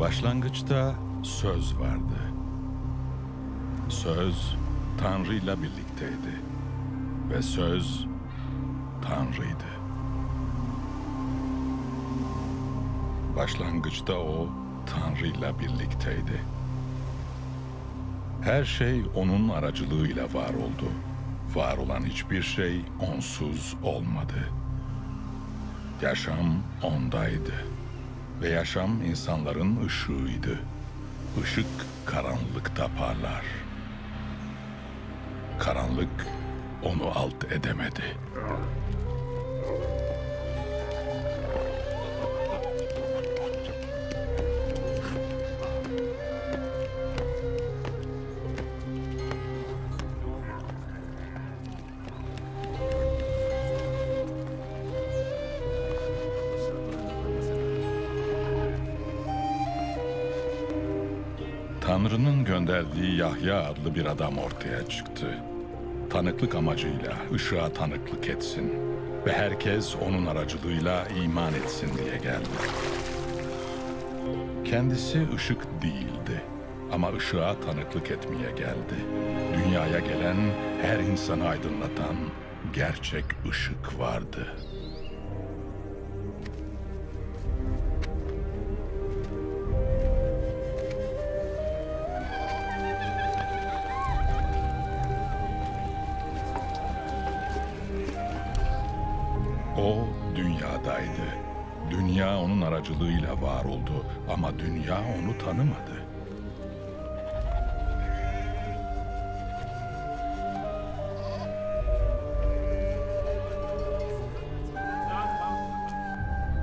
Başlangıçta söz vardı. Söz Tanrı'yla birlikteydi ve söz Tanrı'ydı. Başlangıçta o Tanrı'yla birlikteydi. Her şey onun aracılığıyla var oldu. Var olan hiçbir şey onsuz olmadı. Yaşam ondaydı ve yaşam insanların ışığıydı. Işık karanlıkta parlar. Karanlık onu alt edemedi. Tanrı'nın gönderdiği Yahya adlı bir adam ortaya çıktı. Tanıklık amacıyla ışığa tanıklık etsin ve herkes onun aracılığıyla iman etsin diye geldi. Kendisi ışık değildi ama ışığa tanıklık etmeye geldi. Dünyaya gelen, her insanı aydınlatan gerçek ışık vardı. O dünyadaydı. Dünya onun aracılığıyla var oldu ama dünya onu tanımadı.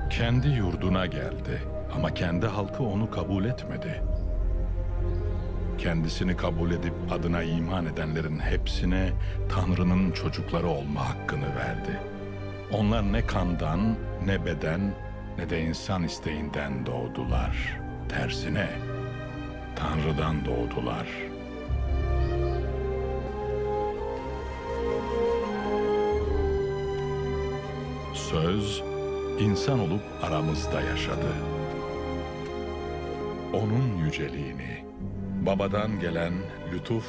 Kendi yurduna geldi ama kendi halkı onu kabul etmedi. Kendisini kabul edip adına iman edenlerin hepsine Tanrı'nın çocukları olma hakkını verdi. Onlar ne kandan, ne beden, ne de insan isteğinden doğdular. Tersine, Tanrı'dan doğdular. Söz, insan olup aramızda yaşadı. Onun yüceliğini, babadan gelen lütuf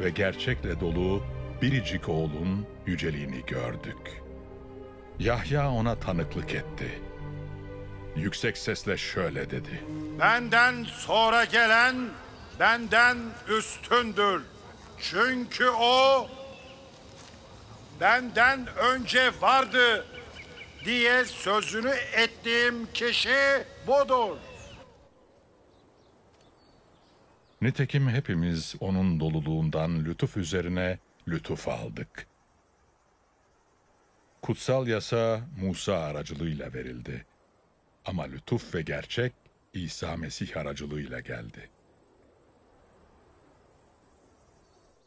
ve gerçekle dolu biricik oğlun yüceliğini gördük. Yahya ona tanıklık etti. Yüksek sesle şöyle dedi: "Benden sonra gelen benden üstündür. Çünkü o benden önce vardı diye sözünü ettiğim kişi budur." Nitekim hepimiz onun doluluğundan lütuf üzerine lütuf aldık. Kutsal yasa Musa aracılığıyla verildi. Ama lütuf ve gerçek İsa Mesih aracılığıyla geldi.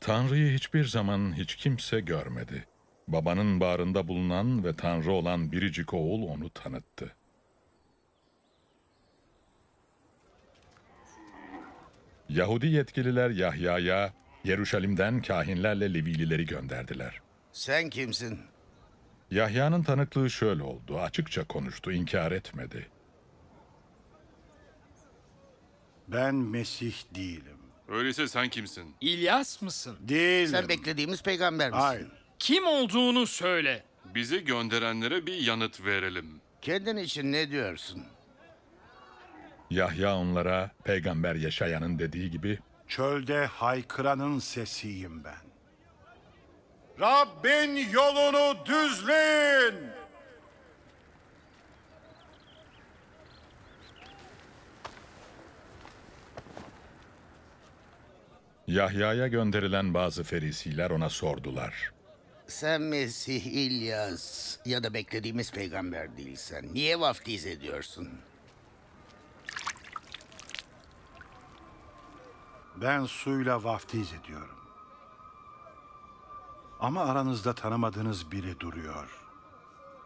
Tanrı'yı hiçbir zaman hiç kimse görmedi. Babanın bağrında bulunan ve Tanrı olan biricik oğul onu tanıttı. Yahudi yetkililer Yahya'ya Yeruşalim'den kâhinlerle Levilileri gönderdiler. "Sen kimsin?" Yahya'nın tanıklığı şöyle oldu. Açıkça konuştu, inkar etmedi. "Ben Mesih değilim." "Öyleyse sen kimsin?" "İlyas mısın?" "Değilim." "Sen beklediğimiz peygamber misin?" "Hayır." "Kim olduğunu söyle." "Bizi gönderenlere bir yanıt verelim." "Kendin için ne diyorsun?" Yahya onlara peygamber Yeşaya'nın dediği gibi: "Çölde haykıranın sesiyim ben. Rabbin yolunu düzleyin." Yahya'ya gönderilen bazı ferisiler ona sordular: "Sen Mesih, İlyas ya da beklediğimiz peygamber değilsen niye vaftiz ediyorsun?" "Ben suyla vaftiz ediyorum. Ama aranızda tanımadığınız biri duruyor.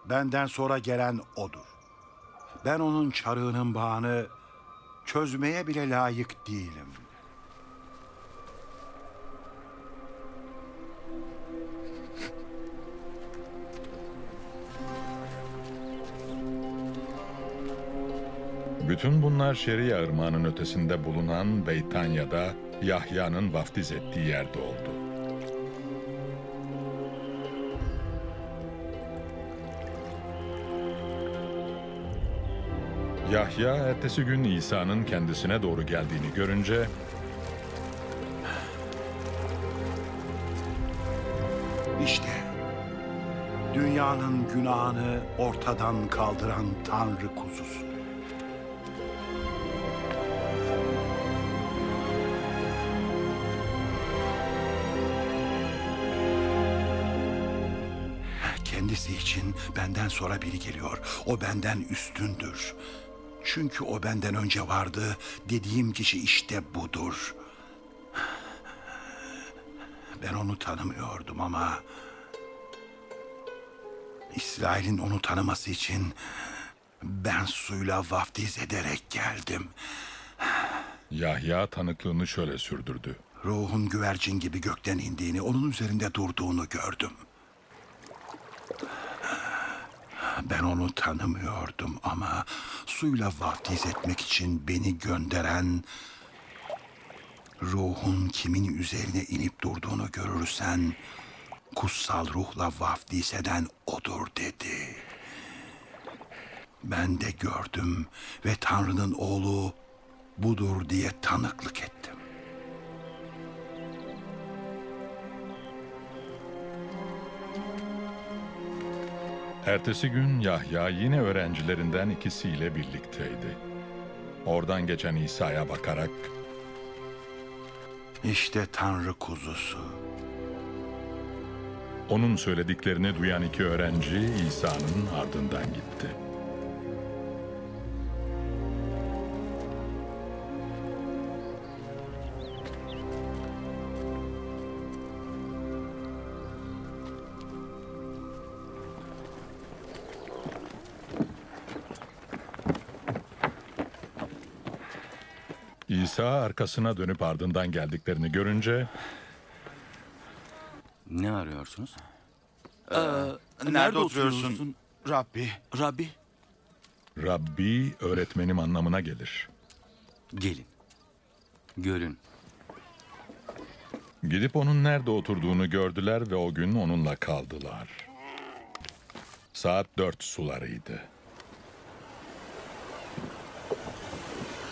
Benden sonra gelen odur. Ben onun çarığının bağını çözmeye bile layık değilim." Bütün bunlar Şeria Irmağı'nın ötesinde bulunan Beytanya'da Yahya'nın vaftiz ettiği yerde oldu. Yahya ertesi gün İsa'nın kendisine doğru geldiğini görünce "İşte dünyanın günahını ortadan kaldıran Tanrı kuzusu." Kendisi için benden sonra biri geliyor. O benden üstündür. Çünkü o benden önce vardı. Dediğim kişi işte budur. Ben onu tanımıyordum ama İsrail'in onu tanıması için ben suyla vaftiz ederek geldim. Yahya tanıklığını şöyle sürdürdü. Ruhun güvercin gibi gökten indiğini, onun üzerinde durduğunu gördüm. Ben onu tanımıyordum ama suyla vaftiz etmek için beni gönderen ruhun kimin üzerine inip durduğunu görürsen kutsal ruhla vaftiz eden odur dedi. Ben de gördüm ve Tanrı'nın oğlu budur diye tanıklık ettim. Ertesi gün Yahya yine öğrencilerinden ikisiyle birlikteydi. Oradan geçen İsa'ya bakarak "İşte Tanrı kuzusu." Onun söylediklerini duyan iki öğrenci İsa'nın ardından gitti. İsa arkasına dönüp ardından geldiklerini görünce "Ne arıyorsunuz?" Nerede oturuyorsun? Rabbi. Rabbi öğretmenim anlamına gelir. "Gelin, görün." Gidip onun nerede oturduğunu gördüler ve o gün onunla kaldılar. Saat 4 sularıydı.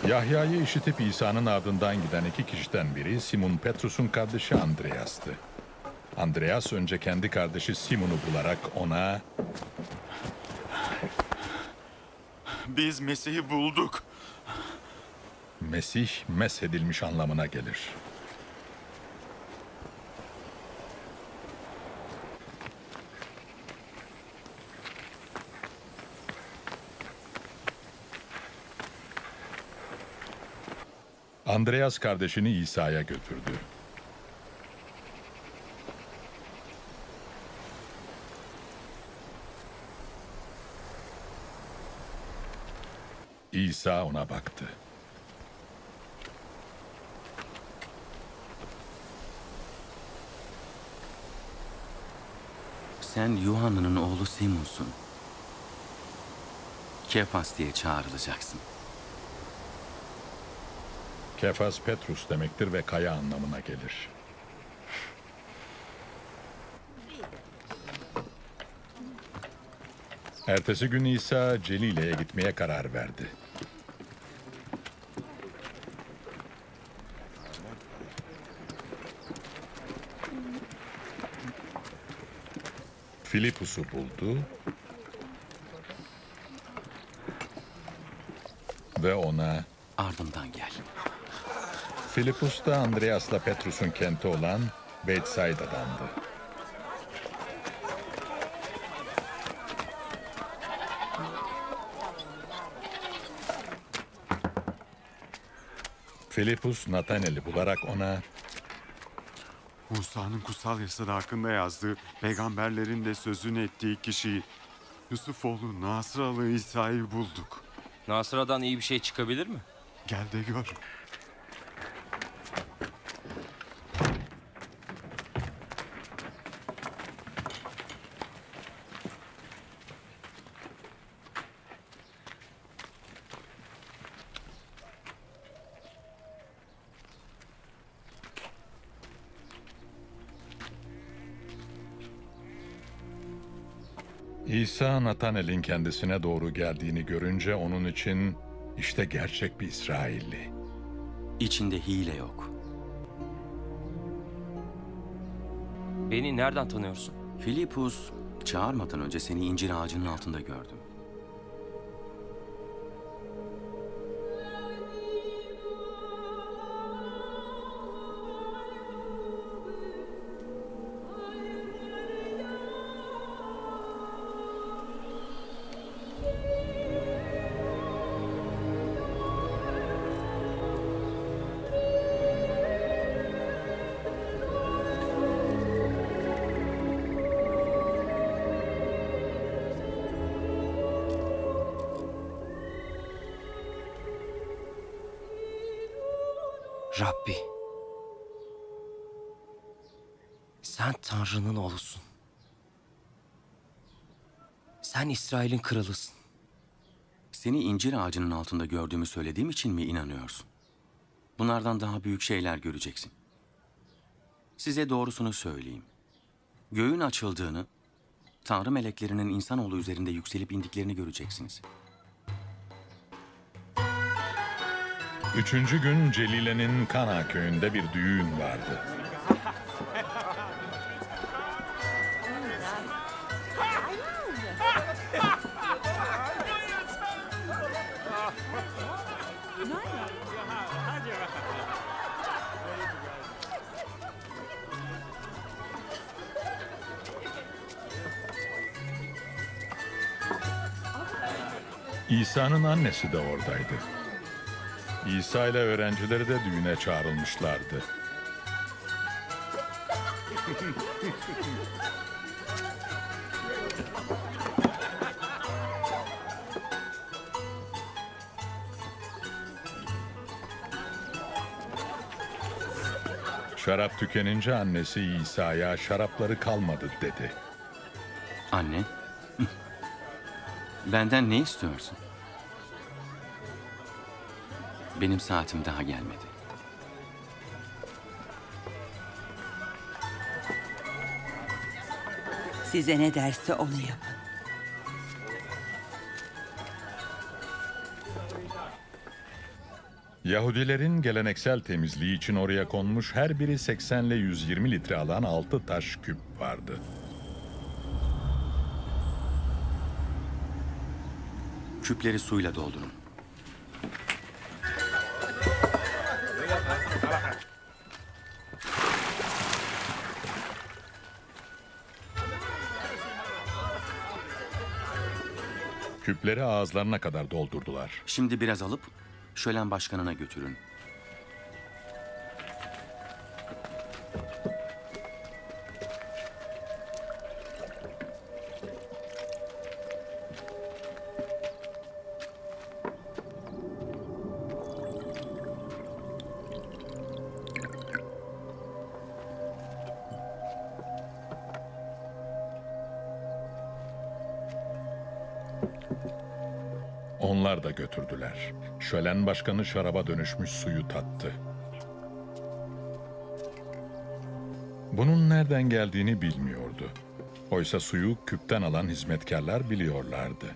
Yahya'yı işitip İsa'nın ardından giden iki kişiden biri Simon Petrus'un kardeşi Andreas'tı. Andreas önce kendi kardeşi Simon'u bularak ona "Biz Mesih'i bulduk." Mesih, meshedilmiş anlamına gelir. Andreas kardeşini İsa'ya götürdü. İsa ona baktı. "Sen Yuhanna'nın oğlu Simon'sun. Kefas diye çağrılacaksın." Kefas Petrus demektir ve kaya anlamına gelir. Ertesi gün İsa Celile'ye gitmeye karar verdi. Filipus'u buldu ve ona "Ardımdan gel." Filipus da Andreas'la Petrus'un kenti olan Bethsaida'dandı. Filipus Nathanael'i bularak ona "Musa'nın kutsal yasaları hakkında yazdığı, peygamberlerin de sözünü ettiği kişiyi, Yusuf oğlu Nasıralı İsa'yı bulduk. Nasıra'dan iyi bir şey çıkabilir mi? Gel de gör." İsa, Natanel'in kendisine doğru geldiğini görünce onun için işte gerçek bir İsrailli. İçinde hile yok. Beni nereden tanıyorsun? Filipus, çağırmadan önce seni incir ağacının altında gördüm. Rabbi, sen Tanrı'nın oğlusun. Sen İsrail'in kralısın. Seni incir ağacının altında gördüğümü söylediğim için mi inanıyorsun? Bunlardan daha büyük şeyler göreceksin. Size doğrusunu söyleyeyim. Göğün açıldığını, Tanrı meleklerinin insanoğlu üzerinde yükselip indiklerini göreceksiniz. 3. gün Celile'nin Kana köyünde bir düğün vardı. İsa'nın annesi de oradaydı. İsa ile öğrencileri de düğüne çağrılmışlardı. Şarap tükenince annesi İsa'ya şarapları kalmadı dedi. Anne, benden ne istiyorsun? Benim saatim daha gelmedi. Size ne derse onu yapın. Yahudilerin geleneksel temizliği için oraya konmuş her biri 80 ile 120 litre alan 6 taş küp vardı. Küpleri suyla doldurun. Küpleri ağızlarına kadar doldurdular. Şimdi biraz alıp şölen başkanına götürün. Onlar da götürdüler. Şölen başkanı şaraba dönüşmüş suyu tattı. Bunun nereden geldiğini bilmiyordu. Oysa suyu küpten alan hizmetkarlar biliyorlardı.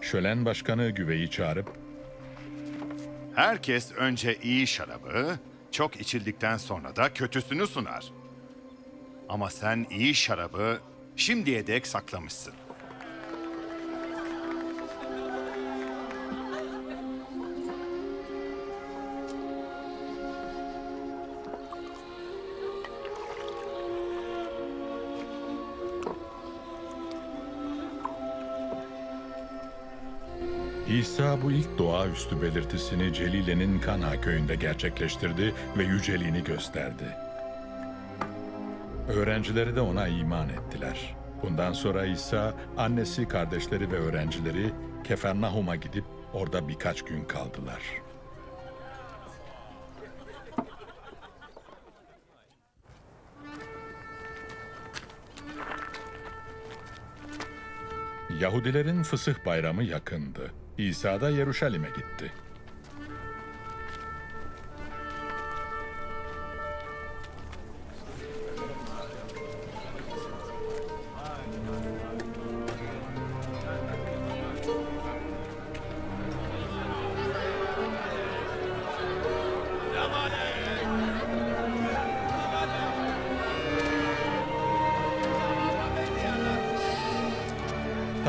Şölen başkanı güveyi çağırıp "Herkes önce iyi şarabı, çok içildikten sonra da kötüsünü sunar. Ama sen iyi şarabı şimdiye dek saklamışsın. İsa bu ilk doğaüstü belirtisini Celile'nin Kana köyünde gerçekleştirdi ve yüceliğini gösterdi. Öğrencileri de ona iman ettiler. Bundan sonra İsa, annesi, kardeşleri ve öğrencileri Kefernahum'a gidip orada birkaç gün kaldılar. Yahudilerin Fısıh Bayramı yakındı. İsa da Yeruşalim'e gitti.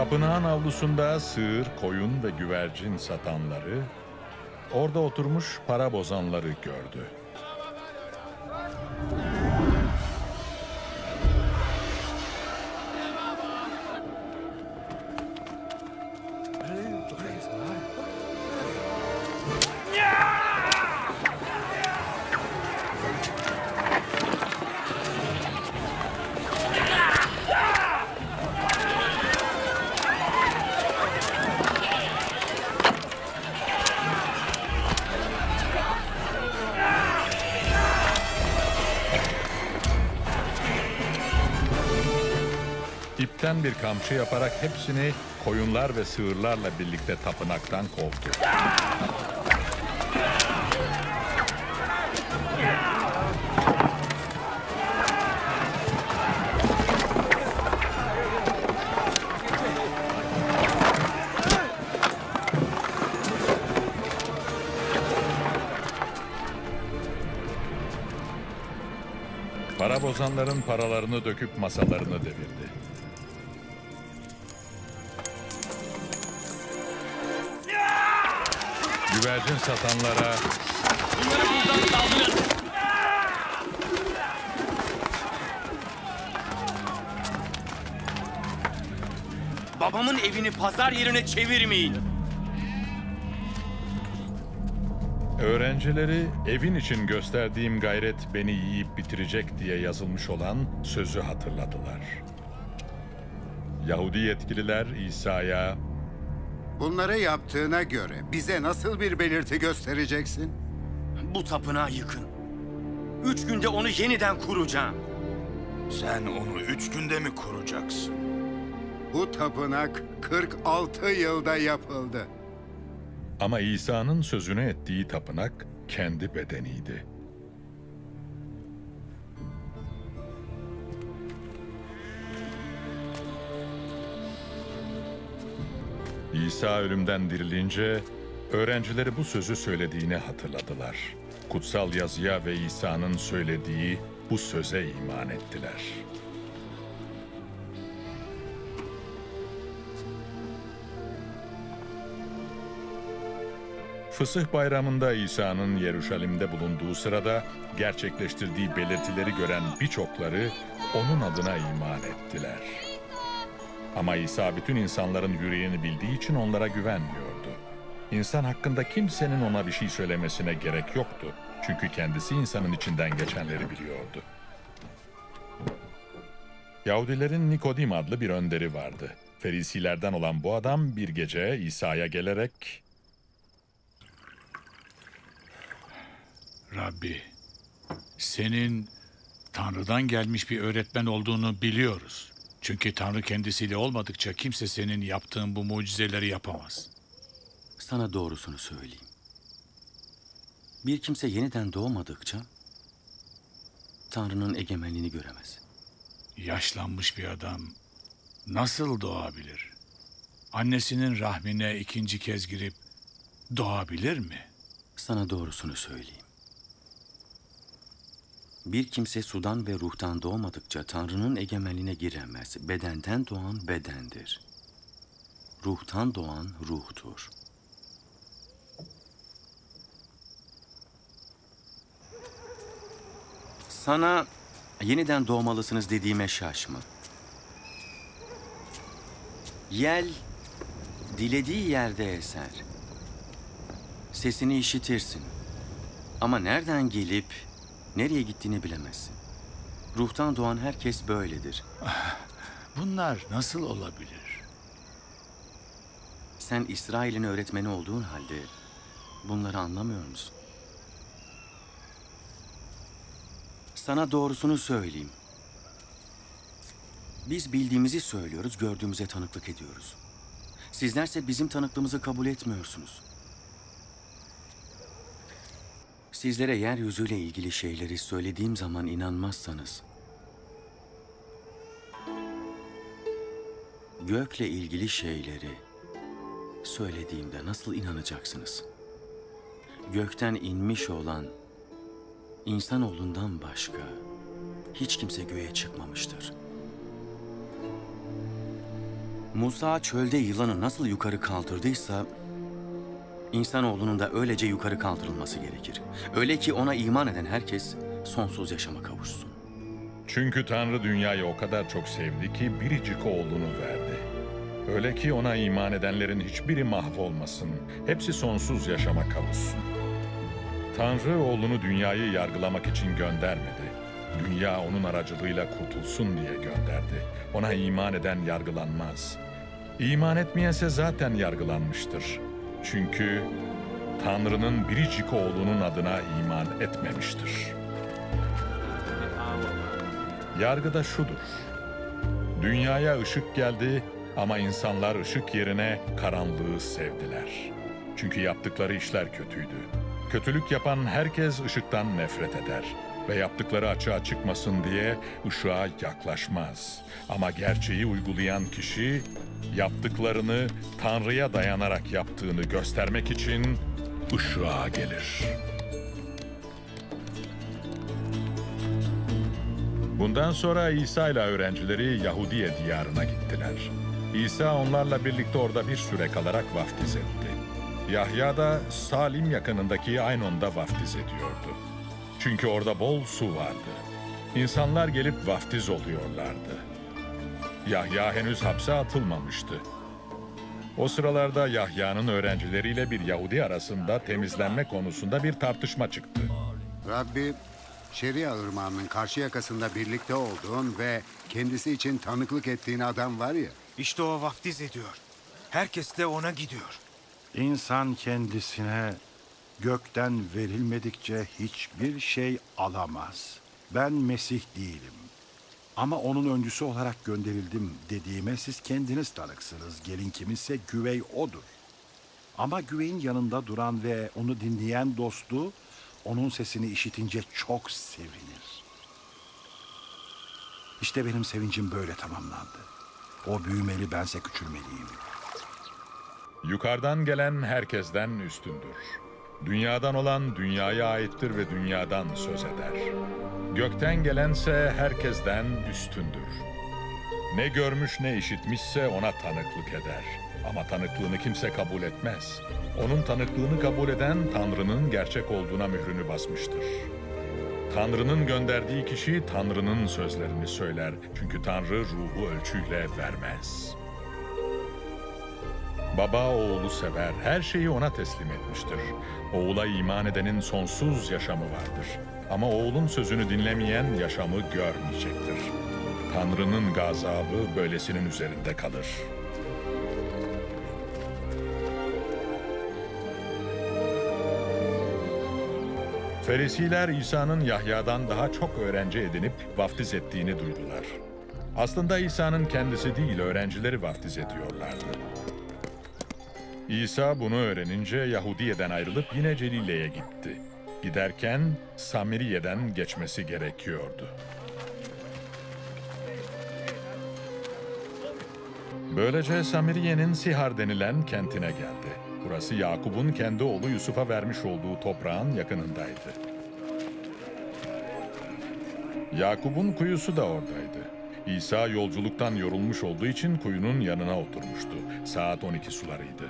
Tapınağın avlusunda sığır, koyun ve güvercin satanları, orada oturmuş para bozanları gördü. Bir kamçı yaparak hepsini koyunlar ve sığırlarla birlikte tapınaktan kovdu. Para bozanların paralarını döküp masalarını devirdi. Güvercin satanlara, bunları buradan saldırın. Babamın evini pazar yerine çevirmeyin. Öğrencileri evin için gösterdiğim gayret beni yiyip bitirecek diye yazılmış olan sözü hatırladılar. Yahudi yetkililer İsa'ya, bunları yaptığına göre bize nasıl bir belirti göstereceksin? Bu tapınağı yıkın. 3 günde onu yeniden kuracağım. Sen onu 3 günde mi kuracaksın? Bu tapınak 46 yılda yapıldı. Ama İsa'nın sözünü ettiği tapınak kendi bedeniydi. İsa ölümden dirilince öğrencileri bu sözü söylediğini hatırladılar. Kutsal Yazıya ve İsa'nın söylediği bu söze iman ettiler. Fısıh Bayramı'nda İsa'nın Yeruşalim'de bulunduğu sırada gerçekleştirdiği belirtileri gören birçokları onun adına iman ettiler. Ama İsa bütün insanların yüreğini bildiği için onlara güvenmiyordu. İnsan hakkında kimsenin ona bir şey söylemesine gerek yoktu. Çünkü kendisi insanın içinden geçenleri biliyordu. Yahudilerin Nikodim adlı bir önderi vardı. Ferisilerden olan bu adam bir gece İsa'ya gelerek, Rabbi, senin Tanrı'dan gelmiş bir öğretmen olduğunu biliyoruz. Çünkü Tanrı kendisiyle olmadıkça kimse senin yaptığın bu mucizeleri yapamaz. Sana doğrusunu söyleyeyim. Bir kimse yeniden doğmadıkça Tanrı'nın egemenliğini göremez. Yaşlanmış bir adam nasıl doğabilir? Annesinin rahmine 2. kez girip doğabilir mi? Sana doğrusunu söyleyeyim. Bir kimse sudan ve ruhtan doğmadıkça Tanrı'nın egemenliğine giremez. Bedenden doğan bedendir. Ruhtan doğan ruhtur. Sana yeniden doğmalısınız dediğime şaşma. Yel dilediği yerde eser. Sesini işitirsin. Ama nereden gelip nereye gittiğini bilemezsin. Ruhtan doğan herkes böyledir. Bunlar nasıl olabilir? Sen İsrail'in öğretmeni olduğun halde bunları anlamıyor musun? Sana doğrusunu söyleyeyim. Biz bildiğimizi söylüyoruz, gördüğümüze tanıklık ediyoruz. Sizlerse bizim tanıklığımızı kabul etmiyorsunuz. Sizlere yeryüzüyle ilgili şeyleri söylediğim zaman inanmazsanız, gökle ilgili şeyleri söylediğimde nasıl inanacaksınız? Gökten inmiş olan insanoğlundan başka hiç kimse göğe çıkmamıştır. Musa çölde yılanı nasıl yukarı kaldırdıysa, insanoğlunun da öylece yukarı kaldırılması gerekir. Öyle ki ona iman eden herkes sonsuz yaşama kavuşsun. Çünkü Tanrı dünyayı o kadar çok sevdi ki biricik oğlunu verdi. Öyle ki ona iman edenlerin hiçbiri mahvolmasın, hepsi sonsuz yaşama kavuşsun. Tanrı oğlunu dünyayı yargılamak için göndermedi. Dünya onun aracılığıyla kurtulsun diye gönderdi. Ona iman eden yargılanmaz. İman etmeyense zaten yargılanmıştır. Çünkü Tanrı'nın biricik oğlunun adına iman etmemiştir. Yargı da şudur. Dünyaya ışık geldi ama insanlar ışık yerine karanlığı sevdiler. Çünkü yaptıkları işler kötüydü. Kötülük yapan herkes ışıktan nefret eder ve yaptıkları açığa çıkmasın diye ışığa yaklaşmaz. Ama gerçeği uygulayan kişi yaptıklarını Tanrı'ya dayanarak yaptığını göstermek için ışığa gelir. Bundan sonra İsa ile öğrencileri Yahudiye diyarına gittiler. İsa onlarla birlikte orada bir süre kalarak vaftiz etti. Yahya da Salim yakınındaki Aynon'da vaftiz ediyordu. Çünkü orada bol su vardı. İnsanlar gelip vaftiz oluyorlardı. Yahya henüz hapse atılmamıştı. O sıralarda Yahya'nın öğrencileriyle bir Yahudi arasında temizlenme konusunda bir tartışma çıktı. Rabbi, Şeria ırmağının karşı yakasında birlikte olduğun ve kendisi için tanıklık ettiğin adam var ya. İşte o vaftiz ediyor. Herkes de ona gidiyor. İnsan kendisine gökten verilmedikçe hiçbir şey alamaz. Ben Mesih değilim. Ama onun öncüsü olarak gönderildim dediğime siz kendiniz tanıksınız. Gelin kiminse güvey odur. Ama güveyin yanında duran ve onu dinleyen dostu onun sesini işitince çok sevinir. İşte benim sevincim böyle tamamlandı. O büyümeli, bense küçülmeliyim. Yukarıdan gelen herkesten üstündür. Dünyadan olan dünyaya aittir ve dünyadan söz eder. Gökten gelense herkesten üstündür. Ne görmüş ne işitmişse ona tanıklık eder. Ama tanıklığını kimse kabul etmez. Onun tanıklığını kabul eden Tanrı'nın gerçek olduğuna mührünü basmıştır. Tanrı'nın gönderdiği kişi Tanrı'nın sözlerini söyler. Çünkü Tanrı ruhu ölçüyle vermez. Baba oğlu sever, her şeyi ona teslim etmiştir. Oğula iman edenin sonsuz yaşamı vardır. Ama oğlun sözünü dinlemeyen yaşamı görmeyecektir. Tanrı'nın gazabı böylesinin üzerinde kalır. Ferisiler İsa'nın Yahya'dan daha çok öğrenci edinip vaftiz ettiğini duydular. Aslında İsa'nın kendisi değil, öğrencileri vaftiz ediyorlardı. İsa bunu öğrenince Yahudiye'den ayrılıp yine Celile'ye gitti. Giderken Samiriye'den geçmesi gerekiyordu. Böylece Samiriye'nin Sihar denilen kentine geldi. Burası Yakup'un kendi oğlu Yusuf'a vermiş olduğu toprağın yakınındaydı. Yakup'un kuyusu da oradaydı. İsa yolculuktan yorulmuş olduğu için kuyunun yanına oturmuştu. Saat 12 sularıydı.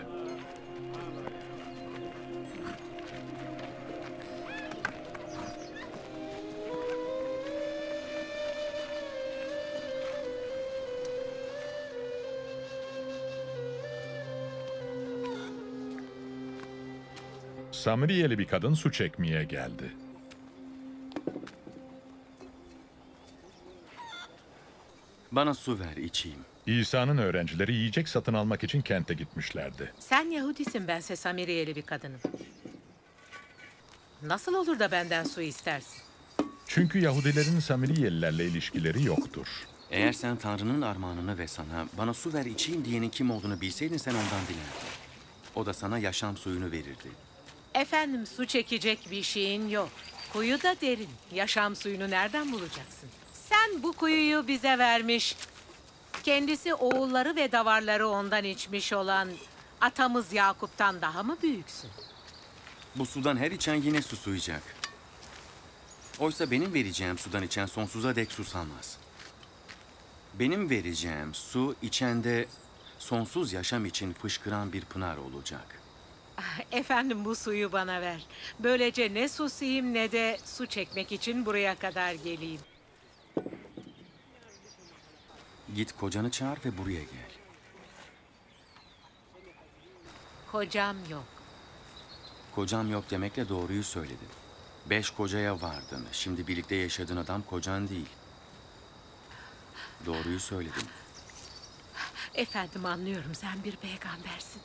Samiriyeli bir kadın su çekmeye geldi. Bana su ver, içeyim. İsa'nın öğrencileri yiyecek satın almak için kente gitmişlerdi. Sen Yahudisin, bense Samiriyeli bir kadınım. Nasıl olur da benden su istersin? Çünkü Yahudilerin Samiriyelilerle ilişkileri yoktur. Eğer sen Tanrı'nın armağanını ve sana bana su ver içeyim diyenin kim olduğunu bilseydin sen ondan dilerdin. O da sana yaşam suyunu verirdi. Efendim, su çekecek bir şeyin yok. Kuyu da derin. Yaşam suyunu nereden bulacaksın? Sen bu kuyuyu bize vermiş, kendisi oğulları ve davarları ondan içmiş olan atamız Yakup'tan daha mı büyüksün? Bu sudan her içen yine susuyacak. Oysa benim vereceğim sudan içen sonsuza dek susamaz. Benim vereceğim su içende sonsuz yaşam için fışkıran bir pınar olacak. Efendim, bu suyu bana ver. Böylece ne susayım ne de su çekmek için buraya kadar geleyim. Git kocanı çağır ve buraya gel. Kocam yok. Kocam yok demekle doğruyu söyledin. 5 kocaya vardın. Şimdi birlikte yaşadığın adam kocan değil. Doğruyu söyledin. Efendim, anlıyorum, sen bir peygambersin.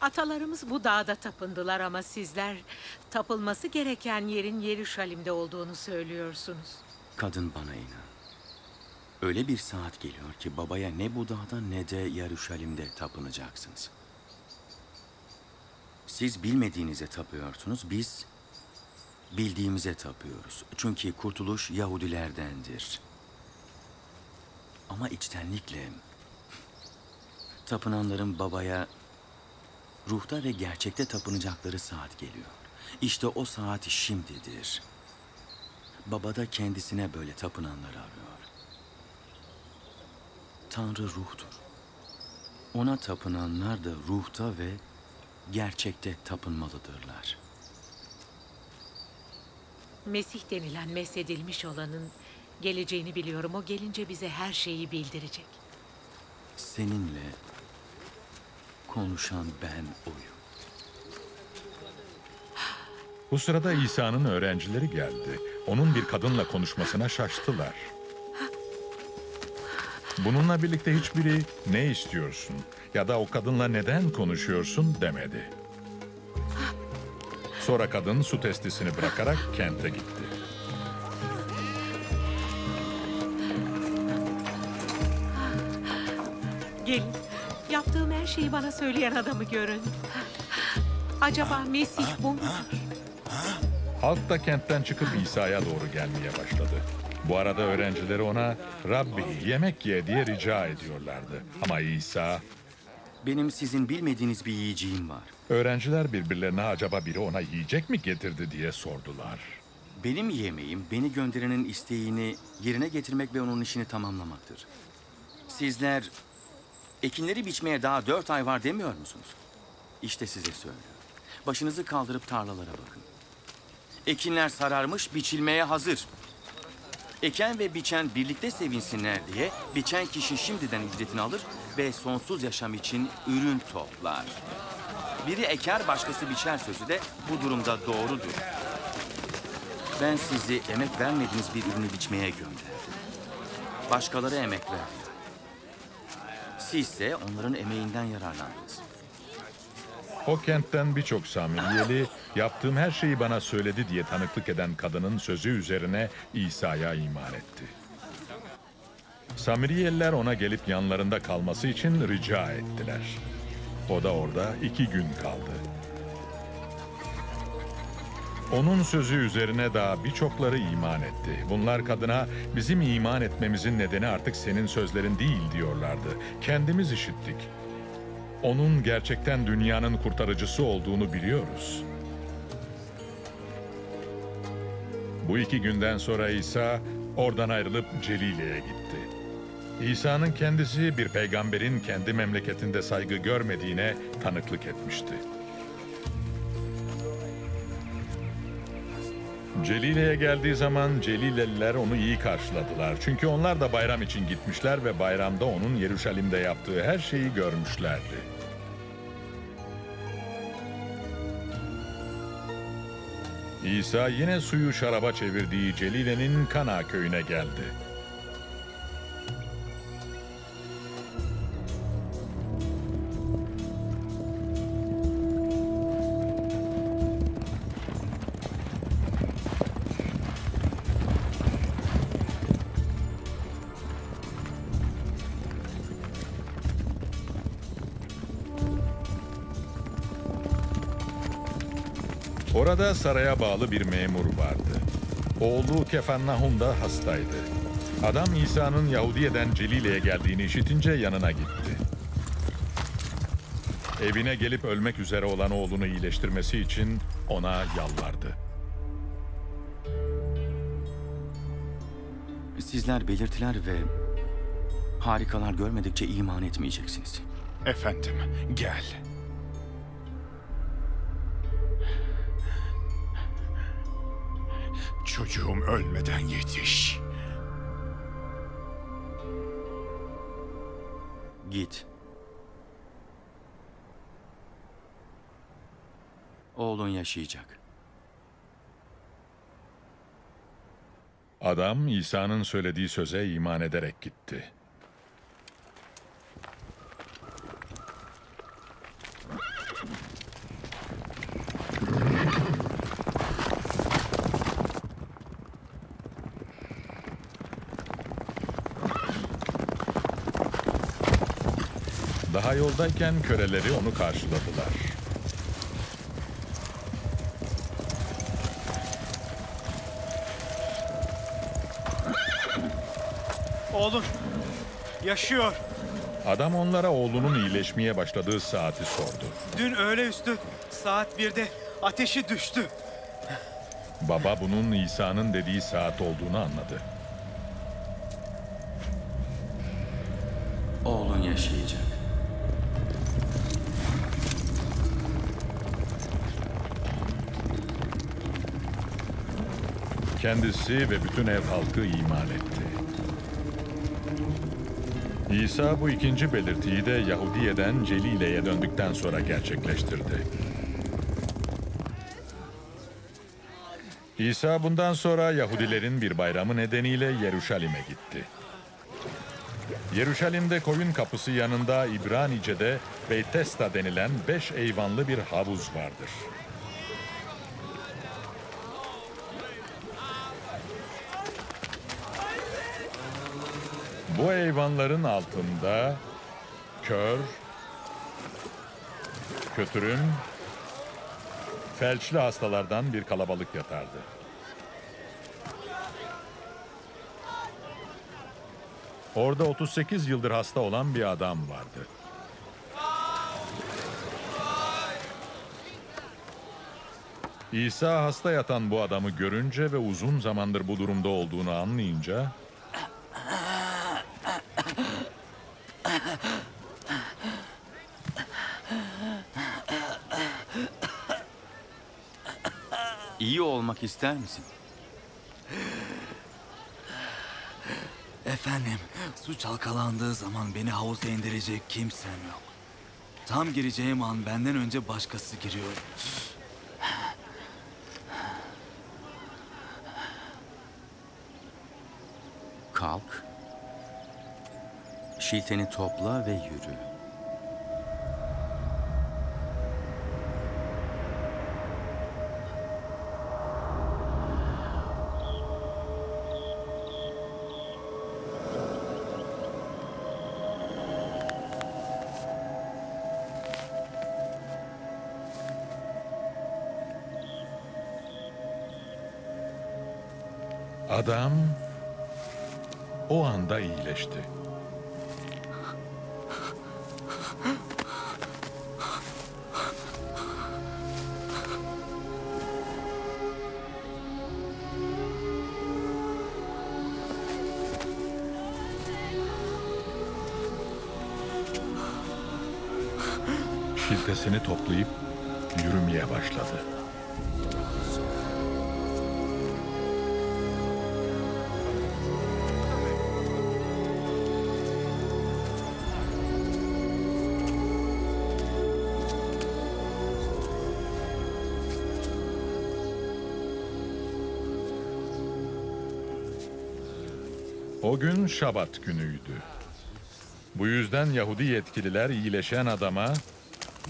Atalarımız bu dağda tapındılar ama sizler tapılması gereken yerin Yeruşalim'de olduğunu söylüyorsunuz. Kadın, bana inan. Öyle bir saat geliyor ki babaya ne bu dağda ne de Yeruşalim'de tapınacaksınız. Siz bilmediğinize tapıyorsunuz, biz bildiğimize tapıyoruz. Çünkü kurtuluş Yahudilerdendir. Ama içtenlikle tapınanların babaya ruhta ve gerçekte tapınacakları saat geliyor. İşte o saat şimdidir. Baba da kendisine böyle tapınanları arıyor. Tanrı ruhtur. Ona tapınanlar da ruhta ve gerçekte tapınmalıdırlar. Mesih denilen meshedilmiş olanın geleceğini biliyorum. O gelince bize her şeyi bildirecek. Seninle konuşan ben oyum. Bu sırada İsa'nın öğrencileri geldi. Onun bir kadınla konuşmasına şaştılar. Bununla birlikte hiçbiri "ne istiyorsun" ya da "o kadınla neden konuşuyorsun" demedi. Sonra kadın su testisini bırakarak kente gitti. Gelin, yaptığım her şeyi bana söyleyen adamı görün. Acaba Mesih bu mudur? Halk da kentten çıkıp İsa'ya doğru gelmeye başladı. Bu arada öğrencileri ona "Rabbi, yemek ye" diye rica ediyorlardı. Ama İsa, "Benim sizin bilmediğiniz bir yiyeceğim var." Öğrenciler birbirlerine acaba biri ona yiyecek mi getirdi diye sordular. Benim yemeğim beni gönderenin isteğini yerine getirmek ve onun işini tamamlamaktır. Sizler ekinleri biçmeye daha 4 ay var demiyor musunuz? İşte size söylüyorum. Başınızı kaldırıp tarlalara bakın. Ekinler sararmış, biçilmeye hazır. Eken ve biçen birlikte sevinsinler diye biçen kişi şimdiden ücretini alır ve sonsuz yaşam için ürün toplar. Biri eker, başkası biçer sözü de bu durumda doğrudur. Ben sizi emek vermediğiniz bir ürünü biçmeye gönderdim. Başkaları emek verdi. Sizse onların emeğinden yararlandınız. O kentten birçok Samiriyeli, "yaptığım her şeyi bana söyledi" diye tanıklık eden kadının sözü üzerine İsa'ya iman etti. Samiriyeliler ona gelip yanlarında kalması için rica ettiler. O da orada 2 gün kaldı. Onun sözü üzerine daha birçokları iman etti. Bunlar kadına "bizim iman etmemizin nedeni artık senin sözlerin değil" diyorlardı. "Kendimiz işittik. Onun gerçekten dünyanın kurtarıcısı olduğunu biliyoruz." Bu 2 günden sonra İsa oradan ayrılıp Celile'ye gitti. İsa'nın kendisi bir peygamberin kendi memleketinde saygı görmediğine tanıklık etmişti. Celile'ye geldiği zaman Celileliler onu iyi karşıladılar. Çünkü onlar da bayram için gitmişler ve bayramda onun Yeruşalim'de yaptığı her şeyi görmüşlerdi. İsa yine suyu şaraba çevirdiği Celile'nin Kana köyüne geldi. Orada saraya bağlı bir memur vardı. Oğlu Kefennahum da hastaydı. Adam İsa'nın Yahudiye'den Celile'ye geldiğini işitince yanına gitti. Evine gelip ölmek üzere olan oğlunu iyileştirmesi için ona yalvardı. "Sizler belirtiler ve Harikalar görmedikçe iman etmeyeceksiniz. Efendim, gel. Çocuğum ölmeden yetiş. Git. Oğlun yaşayacak. Adam İsa'nın söylediği söze iman ederek gitti. Daha yoldayken köleleri onu karşıladılar. Oğlum yaşıyor. Adam onlara oğlunun iyileşmeye başladığı saati sordu. Dün öğleüstü saat 1'de ateşi düştü. Baba bunun İsa'nın dediği saat olduğunu anladı. Oğlun yaşayacak. Kendisi ve bütün ev halkı iman etti. İsa bu ikinci belirtiyi de Yahudiye'den Celile'ye döndükten sonra gerçekleştirdi. İsa bundan sonra Yahudilerin bir bayramı nedeniyle Yeruşalim'e gitti. Yeruşalim'de koyun kapısı yanında İbranice'de Bethesda denilen 5 eyvanlı bir havuz vardır. Bu eyvanların altında kör, kötürüm, felçli hastalardan bir kalabalık yatardı. Orada 38 yıldır hasta olan bir adam vardı. İsa hasta yatan bu adamı görünce ve uzun zamandır bu durumda olduğunu anlayınca İyi olmak ister misin? Efendim, su çalkalandığı zaman beni havuza indirecek kimsem yok. Tam gireceğim an benden önce başkası giriyor. Kalk. Şilteni topla ve yürü. Adam o anda iyileşti. Şiltesini toplayıp yürümeye başladı. O gün Şabat günüydü. Bu yüzden Yahudi yetkililer iyileşen adama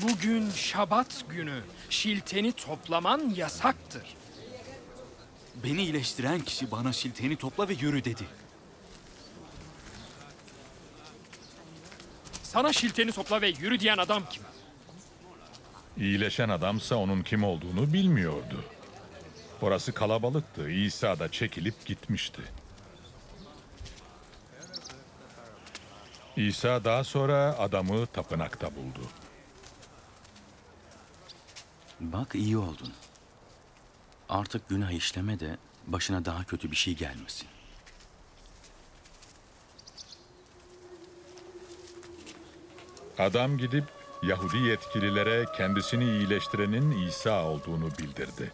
"Bugün Şabat günü, şilteni toplaman yasaktır." Beni iyileştiren kişi bana "şilteni topla ve yürü" dedi. Sana "şilteni topla ve yürü" diyen adam kim? İyileşen adamsa onun kim olduğunu bilmiyordu. Orası kalabalıktı. İsa da çekilip gitmişti. İsa daha sonra adamı tapınakta buldu. Bak, iyi oldun. Artık günah işleme de başına daha kötü bir şey gelmesin. Adam gidip Yahudi yetkililere kendisini iyileştirenin İsa olduğunu bildirdi.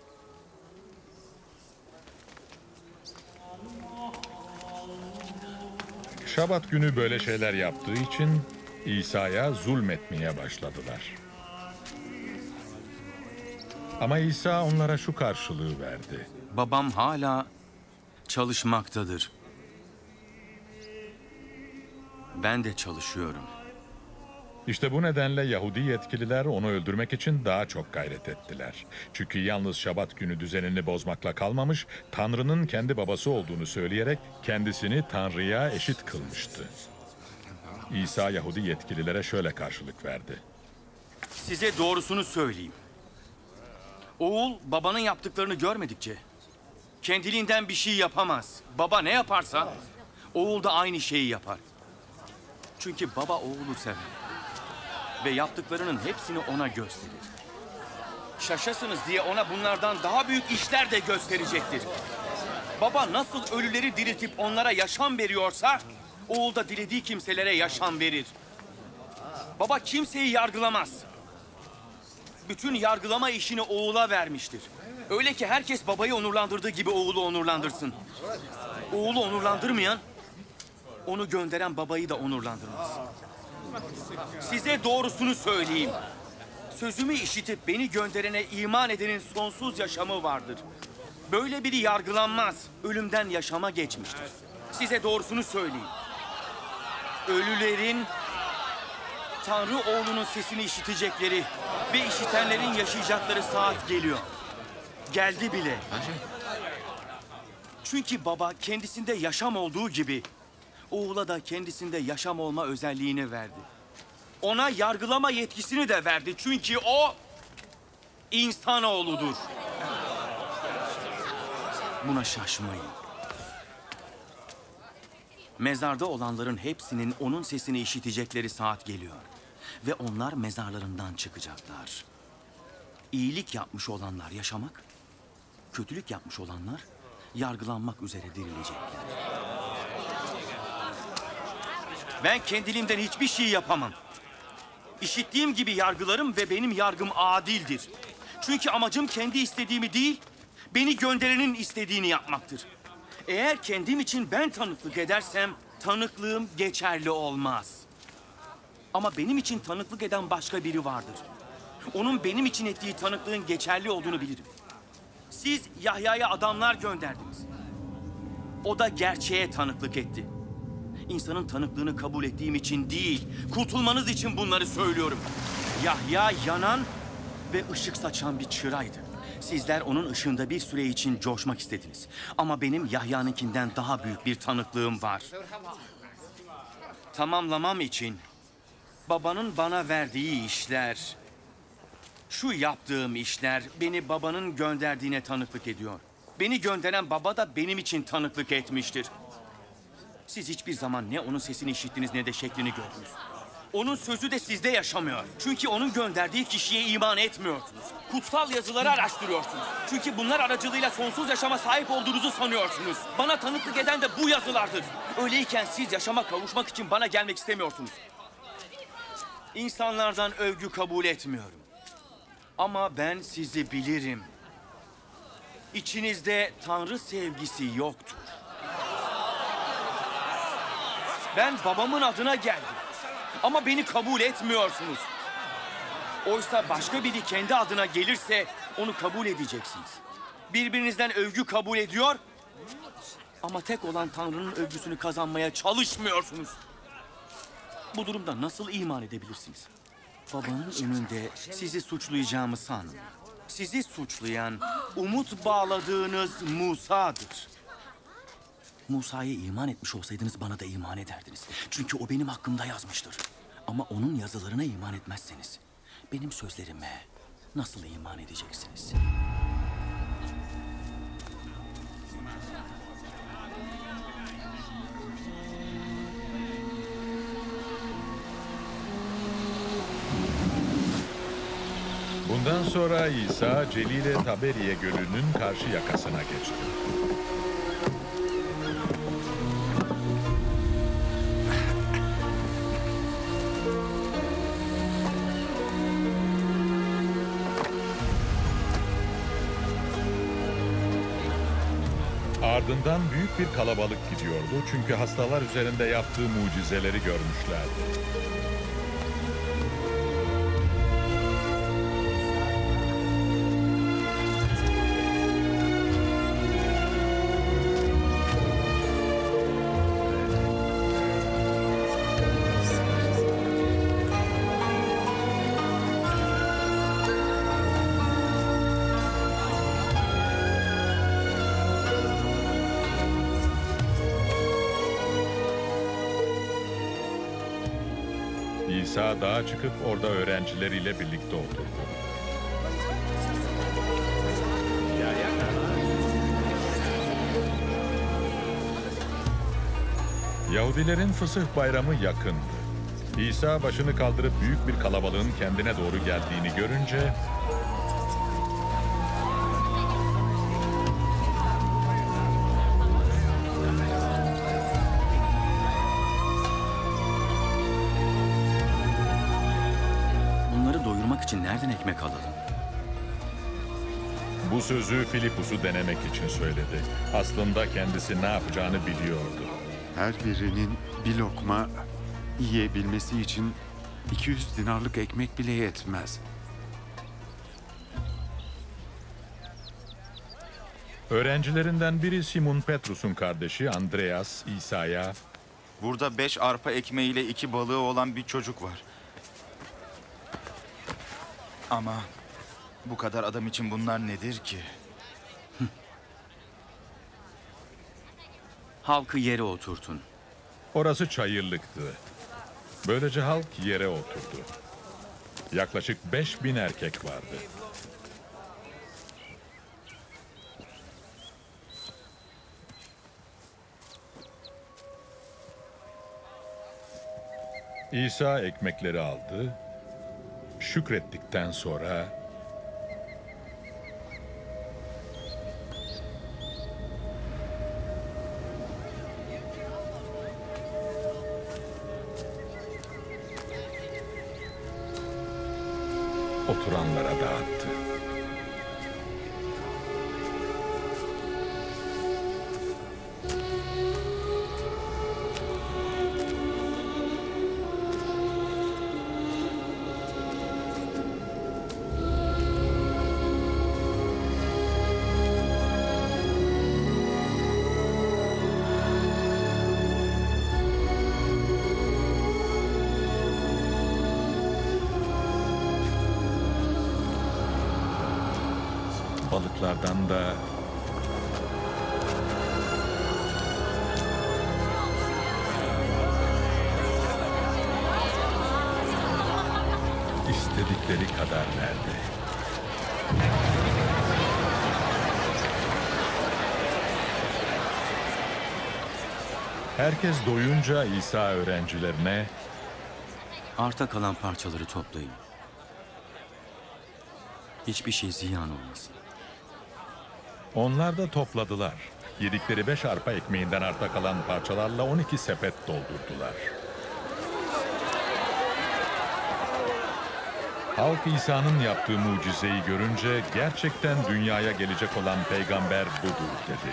Şabat günü böyle şeyler yaptığı için İsa'ya zulmetmeye başladılar. Ama İsa onlara şu karşılığı verdi. Babam hala çalışmaktadır. Ben de çalışıyorum. İşte bu nedenle Yahudi yetkililer onu öldürmek için daha çok gayret ettiler. Çünkü yalnız Şabat günü düzenini bozmakla kalmamış, Tanrı'nın kendi babası olduğunu söyleyerek kendisini Tanrı'ya eşit kılmıştı. İsa Yahudi yetkililere şöyle karşılık verdi. Size doğrusunu söyleyeyim. Oğul babanın yaptıklarını görmedikçe kendiliğinden bir şey yapamaz. Baba ne yaparsa oğul da aynı şeyi yapar. Çünkü baba oğlu sever ve yaptıklarının hepsini ona gösterir. Şaşasınız diye ona bunlardan daha büyük işler de gösterecektir. Baba nasıl ölüleri diriltip onlara yaşam veriyorsa, oğul da dilediği kimselere yaşam verir. Baba kimseyi yargılamaz. Bütün yargılama işini oğula vermiştir. Öyle ki herkes babayı onurlandırdığı gibi oğlu onurlandırsın. Oğlu onurlandırmayan, onu gönderen babayı da onurlandırmaz. Size doğrusunu söyleyeyim. Sözümü işitip beni gönderene iman edenin sonsuz yaşamı vardır. Böyle biri yargılanmaz, ölümden yaşama geçmiştir. Size doğrusunu söyleyeyim. Ölülerin Tanrı oğlunun sesini işitecekleri ve işitenlerin yaşayacakları saat geliyor. Geldi bile. Çünkü baba kendisinde yaşam olduğu gibi oğula da kendisinde yaşam olma özelliğini verdi. Ona yargılama yetkisini de verdi. Çünkü o insanoğludur. Buna şaşmayın. Mezarda olanların hepsinin onun sesini işitecekleri saat geliyor. Ve onlar mezarlarından çıkacaklar. İyilik yapmış olanlar yaşamak, kötülük yapmış olanlar yargılanmak üzere dirilecekler. Ben kendiliğimden hiçbir şey yapamam. İşittiğim gibi yargılarım ve benim yargım adildir. Çünkü amacım kendi istediğimi değil, beni gönderenin istediğini yapmaktır. Eğer kendim için ben tanıklık edersem, tanıklığım geçerli olmaz. Ama benim için tanıklık eden başka biri vardır. Onun benim için ettiği tanıklığın geçerli olduğunu bilirim. Siz Yahya'ya adamlar gönderdiniz. O da gerçeğe tanıklık etti. İnsanın tanıklığını kabul ettiğim için değil, kurtulmanız için bunları söylüyorum. Yahya yanan ve ışık saçan bir çıraydı. Sizler onun ışığında bir süre için coşmak istediniz. Ama benim Yahya'nınkinden daha büyük bir tanıklığım var. Tamamlamam için babanın bana verdiği işler, şu yaptığım işler beni babanın gönderdiğine tanıklık ediyor. Beni gönderen baba da benim için tanıklık etmiştir. Siz hiçbir zaman ne onun sesini işittiniz ne de şeklini gördünüz. Onun sözü de sizde yaşamıyor. Çünkü onun gönderdiği kişiye iman etmiyorsunuz. Kutsal yazıları araştırıyorsunuz. Çünkü bunlar aracılığıyla sonsuz yaşama sahip olduğunuzu sanıyorsunuz. Bana tanıklık eden de bu yazılardır. Öyleyken siz yaşama kavuşmak için bana gelmek istemiyorsunuz. İnsanlardan övgü kabul etmiyorum. Ama ben sizi bilirim. İçinizde Tanrı sevgisi yoktur. Ben babamın adına geldim. Ama beni kabul etmiyorsunuz. Oysa başka biri kendi adına gelirse onu kabul edeceksiniz. Birbirinizden övgü kabul ediyor ama tek olan Tanrı'nın övgüsünü kazanmaya çalışmıyorsunuz. Bu durumda nasıl iman edebilirsiniz? Babanın önünde sizi suçlayacağımı sanmayın. Sizi suçlayan, umut bağladığınız Musa'dır. Musa'ya iman etmiş olsaydınız bana da iman ederdiniz. Çünkü o benim hakkımda yazmıştır. Ama onun yazılarına iman etmezseniz benim sözlerime nasıl iman edeceksiniz? Bundan sonra İsa Celile Taberiye Gölü'nün karşı yakasına geçti. Ardından büyük bir kalabalık gidiyordu çünkü hastalar üzerinde yaptığı mucizeleri görmüşlerdi. İsa dağa çıkıp orada öğrencileriyle birlikte oturdu. Yahudilerin fısıh bayramı yakındı. İsa başını kaldırıp büyük bir kalabalığın kendine doğru geldiğini görünce... için nereden ekmek alalım? Bu sözü Filipus'u denemek için söyledi. Aslında kendisi ne yapacağını biliyordu. Her birinin bir lokma yiyebilmesi için 200 dinarlık ekmek bile yetmez. Öğrencilerinden biri Simon Petrus'un kardeşi Andreas, İsa'ya... Burada 5 arpa ekmeğiyle 2 balığı olan bir çocuk var. Ama bu kadar adam için bunlar nedir ki? Halkı yere oturtun. Orası çayırlıktı. Böylece halk yere oturdu. Yaklaşık 5000 erkek vardı. İsa ekmekleri aldı. Şükrettikten sonra oturanlara dağıttı. Balıklardan da istedikleri kadar verdi. Herkes doyunca İsa öğrencilerine arta kalan parçaları toplayın. Hiçbir şey ziyan olmasın. Onlar da topladılar. Yedikleri 5 arpa ekmeğinden arta kalan parçalarla 12 sepet doldurdular. Halk İsa'nın yaptığı mucizeyi görünce gerçekten dünyaya gelecek olan peygamber budur dedi.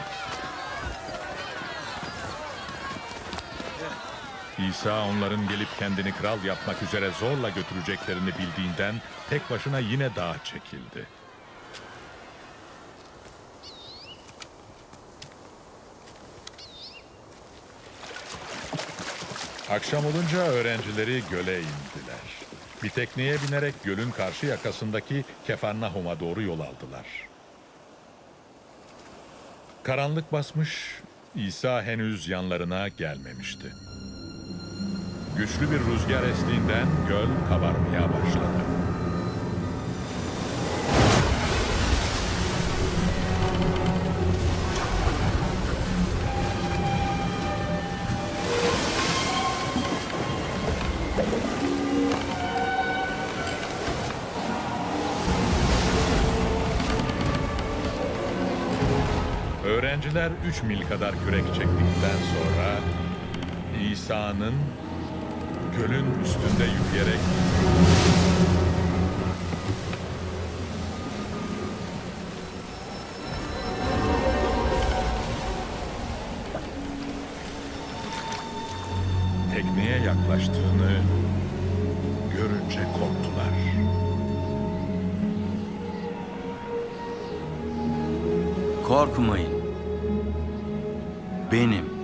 İsa onların gelip kendini kral yapmak üzere zorla götüreceklerini bildiğinden tek başına yine dağa çekildi. Akşam olunca öğrencileri göle indiler. Bir tekneye binerek gölün karşı yakasındaki Kefarnahum'a doğru yol aldılar. Karanlık basmış, İsa henüz yanlarına gelmemişti. Güçlü bir rüzgar estiğinden göl kabarmaya başladı. Öğrenciler 3 mil kadar kürek çektikten sonra İsa'nın gölün üstünde yürüyerek yaklaştığını görünce korktular. Korkmayın. Benim.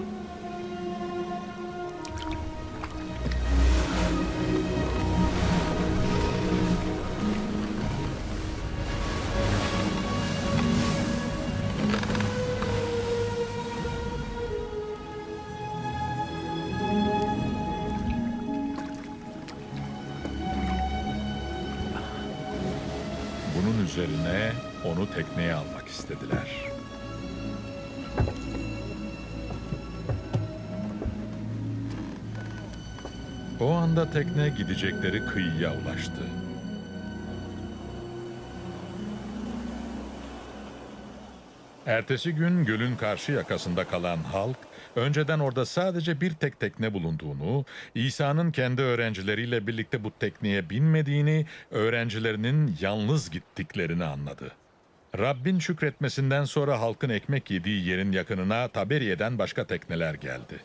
Bunun üzerine onu tekneye almak istediler. O anda tekne gidecekleri kıyıya ulaştı. Ertesi gün gölün karşı yakasında kalan halk, önceden orada sadece bir tek tekne bulunduğunu, İsa'nın kendi öğrencileriyle birlikte bu tekneye binmediğini, öğrencilerinin yalnız gittiklerini anladı. Rabbin şükretmesinden sonra halkın ekmek yediği yerin yakınına Taberiye'den başka tekneler geldi.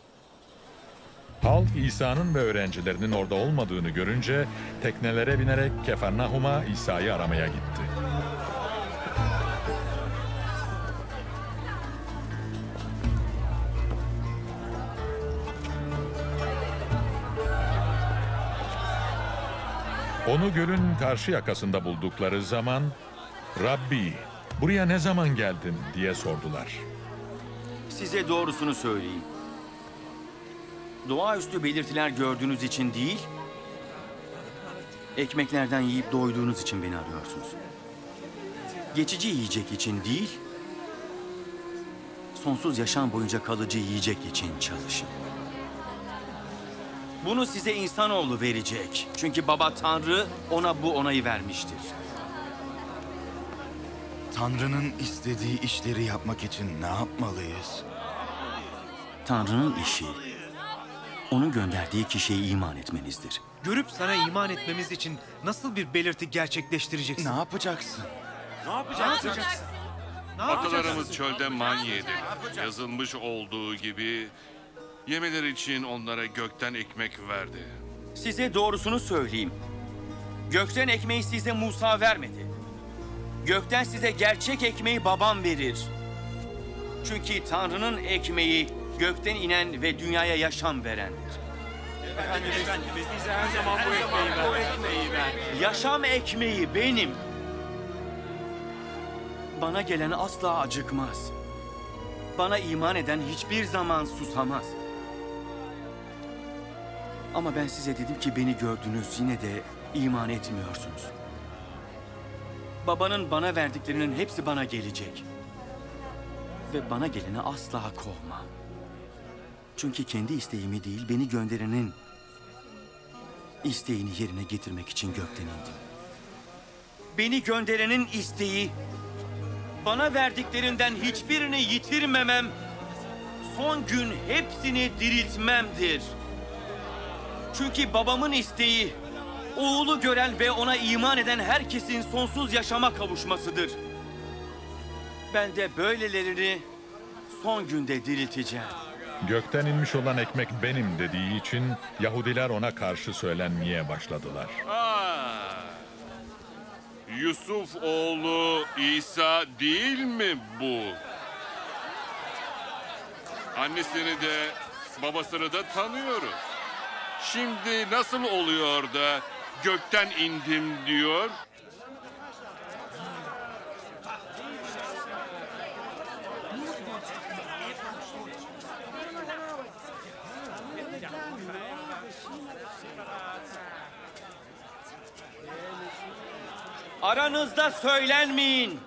Halk İsa'nın ve öğrencilerinin orada olmadığını görünce teknelere binerek Kefarnahum'a İsa'yı aramaya gitti. Onu gölün karşı yakasında buldukları zaman "Rabbi, buraya ne zaman geldin?" diye sordular. "Size doğrusunu söyleyeyim. Doğaüstü belirtiler gördüğünüz için değil, ekmeklerden yiyip doyduğunuz için beni arıyorsunuz. Geçici yiyecek için değil, sonsuz yaşam boyunca kalıcı yiyecek için çalışın. Bunu size insanoğlu verecek. Çünkü Baba Tanrı ona bu onayı vermiştir." Tanrı'nın istediği işleri yapmak için ne yapmalıyız? Tanrı'nın işi, O'nun gönderdiği kişiye iman etmenizdir. Görüp sana iman etmemiz için nasıl bir belirti gerçekleştireceksin? Ne yapacaksın? Atalarımız çölde manye edip, yazılmış olduğu gibi yemeleri için onlara gökten ekmek verdi. Size doğrusunu söyleyeyim. Gökten ekmeği size Musa vermedi. Gökten size gerçek ekmeği Babam verir. Çünkü Tanrı'nın ekmeği gökten inen ve dünyaya yaşam verendir. Efendimiz bize her zaman bu ekmeği ver. Yaşam ekmeği benim. Bana gelen asla acıkmaz. Bana iman eden hiçbir zaman susamaz. Ama ben size dedim ki beni gördünüz, yine de iman etmiyorsunuz. Babanın bana verdiklerinin hepsi bana gelecek. Ve bana geleni asla kovma. Çünkü kendi isteğimi değil, beni gönderenin isteğini yerine getirmek için gökten indim. Beni gönderenin isteği, bana verdiklerinden hiçbirini yitirmemem, son gün hepsini diriltmemdir. Çünkü Babamın isteği, Oğlu gören ve O'na iman eden herkesin sonsuz yaşama kavuşmasıdır. Ben de böylelerini son günde dirilteceğim. Gökten inmiş olan ekmek benim dediği için Yahudiler ona karşı söylenmeye başladılar. Yusuf oğlu İsa değil mi bu? Annesini de babasını da tanıyoruz. Şimdi nasıl oluyor da gökten indim diyor? Aranızda söylenmeyin.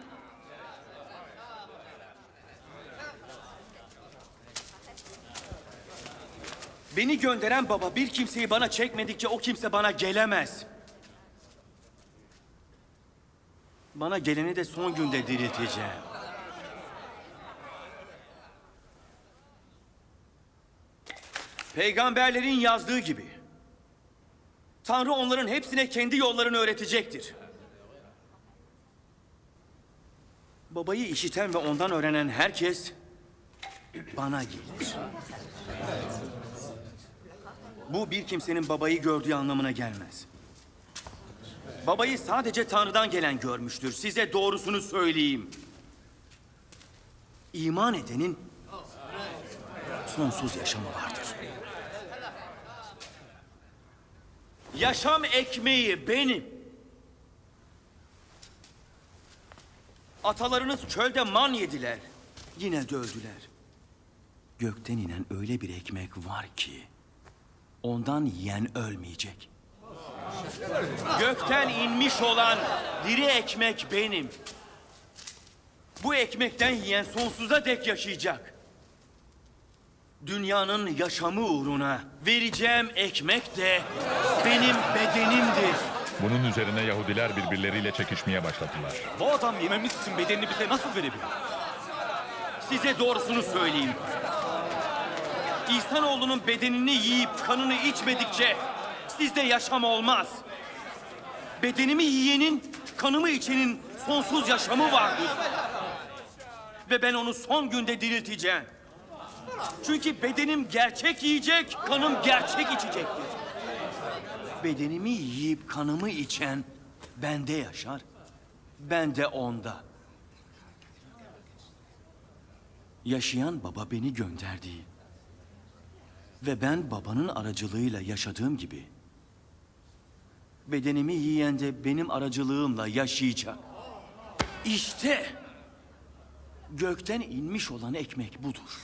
Beni gönderen Baba bir kimseyi bana çekmedikçe o kimse bana gelemez. Bana geleni de son günde dirilteceğim. Peygamberlerin yazdığı gibi Tanrı onların hepsine kendi yollarını öğretecektir. Babayı işiten ve ondan öğrenen herkes bana gelir. bu bir kimsenin babayı gördüğü anlamına gelmez. Babayı sadece Tanrı'dan gelen görmüştür. Size doğrusunu söyleyeyim. İman edenin sonsuz yaşamı vardır. Yaşam ekmeği benim. Atalarınız çölde man yediler. Yine de öldüler. Gökten inen öyle bir ekmek var ki ondan yiyen ölmeyecek. Gökten inmiş olan diri ekmek benim. Bu ekmekten yiyen sonsuza dek yaşayacak. Dünyanın yaşamı uğruna vereceğim ekmek de benim bedenimdir. Bunun üzerine Yahudiler birbirleriyle çekişmeye başladılar. Bu adam yememiz için bedenini bize nasıl verebilir? Size doğrusunu söyleyeyim. İnsanoğlunun bedenini yiyip kanını içmedikçe sizde yaşam olmaz. Bedenimi yiyenin, kanımı içenin sonsuz yaşamı vardır. Ve ben onu son günde dirilteceğim. Çünkü bedenim gerçek yiyecek, kanım gerçek içecektir. Bedenimi yiyip kanımı içen bende yaşar, ben de onda. Yaşayan baba beni gönderdiği ve ben babanın aracılığıyla yaşadığım gibi bedenimi yiyen de benim aracılığımla yaşayacak. İşte gökten inmiş olan ekmek budur.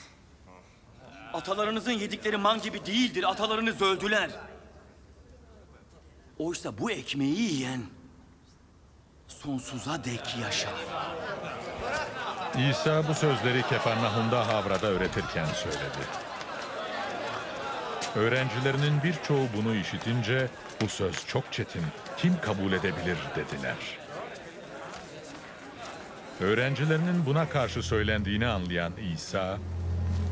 Atalarınızın yedikleri man gibi değildir. Atalarınız öldüler. Oysa bu ekmeği yiyen sonsuza dek yaşar. İsa bu sözleri Kefarnahum'da Havra'da öğretirken söyledi. Öğrencilerinin birçoğu bunu işitince bu söz çok çetin, kim kabul edebilir dediler. Öğrencilerinin buna karşı söylendiğini anlayan İsa,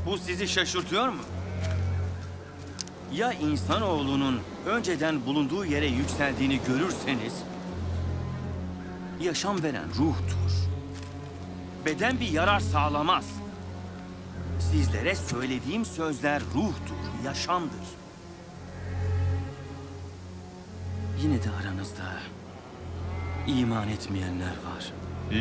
bu sizi şaşırtıyor mu? Ya insanoğlunun önceden bulunduğu yere yükseldiğini görürseniz, yaşam veren ruhtur. Beden bir yarar sağlamaz. Sizlere söylediğim sözler ruhtur, yaşamdır. Yine de aranızda iman etmeyenler var.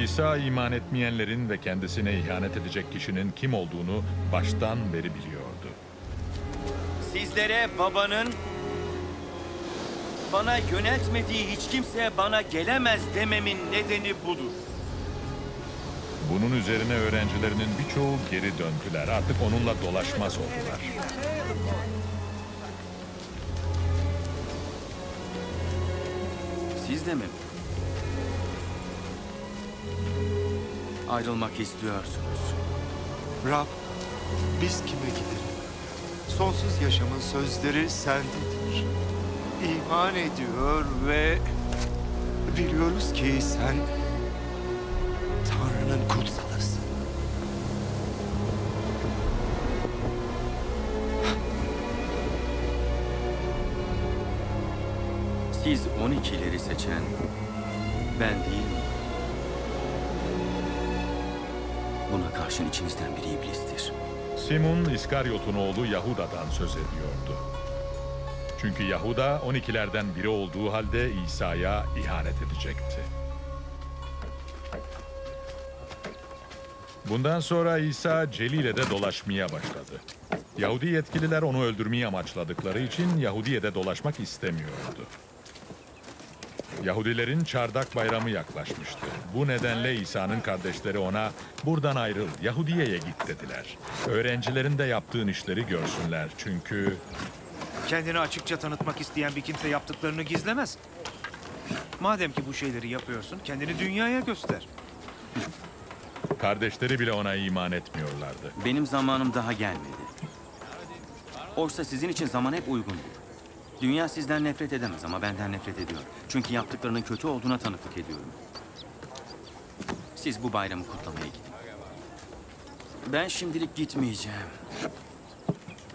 İsa iman etmeyenlerin ve kendisine ihanet edecek kişinin kim olduğunu baştan beri biliyordu. Sizlere babanın bana yöneltmediği hiç kimse bana gelemez dememin nedeni budur. Bunun üzerine öğrencilerinin birçoğu geri döndüler. Artık onunla dolaşmaz oldular. Siz de mi? Ayrılmak istiyorsunuz. Rab, biz kime gidelim? Sonsuz yaşamın sözleri sendedir. İman ediyor ve biliyoruz ki sen Tanrı'nın kutsalısın. Siz 12'leri seçen ben değil miyim? Buna karşın içinizden biri iblistir. Simon İskariot'un oğlu Yahuda'dan söz ediyordu. Çünkü Yahuda 12'lerden biri olduğu halde İsa'ya ihanet edecekti. Bundan sonra İsa Celile'de dolaşmaya başladı. Yahudi yetkililer onu öldürmeyi amaçladıkları için Yahudiye'de dolaşmak istemiyordu. Yahudilerin çardak bayramı yaklaşmıştı. Bu nedenle İsa'nın kardeşleri ona buradan ayrıl, Yahudiye'ye git dediler. Öğrencilerin de yaptığın işleri görsünler çünkü... Kendini açıkça tanıtmak isteyen bir kimse yaptıklarını gizlemez. Madem ki bu şeyleri yapıyorsun, kendini dünyaya göster. Kardeşleri bile ona iman etmiyorlardı. Benim zamanım daha gelmedi. Oysa sizin için zaman hep uygun. Dünya sizden nefret edemez ama benden nefret ediyor. Çünkü yaptıklarının kötü olduğuna tanıklık ediyorum. Siz bu bayramı kutlamaya gidin. Ben şimdilik gitmeyeceğim.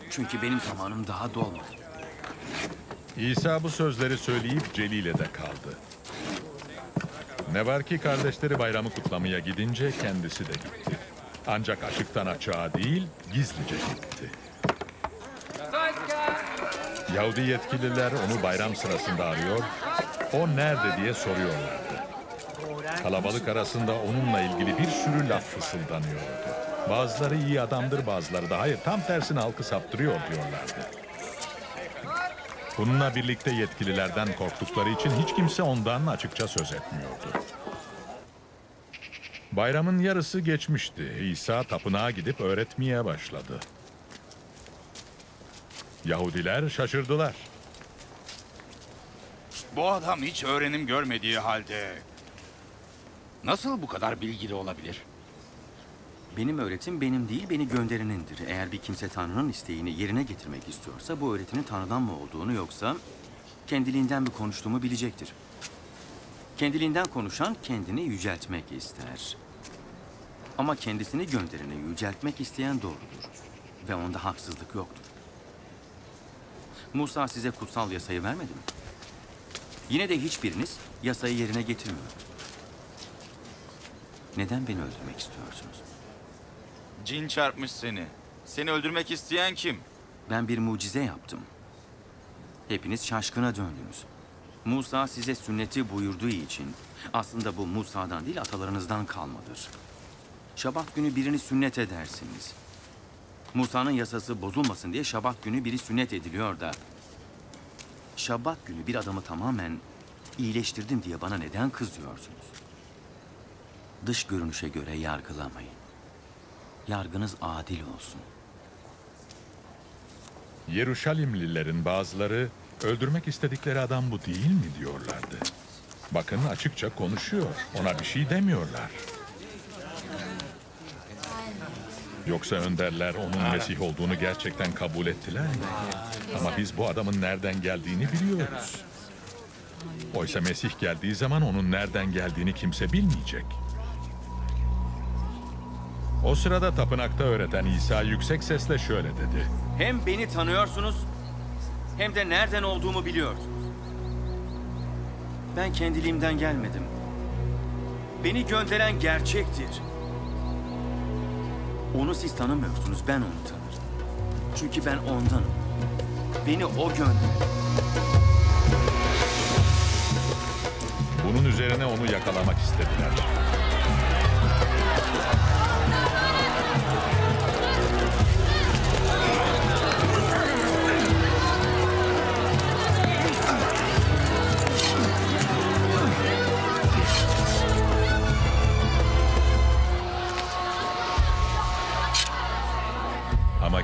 Çünkü benim zamanım daha dolmadı. İsa bu sözleri söyleyip Celile'de kaldı. Ne var ki kardeşleri bayramı kutlamaya gidince kendisi de gitti. Ancak açıktan açığa değil, gizlice gitti. Yahudi yetkililer onu bayram sırasında arıyor, o nerede diye soruyorlardı. Kalabalık arasında onunla ilgili bir sürü laf fısıldanıyordu. Bazıları iyi adamdır, bazıları da hayır, tam tersine halkı saptırıyor diyorlardı. Bununla birlikte yetkililerden korktukları için hiç kimse ondan açıkça söz etmiyordu. Bayramın yarısı geçmişti. İsa tapınağa gidip öğretmeye başladı. Yahudiler şaşırdılar. Bu adam hiç öğrenim görmediği halde nasıl bu kadar bilgili olabilir? Benim öğretim benim değil, beni gönderenindir. Eğer bir kimse Tanrı'nın isteğini yerine getirmek istiyorsa bu öğretinin Tanrı'dan mı olduğunu yoksa kendiliğinden mi konuştuğumu bilecektir. Kendiliğinden konuşan kendini yüceltmek ister. Ama kendisini gönderene yüceltmek isteyen doğrudur. Ve onda haksızlık yoktur. Musa size kutsal yasayı vermedi mi? Yine de hiçbiriniz yasayı yerine getirmiyor. Neden beni öldürmek istiyorsunuz? Cin çarpmış seni. Seni öldürmek isteyen kim? Ben bir mucize yaptım. Hepiniz şaşkına döndünüz. Musa size sünneti buyurduğu için aslında bu Musa'dan değil atalarınızdan kalmadır. Şabat günü birini sünnet edersiniz. Musa'nın yasası bozulmasın diye Şabat günü biri sünnet ediliyor da Şabat günü bir adamı tamamen iyileştirdim diye bana neden kızıyorsunuz? Dış görünüşe göre yargılamayın. Yargınız adil olsun. Yeruşalimlilerin bazıları öldürmek istedikleri adam bu değil mi diyorlardı. Bakın açıkça konuşuyor. Ona bir şey demiyorlar. Yoksa önderler onun Mesih olduğunu gerçekten kabul ettiler mi? Ama biz bu adamın nereden geldiğini biliyoruz. Oysa Mesih geldiği zaman onun nereden geldiğini kimse bilmeyecek. O sırada tapınakta öğreten İsa yüksek sesle şöyle dedi. Hem beni tanıyorsunuz hem de nereden olduğumu biliyorsunuz. Ben kendiliğimden gelmedim. Beni gönderen gerçektir. Onu siz tanımıyorsunuz, ben onu tanırım. Çünkü ben ondanım. Beni o gönderdi. Bunun üzerine onu yakalamak istediler.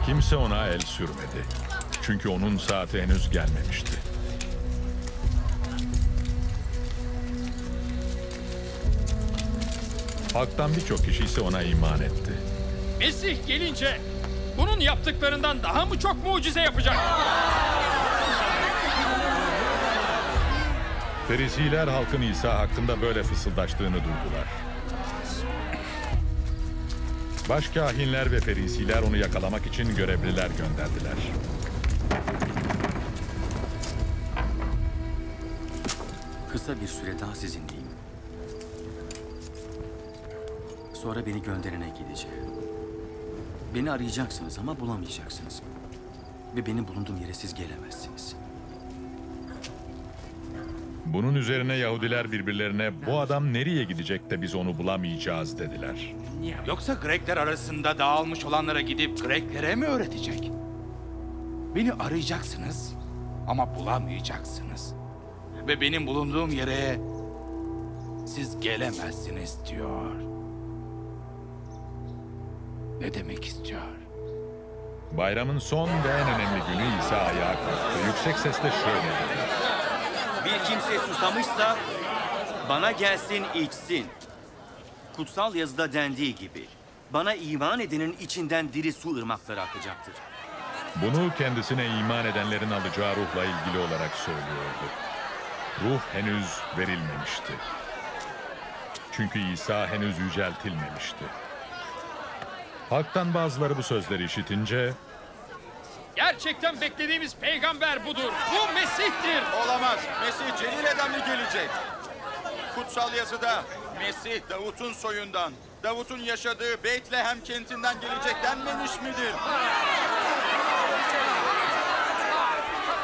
Kimse ona el sürmedi. Çünkü onun saati henüz gelmemişti. Halktan birçok kişi ise ona iman etti. Mesih gelince bunun yaptıklarından daha mı çok mucize yapacak? Ferisiler halkın İsa hakkında böyle fısıldaştığını duydular. Başkâhinler ve ferisiler onu yakalamak için görevliler gönderdiler. Kısa bir süre daha sizinleyim. Sonra beni gönderene gideceğim. Beni arayacaksınız ama bulamayacaksınız. Ve benim bulunduğum yere siz gelemezsiniz. Bunun üzerine Yahudiler birbirlerine bu adam nereye gidecek de biz onu bulamayacağız dediler. Yoksa Grekler arasında dağılmış olanlara gidip Greklere mi öğretecek? Beni arayacaksınız ama bulamayacaksınız. Ve benim bulunduğum yere siz gelemezsiniz diyor. Ne demek istiyor? Bayramın son ve en önemli günü İsa ayağa kalktı. Yüksek sesle şöyle dedi. Bir kimse susamışsa bana gelsin içsin. Kutsal yazıda dendiği gibi bana iman edenin içinden diri su ırmakları akacaktır. Bunu kendisine iman edenlerin alacağı ruhla ilgili olarak söylüyordu. Ruh henüz verilmemişti. Çünkü İsa henüz yüceltilmemişti. Halktan bazıları bu sözleri işitince... Gerçekten beklediğimiz peygamber budur. Bu Mesih'tir. Olamaz. Mesih Celile'den mi gelecek? Kutsal yazıda Mesih Davut'un soyundan, Davut'un yaşadığı Beytlehem kentinden gelecek denmemiş midir?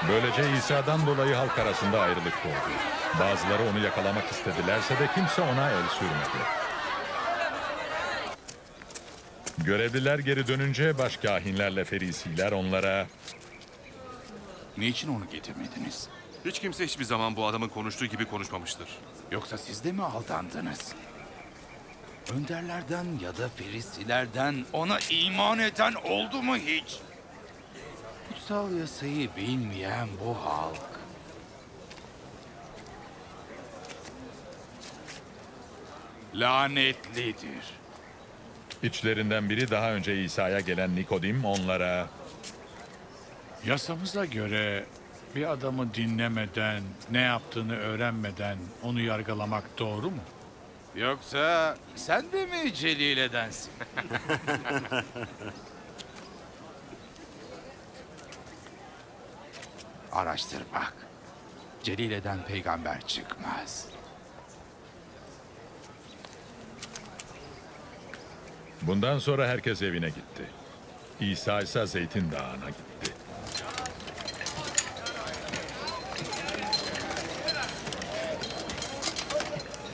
Böylece İsa'dan dolayı halk arasında ayrılık oldu. Bazıları onu yakalamak istedilerse de kimse ona el sürmedi. Görevliler geri dönünce başkâhinlerle ferisiler onlara... Niçin onu getirmediniz? Hiç kimse hiçbir zaman bu adamın konuştuğu gibi konuşmamıştır. Yoksa siz de mi aldandınız? Önderlerden ya da ferisilerden ona iman eden oldu mu hiç? Kutsal yasayı bilmeyen bu halk. Lanetlidir. İçlerinden biri daha önce İsa'ya gelen Nikodim onlara... Yasamıza göre bir adamı dinlemeden, ne yaptığını öğrenmeden onu yargılamak doğru mu? Yoksa sen de mi Celile'densin? Araştır bak. Celile'den peygamber çıkmaz. Bundan sonra herkes evine gitti. İsa ise Zeytin Dağı'na gitti.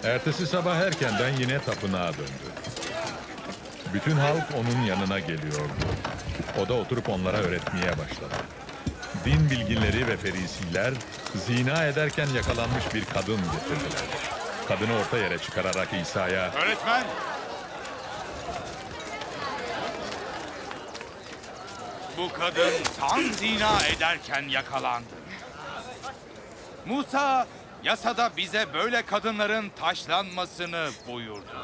Ertesi sabah erkenden yine tapınağa döndü. Bütün halk onun yanına geliyordu. O da oturup onlara öğretmeye başladı. Din bilginleri ve ferisiler zina ederken yakalanmış bir kadın getirdiler. Kadını orta yere çıkararak İsa'ya... Öğretmen! Bu kadın tam zina ederken yakalandı. Musa... Yasada bize böyle kadınların taşlanmasını buyurdu.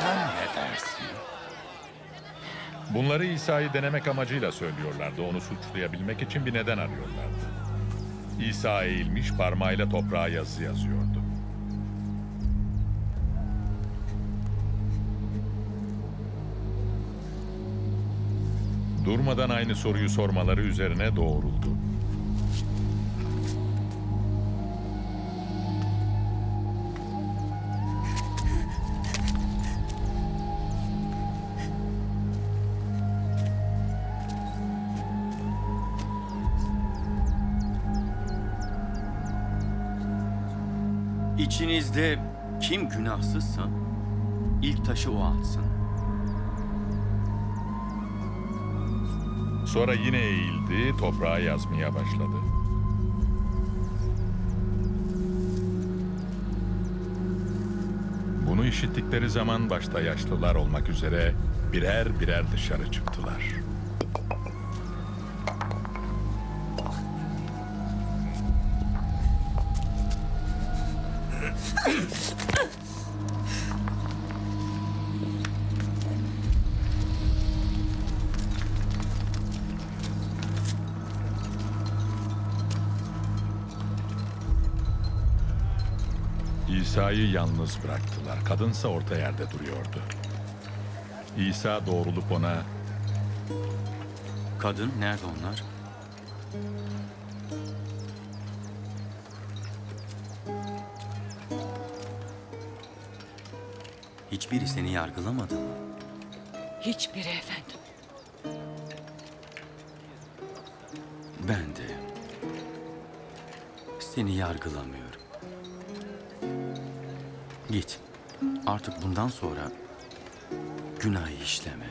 Sen ne dersin? Bunları İsa'yı denemek amacıyla söylüyorlardı. Onu suçlayabilmek için bir neden arıyorlardı. İsa eğilmiş parmağıyla toprağa yazı yazıyordu. Durmadan aynı soruyu sormaları üzerine doğruldu. İçinizde kim günahsızsa ilk taşı o atsın. Sonra yine eğildi, toprağa yazmaya başladı. Bunu işittikleri zaman başta yaşlılar olmak üzere birer birer dışarı çıktılar. İsa'yı yalnız bıraktılar. Kadınsa orta yerde duruyordu. İsa doğrulup ona... Kadın, nerede onlar? Hiçbiri seni yargılamadı mı? Hiçbiri efendim. Ben de... seni yargılamıyorum. Git. Artık bundan sonra günah işleme.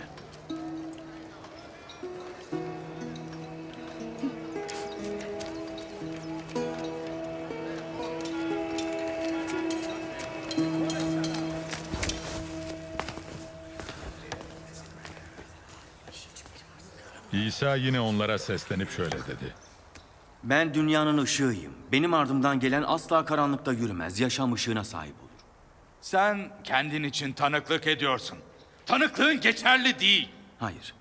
İsa yine onlara seslenip şöyle dedi. Ben dünyanın ışığıyım. Benim ardımdan gelen asla karanlıkta yürümez. Yaşam ışığına sahip olur. Sen kendin için tanıklık ediyorsun. Tanıklığın geçerli değil. Hayır.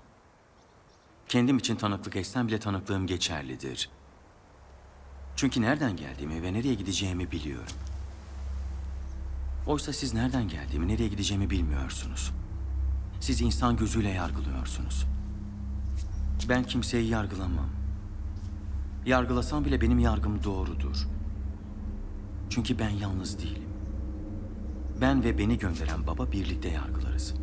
Kendim için tanıklık etsem bile tanıklığım geçerlidir. Çünkü nereden geldiğimi ve nereye gideceğimi biliyorum. Oysa siz nereden geldiğimi, nereye gideceğimi bilmiyorsunuz. Siz insan gözüyle yargılıyorsunuz. Ben kimseyi yargılamam. Yargılasam bile benim yargım doğrudur. Çünkü ben yalnız değilim. Ben ve beni gönderen Baba birlikte yargılarız.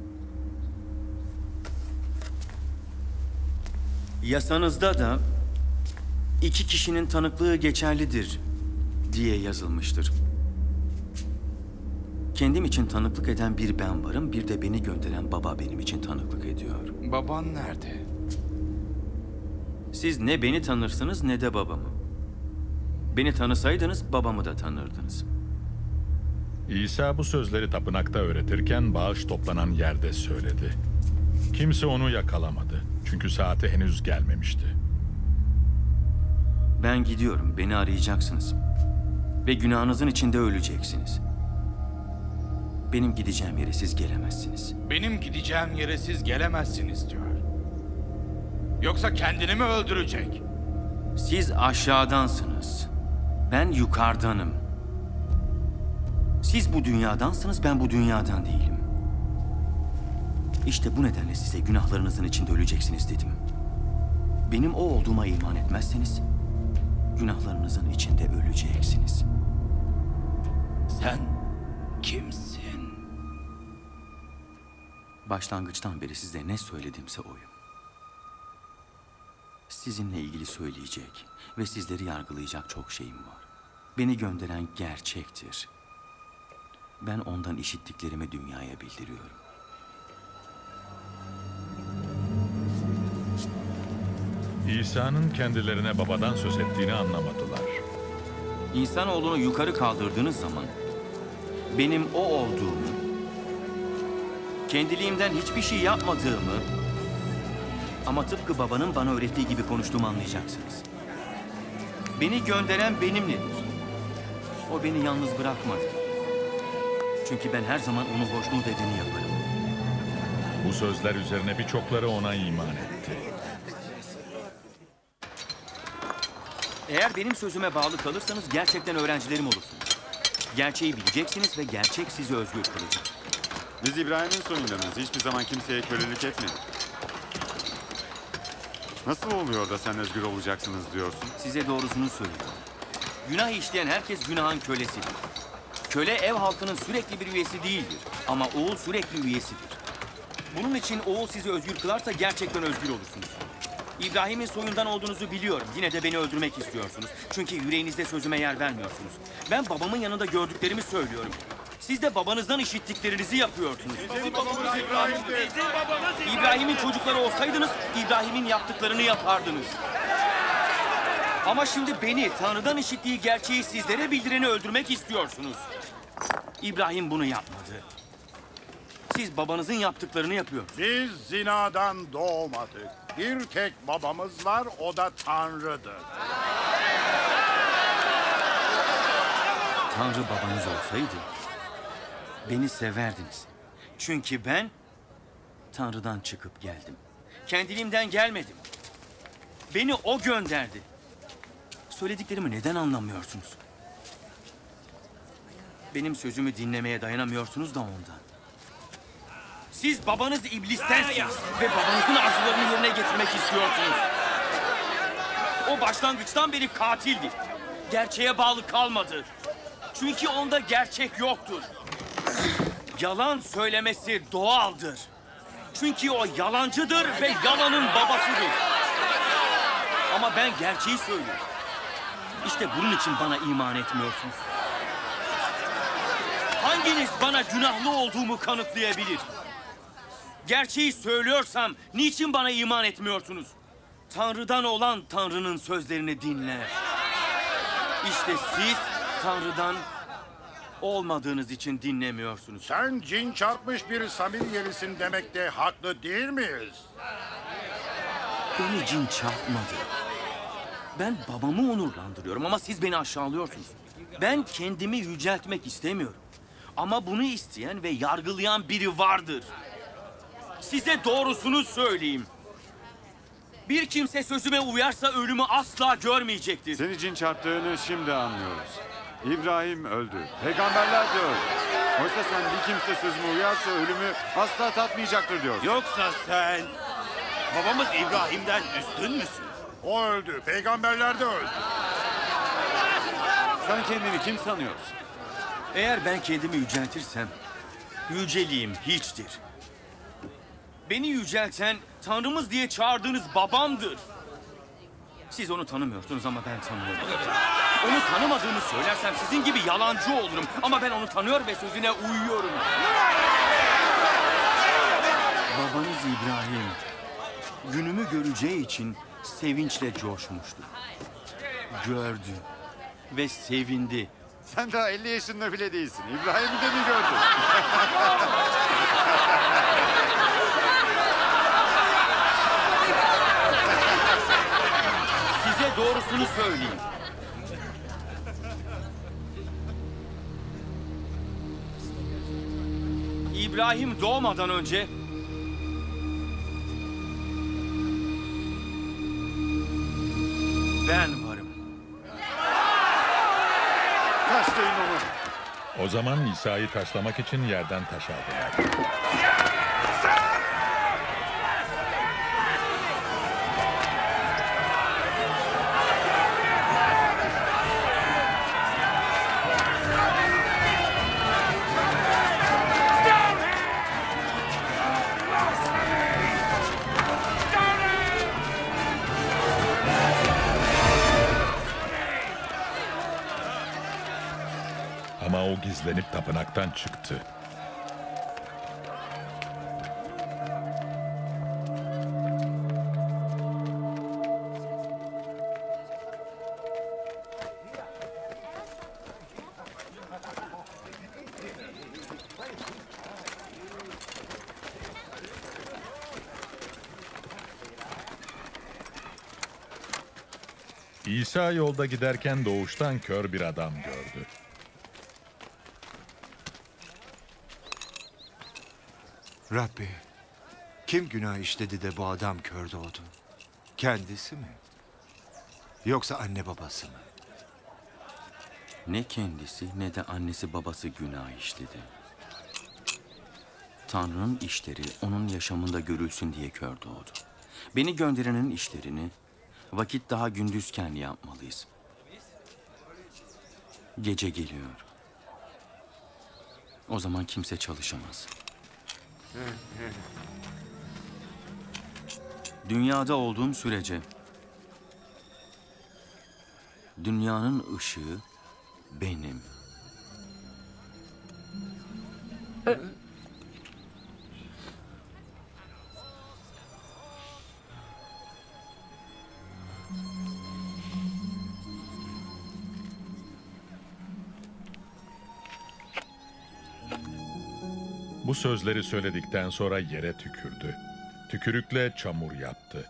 yasanızda da iki kişinin tanıklığı geçerlidir diye yazılmıştır. Kendim için tanıklık eden bir ben varım, bir de beni gönderen baba benim için tanıklık ediyor. Baban nerede? Siz ne beni tanırsınız ne de babamı. Beni tanısaydınız babamı da tanırdınız. İsa bu sözleri tapınakta öğretirken bağış toplanan yerde söyledi. Kimse onu yakalamadı. Çünkü saati henüz gelmemişti. Ben gidiyorum. Beni arayacaksınız. Ve günahınızın içinde öleceksiniz. Benim gideceğim yere siz gelemezsiniz. Benim gideceğim yere siz gelemezsiniz diyor. Yoksa kendini mi öldürecek? Siz aşağıdansınız. Ben yukarıdanım. Siz bu dünyadansınız, ben bu dünyadan değilim. İşte bu nedenle size günahlarınızın içinde öleceksiniz dedim. Benim o olduğuma iman etmezseniz, günahlarınızın içinde öleceksiniz. Sen kimsin? Başlangıçtan beri size ne söyledimse oyum. Sizinle ilgili söyleyecek ve sizleri yargılayacak çok şeyim var. Beni gönderen gerçektir. Ben ondan işittiklerimi dünyaya bildiriyorum. İsa'nın kendilerine babadan söz ettiğini anlamadılar. İnsanoğlunu yukarı kaldırdığınız zaman benim o olduğumu, kendiliğimden hiçbir şey yapmadığımı ama tıpkı babanın bana öğrettiği gibi konuştuğumu anlayacaksınız. Beni gönderen benimledir. O beni yalnız bırakmadı. Çünkü ben her zaman onu hoşnut edeni yaparım. Bu sözler üzerine birçokları ona iman etti. Eğer benim sözüme bağlı kalırsanız gerçekten öğrencilerim olursunuz. Gerçeği bileceksiniz ve gerçek sizi özgür kılacak. Biz İbrahim'in soyundanız. Hiçbir zaman kimseye kölelik etmedik. Nasıl oluyor da sen özgür olacaksınız diyorsun? Size doğrusunu söylüyorum. Günah işleyen herkes günahın kölesidir. Köle ev halkının sürekli bir üyesi değildir. Ama oğul sürekli üyesidir. Bunun için oğul sizi özgür kılarsa gerçekten özgür olursunuz. İbrahim'in soyundan olduğunuzu biliyorum. Yine de beni öldürmek istiyorsunuz. Çünkü yüreğinizde sözüme yer vermiyorsunuz. Ben babamın yanında gördüklerimi söylüyorum. Siz de babanızdan işittiklerinizi yapıyorsunuz. Bizim babamız İbrahim'dir. İbrahim'in çocukları olsaydınız İbrahim'in yaptıklarını yapardınız. Ama şimdi beni Tanrı'dan işittiği gerçeği sizlere bildireni öldürmek istiyorsunuz. İbrahim bunu yapmadı. Siz babanızın yaptıklarını yapıyorsunuz. Biz zinadan doğmadık. Bir tek babamız var, o da Tanrı'dır. Tanrı babanız olsaydı beni severdiniz. Çünkü ben Tanrı'dan çıkıp geldim. Kendiliğimden gelmedim. Beni o gönderdi. Söylediklerimi neden anlamıyorsunuz? Benim sözümü dinlemeye dayanamıyorsunuz da ondan. Siz babanız iblistensiniz ve babanızın arzularını yerine getirmek istiyorsunuz. O başlangıçtan beri katildi. Gerçeğe bağlı kalmadı. Çünkü onda gerçek yoktur. Yalan söylemesi doğaldır. Çünkü o yalancıdır ve yalanın babasıdır. Ama ben gerçeği söylüyorum. İşte bunun için bana iman etmiyorsunuz. Hanginiz bana günahlı olduğumu kanıtlayabilir? Gerçeği söylüyorsam niçin bana iman etmiyorsunuz? Tanrı'dan olan Tanrı'nın sözlerini dinler. İşte siz Tanrı'dan olmadığınız için dinlemiyorsunuz. Sen cin çarpmış bir Samiriyelisin demekte haklı değil miyiz? Beni cin çarpmadı. Ben babamı onurlandırıyorum ama siz beni aşağılıyorsunuz. Ben kendimi yüceltmek istemiyorum. Ama bunu isteyen ve yargılayan biri vardır. Size doğrusunu söyleyeyim. Bir kimse sözüme uyarsa ölümü asla görmeyecektir. Seni cin çarptığını şimdi anlıyoruz. İbrahim öldü. Peygamberler de öldü. Oysa sen bir kimse sözüme uyarsa ölümü asla tatmayacaktır diyorsun. Yoksa sen babamız İbrahim'den üstün müsün? O öldü. Peygamberler de öldü. Sen kendini kim sanıyorsun? Eğer ben kendimi yüceltirsem yüceliğim hiçtir. Beni yücelten Tanrımız diye çağırdığınız babamdır. Siz onu tanımıyorsunuz ama ben tanıyorum. Onu tanımadığımı söylersem sizin gibi yalancı olurum. Ama ben onu tanıyor ve sözüne uyuyorum. Babanız İbrahim günümü göreceği için sevinçle coşmuştu. Gördü ve sevindi. Sen daha 50 yaşında bile değilsin. İbrahim'i de mi gördün? Size doğrusunu söyleyeyim. İbrahim doğmadan önce... ben varım. Taşlayın onu. O zaman İsa'yı taşlamak için yerden taş aldılar. O gizlenip tapınaktan çıktı. İsa yolda giderken doğuştan kör bir adam gördü. Rabbi, kim günah işledi de bu adam kör doğdu? Kendisi mi? Yoksa anne babası mı? Ne kendisi ne de annesi babası günah işledi. Tanrı'nın işleri onun yaşamında görülsün diye kör doğdu. Beni gönderenin işlerini vakit daha gündüzken yapmalıyız. Gece geliyor. O zaman kimse çalışamaz. Dünyada olduğum sürece dünyanın ışığı benim. Bu sözleri söyledikten sonra yere tükürdü. Tükürükle çamur yaptı.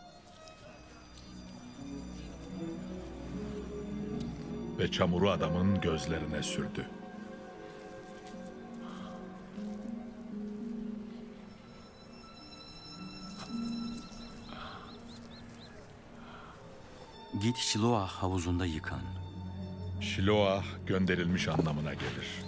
Ve çamuru adamın gözlerine sürdü. Git Şiloa havuzunda yıkan. Şiloa gönderilmiş anlamına gelir.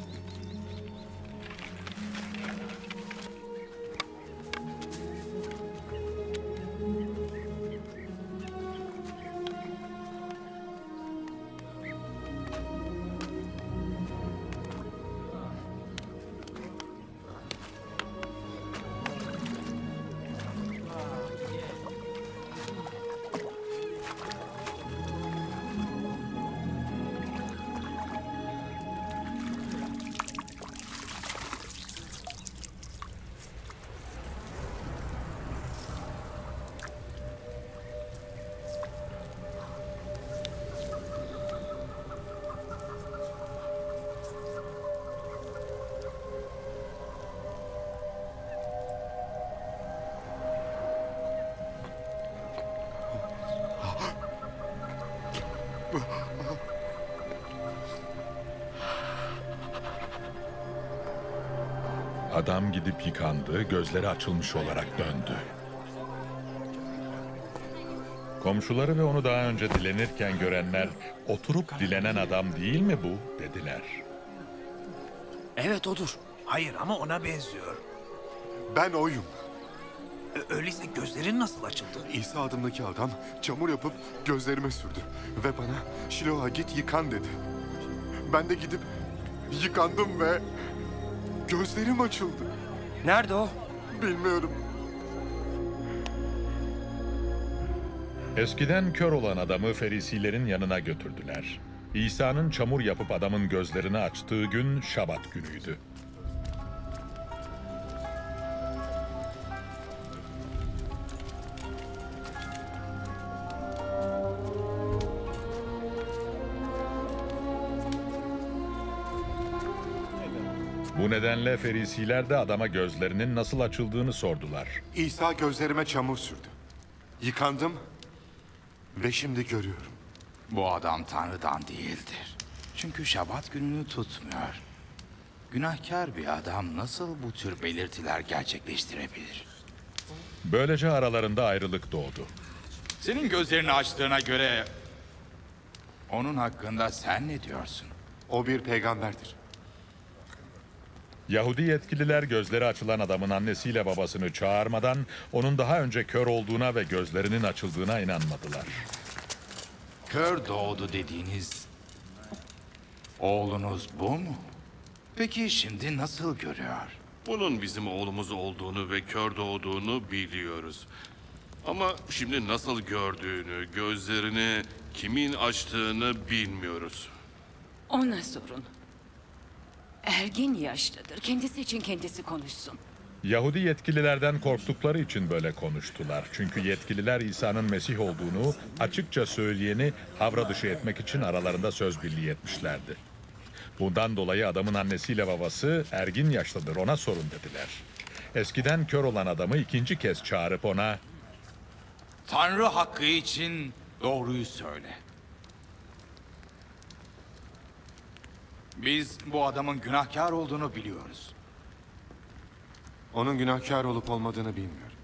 Adam gidip yıkandı, gözleri açılmış olarak döndü. Komşuları ve onu daha önce dilenirken görenler, "Oturup dilenen adam değil mi bu?" dediler. Evet odur. Hayır ama ona benziyor. Ben oyum. Öyleyse gözlerin nasıl açıldı? İsa adındaki adam çamur yapıp gözlerime sürdü ve bana "Şiloa git yıkan" dedi. Ben de gidip yıkandım ve gözlerim açıldı. Nerede o? Bilmiyorum. Eskiden kör olan adamı Ferisilerin yanına götürdüler. İsa'nın çamur yapıp adamın gözlerini açtığı gün Şabat günüydü. Bu nedenle Ferisiler de adama gözlerinin nasıl açıldığını sordular. İsa gözlerime çamur sürdü. Yıkandım ve şimdi görüyorum. Bu adam Tanrı'dan değildir. Çünkü Şabat gününü tutmuyor. Günahkar bir adam nasıl bu tür belirtiler gerçekleştirebilir? Böylece aralarında ayrılık doğdu. Senin gözlerini açtığına göre onun hakkında sen ne diyorsun? O bir peygamberdir. Yahudi yetkililer gözleri açılan adamın annesiyle babasını çağırmadan onun daha önce kör olduğuna ve gözlerinin açıldığına inanmadılar. Kör doğdu dediğiniz oğlunuz bu mu? Peki şimdi nasıl görüyor? Bunun bizim oğlumuz olduğunu ve kör doğduğunu biliyoruz. Ama şimdi nasıl gördüğünü, gözlerini kimin açtığını bilmiyoruz. Ona sorun. Ergin yaşlıdır. Kendisi için kendisi konuşsun. Yahudi yetkililerden korktukları için böyle konuştular. Çünkü yetkililer İsa'nın Mesih olduğunu açıkça söyleyeni havra dışı etmek için aralarında söz birliği etmişlerdi. Bundan dolayı adamın annesiyle babası ergin yaşlıdır, ona sorun dediler. Eskiden kör olan adamı ikinci kez çağırıp ona Tanrı hakkı için doğruyu söyle. Biz bu adamın günahkar olduğunu biliyoruz. Onun günahkar olup olmadığını bilmiyorum.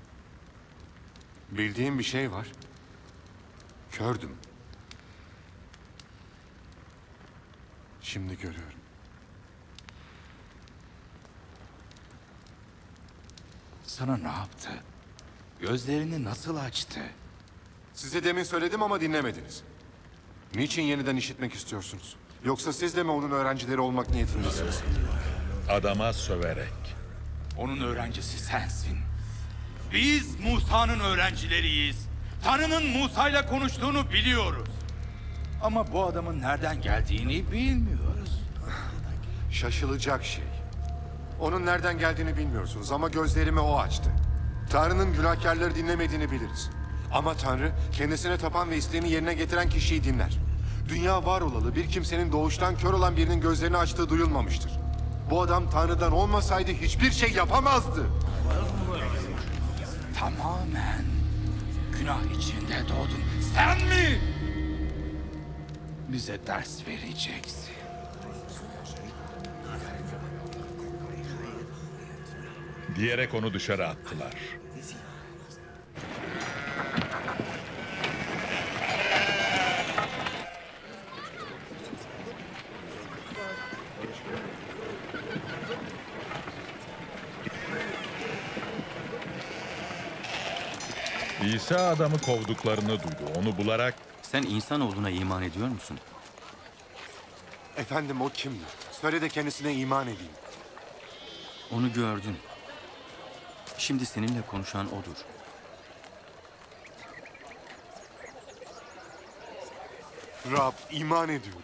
Bildiğim bir şey var. Kördüm. Şimdi görüyorum. Sana ne yaptı? Gözlerini nasıl açtı? Size demin söyledim ama dinlemediniz. Niçin yeniden işitmek istiyorsunuz? Yoksa siz de mi onun öğrencileri olmak niyetindesiniz? Adama söverek. Onun öğrencisi sensin. Biz Musa'nın öğrencileriyiz. Tanrı'nın Musa'yla konuştuğunu biliyoruz. Ama bu adamın nereden geldiğini bilmiyoruz. Şaşılacak şey. Onun nereden geldiğini bilmiyorsunuz ama gözlerimi o açtı. Tanrı'nın günahkarları dinlemediğini biliriz. Ama Tanrı kendisine tapan ve isteğini yerine getiren kişiyi dinler. Dünya var olalı bir kimsenin doğuştan kör olan birinin gözlerini açtığı duyulmamıştır. Bu adam Tanrı'dan olmasaydı hiçbir şey yapamazdı. Tamamen günah içinde doğdun. Sen mi? Bize ders vereceksin. Diyerek onu dışarı attılar. İsa adamı kovduklarını duydu. Onu bularak... Sen insan olduğuna iman ediyor musun? Efendim o kimdir? Söyle de kendisine iman edeyim. Onu gördün. Şimdi seninle konuşan odur. Rab, iman ediyorum.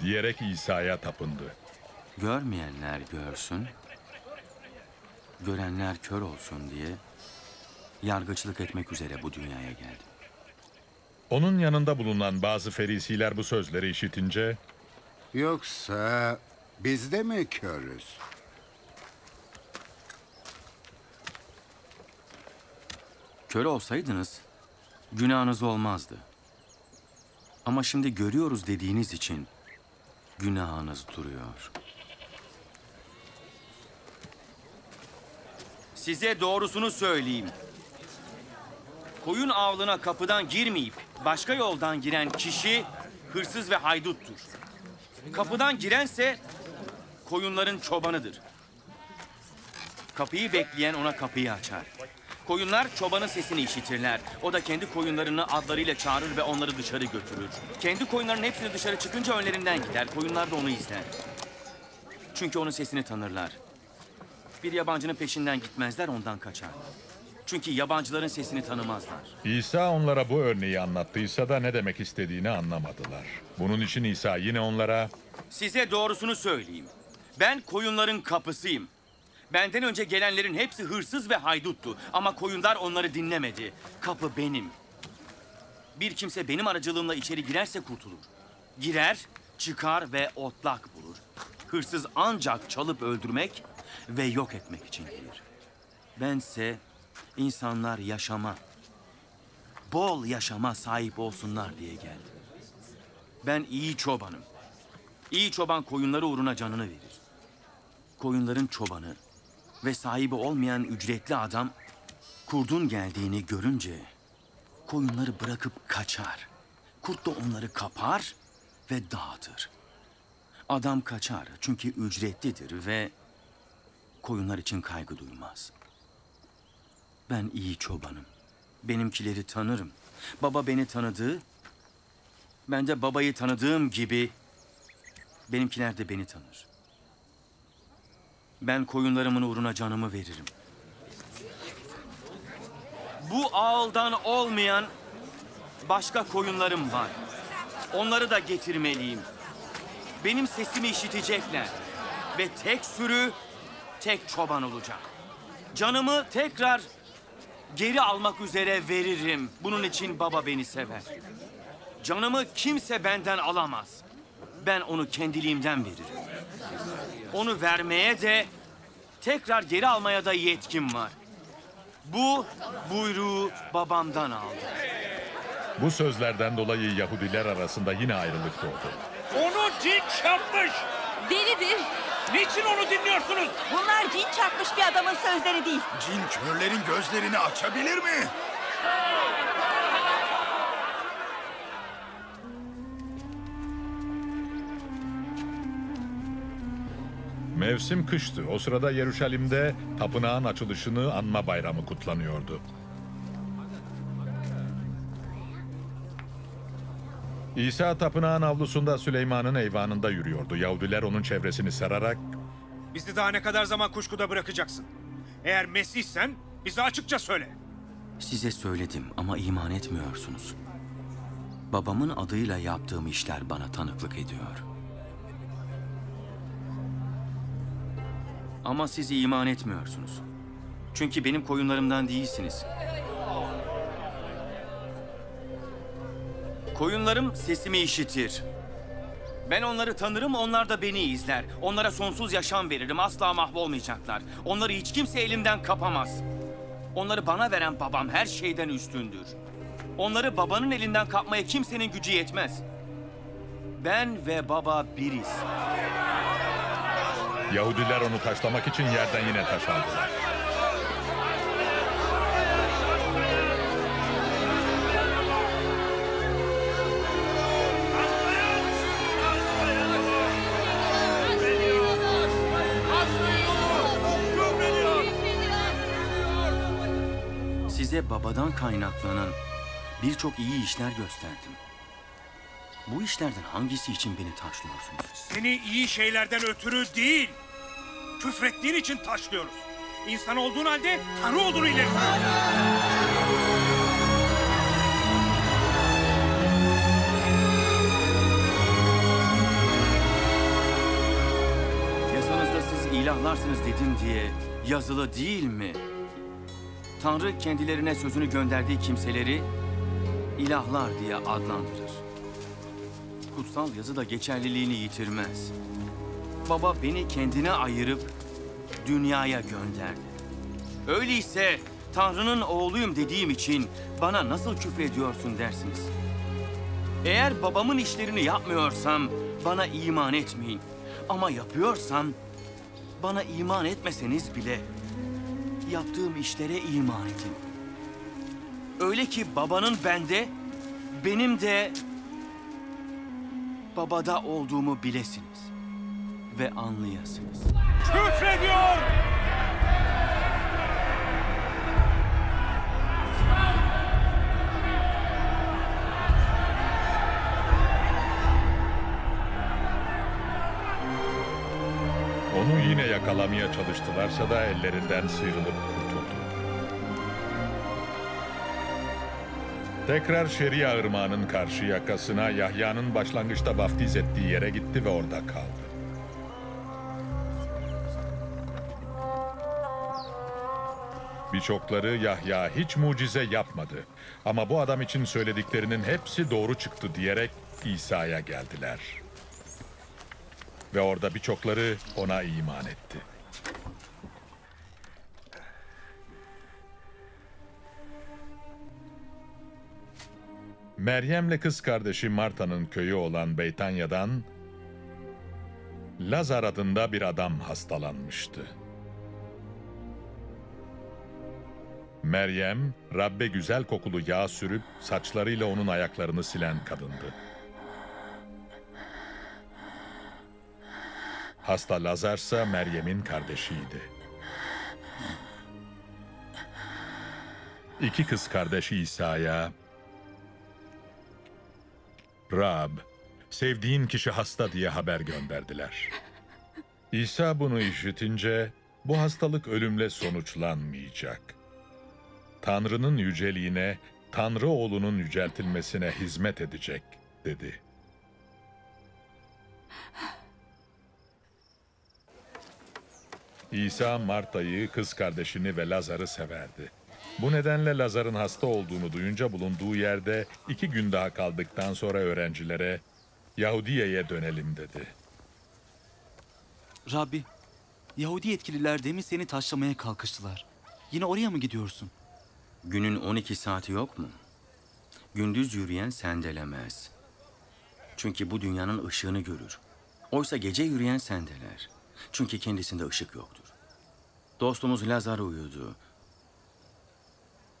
Diyerek İsa'ya tapındı. Görmeyenler görsün, görenler kör olsun diye... yargıçlık etmek üzere bu dünyaya geldi. Onun yanında bulunan bazı Ferisiler bu sözleri işitince... Yoksa biz de mi körüz? Kör olsaydınız günahınız olmazdı. Ama şimdi görüyoruz dediğiniz için günahınız duruyor. Size doğrusunu söyleyeyim. Koyun avlına kapıdan girmeyip başka yoldan giren kişi hırsız ve hayduttur. Kapıdan girense koyunların çobanıdır. Kapıyı bekleyen ona kapıyı açar. Koyunlar çobanın sesini işitirler. O da kendi koyunlarını adlarıyla çağırır ve onları dışarı götürür. Kendi koyunların hepsini dışarı çıkınca önlerinden gider. Koyunlar da onu izler. Çünkü onun sesini tanırlar. Bir yabancının peşinden gitmezler, ondan kaçar. Çünkü yabancıların sesini tanımazlar. İsa onlara bu örneği anlattıysa da ne demek istediğini anlamadılar. Bunun için İsa yine onlara... Size doğrusunu söyleyeyim. Ben koyunların kapısıyım. Benden önce gelenlerin hepsi hırsız ve hayduttu. Ama koyunlar onları dinlemedi. Kapı benim. Bir kimse benim aracılığımla içeri girerse kurtulur. Girer, çıkar ve otlak bulur. Hırsız ancak çalıp öldürmek ve yok etmek için gelir. Bense insanlar yaşama, bol yaşama sahip olsunlar diye geldim. Ben iyi çobanım. İyi çoban koyunları uğruna canını verir. Koyunların çobanı ve sahibi olmayan ücretli adam kurdun geldiğini görünce koyunları bırakıp kaçar. Kurt da onları kapar ve dağıtır. Adam kaçar çünkü ücretlidir ve koyunlar için kaygı duymaz. Ben iyi çobanım. Benimkileri tanırım. Baba beni tanıdı. Ben de babayı tanıdığım gibi benimkiler de beni tanır. Ben koyunlarımın uğruna canımı veririm. Bu ağıldan olmayan başka koyunlarım var. Onları da getirmeliyim. Benim sesimi işitecekler. Ve tek sürü, tek çoban olacak. Canımı tekrar geri almak üzere veririm. Bunun için baba beni sever. Canımı kimse benden alamaz. Ben onu kendiliğimden veririm. Onu vermeye de, tekrar geri almaya da yetkim var. Bu buyruğu babamdan aldım. Bu sözlerden dolayı Yahudiler arasında yine ayrılık doğdu. Onu cin çarpmış! Delidir! Niçin onu dinliyorsunuz? Bunlar cin çarpmış bir adamın sözleri değil. Cin körlerin gözlerini açabilir mi? Mevsim kıştı. O sırada Yeruşalim'de tapınağın açılışını anma bayramı kutlanıyordu. İsa tapınağın avlusunda Süleyman'ın eyvanında yürüyordu. Yahudiler onun çevresini sararak... Bizi daha ne kadar zaman kuşkuda bırakacaksın? Eğer Mesih'sen bize açıkça söyle. Size söyledim ama iman etmiyorsunuz. Babamın adıyla yaptığım işler bana tanıklık ediyor. Ama siz iman etmiyorsunuz. Çünkü benim koyunlarımdan değilsiniz. Koyunlarım sesimi işitir. Ben onları tanırım, onlar da beni izler. Onlara sonsuz yaşam veririm, asla mahvolmayacaklar. Onları hiç kimse elimden kapamaz. Onları bana veren babam her şeyden üstündür. Onları babanın elinden kapmaya kimsenin gücü yetmez. Ben ve baba biriz. Yahudiler onu taşlamak için yerden yine taş aldılar. Size babadan kaynaklanan birçok iyi işler gösterdim. Bu işlerden hangisi için beni taşlıyorsunuz? Seni iyi şeylerden ötürü değil, küfrettiğin için taşlıyoruz. İnsan olduğun halde Tanrı olduğunu ileri sürüyorsun. Yasanızda siz ilahlarsınız dedim diye yazılı değil mi? Tanrı kendilerine sözünü gönderdiği kimseleri ilahlar diye adlandırır. Kutsal yazı da geçerliliğini yitirmez. Baba beni kendine ayırıp dünyaya gönderdi. Öyleyse Tanrı'nın oğluyum dediğim için bana nasıl küfrediyorsun dersiniz. Eğer babamın işlerini yapmıyorsam bana iman etmeyin. Ama yapıyorsam bana iman etmeseniz bile yaptığım işlere iman edin. Öyle ki babanın bende, benim de babada olduğumu bilesiniz ve anlayasınız. Küfrediyor! Onu yine yakalamaya çalıştılarsa da ellerinden sıyrılıp kurtuldu. Tekrar Şeria Irmağı'nın karşı yakasına Yahya'nın başlangıçta vaftiz ettiği yere gitti ve orada kaldı. Birçokları Yahya hiç mucize yapmadı ama bu adam için söylediklerinin hepsi doğru çıktı diyerek İsa'ya geldiler. Ve orada birçokları ona iman etti. Meryem'le kız kardeşi Marta'nın köyü olan Beytanya'dan Lazar adında bir adam hastalanmıştı. Meryem, Rabbe güzel kokulu yağ sürüp saçlarıyla onun ayaklarını silen kadındı. Hasta Lazar'sa Meryem'in kardeşiydi. İki kız kardeşi İsa'ya, "Rab, sevdiğin kişi hasta" diye haber gönderdiler. İsa bunu işitince, bu hastalık ölümle sonuçlanmayacak. Tanrı'nın yüceliğine, Tanrı oğlunun yüceltilmesine hizmet edecek, dedi. İsa, Marta'yı, kız kardeşini ve Lazar'ı severdi. Bu nedenle Lazar'ın hasta olduğunu duyunca bulunduğu yerde 2 gün daha kaldıktan sonra öğrencilere, "Yahudiye'ye dönelim" dedi. "Rabbi, Yahudi yetkililer demin seni taşlamaya kalkıştılar. Yine oraya mı gidiyorsun?" "Günün 12 saati yok mu? Gündüz yürüyen sendelemez. Çünkü bu dünyanın ışığını görür. Oysa gece yürüyen sendeler. Çünkü kendisinde ışık yoktur. Dostumuz Lazar uyudu.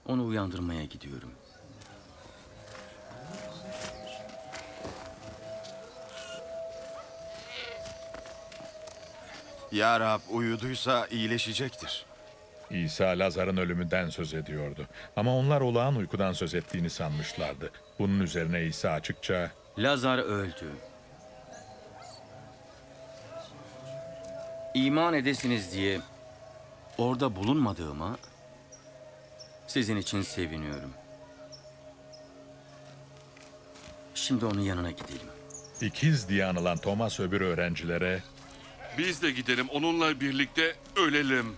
Onu uyandırmaya gidiyorum." "Ya Rab, uyuduysa iyileşecektir." İsa, Lazar'ın ölümünden söz ediyordu. Ama onlar olağan uykudan söz ettiğini sanmışlardı. Bunun üzerine İsa açıkça, "Lazar öldü. İman edesiniz diye orada bulunmadığıma sizin için seviniyorum. Şimdi onun yanına gidelim." İkiz diye anılan Thomas öbür öğrencilere, "Biz de gidelim, onunla birlikte ölelim."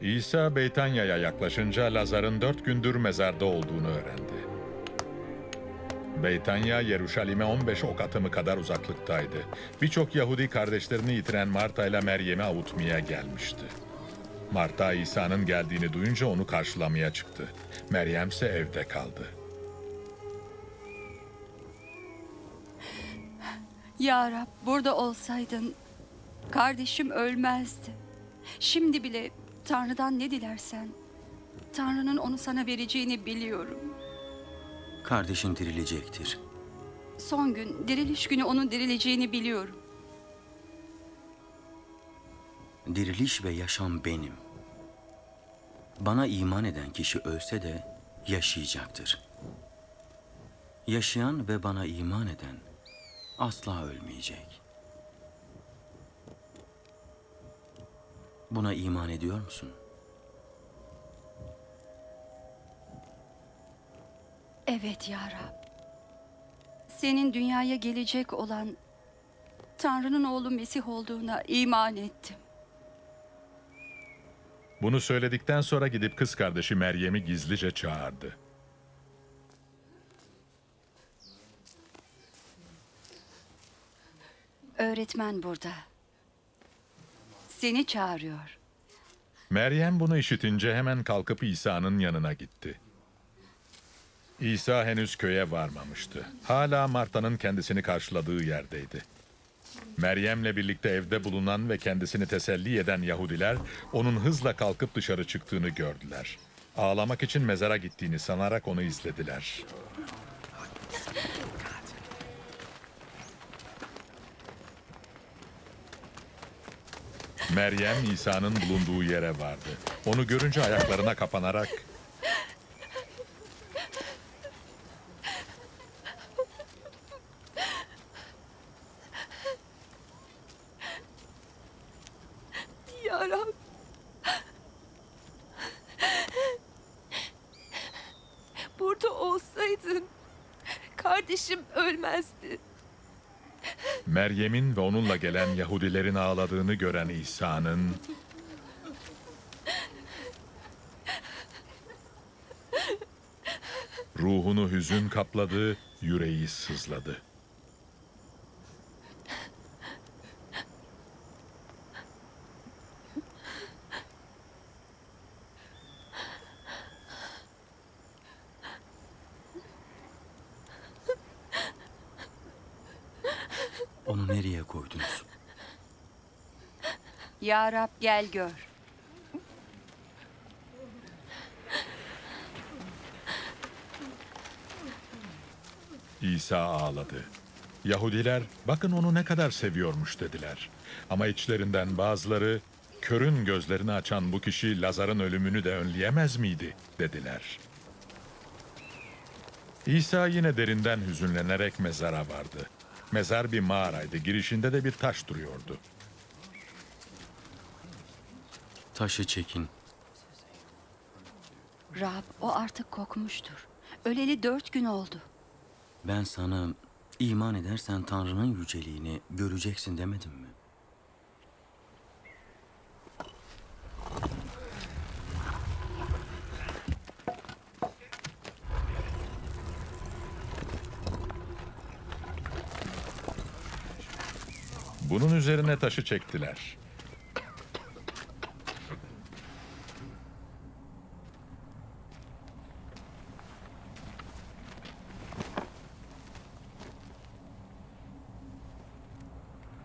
İsa Beytanya'ya yaklaşınca Lazar'ın 4 gündür mezarda olduğunu öğrendi. Beytanya, Yeruşalim'e 15 ok atımı kadar uzaklıktaydı. Birçok Yahudi kardeşlerini yitiren Marta ile Meryem'i avutmaya gelmişti. Marta, İsa'nın geldiğini duyunca onu karşılamaya çıktı. Meryem ise evde kaldı. "Ya Rab, burada olsaydın kardeşim ölmezdi. Şimdi bile Tanrı'dan ne dilersen, Tanrı'nın onu sana vereceğini biliyorum." "Kardeşin dirilecektir." "Son gün, diriliş günü onun dirileceğini biliyorum." "Diriliş ve yaşam benim. Bana iman eden kişi ölse de yaşayacaktır. Yaşayan ve bana iman eden asla ölmeyecek. Buna iman ediyor musun?" "Evet ya Rab. Senin dünyaya gelecek olan Tanrı'nın oğlu Mesih olduğuna iman ettim." Bunu söyledikten sonra gidip kız kardeşi Meryem'i gizlice çağırdı. "Öğretmen burada. Seni çağırıyor." Meryem bunu işitince hemen kalkıp İsa'nın yanına gitti. İsa henüz köye varmamıştı. Hala Marta'nın kendisini karşıladığı yerdeydi. Meryem'le birlikte evde bulunan ve kendisini teselli eden Yahudiler, onun hızla kalkıp dışarı çıktığını gördüler. Ağlamak için mezara gittiğini sanarak onu izlediler. Meryem, İsa'nın bulunduğu yere vardı. Onu görünce ayaklarına kapanarak, "Ya Rab, burada olsaydın kardeşim ölmezdi. Meryem'in ve onunla gelen Yahudilerin ağladığını gören İsa'nın ruhunu hüzün kapladı, yüreği sızladı. Onu nereye koydunuz? Ya Rab, gel gör. İsa ağladı. Yahudiler, bakın onu ne kadar seviyormuş dediler. Ama içlerinden bazıları, körün gözlerini açan bu kişi Lazar'ın ölümünü de önleyemez miydi dediler. İsa yine derinden hüzünlenerek mezara vardı. Mezar bir mağaraydı. Girişinde de bir taş duruyordu. Taşı çekin. Rab, o artık kokmuştur. Öleli 4 gün oldu. Ben sana iman edersen Tanrı'nın yüceliğini göreceksin demedim mi? Bunun üzerine taşı çektiler.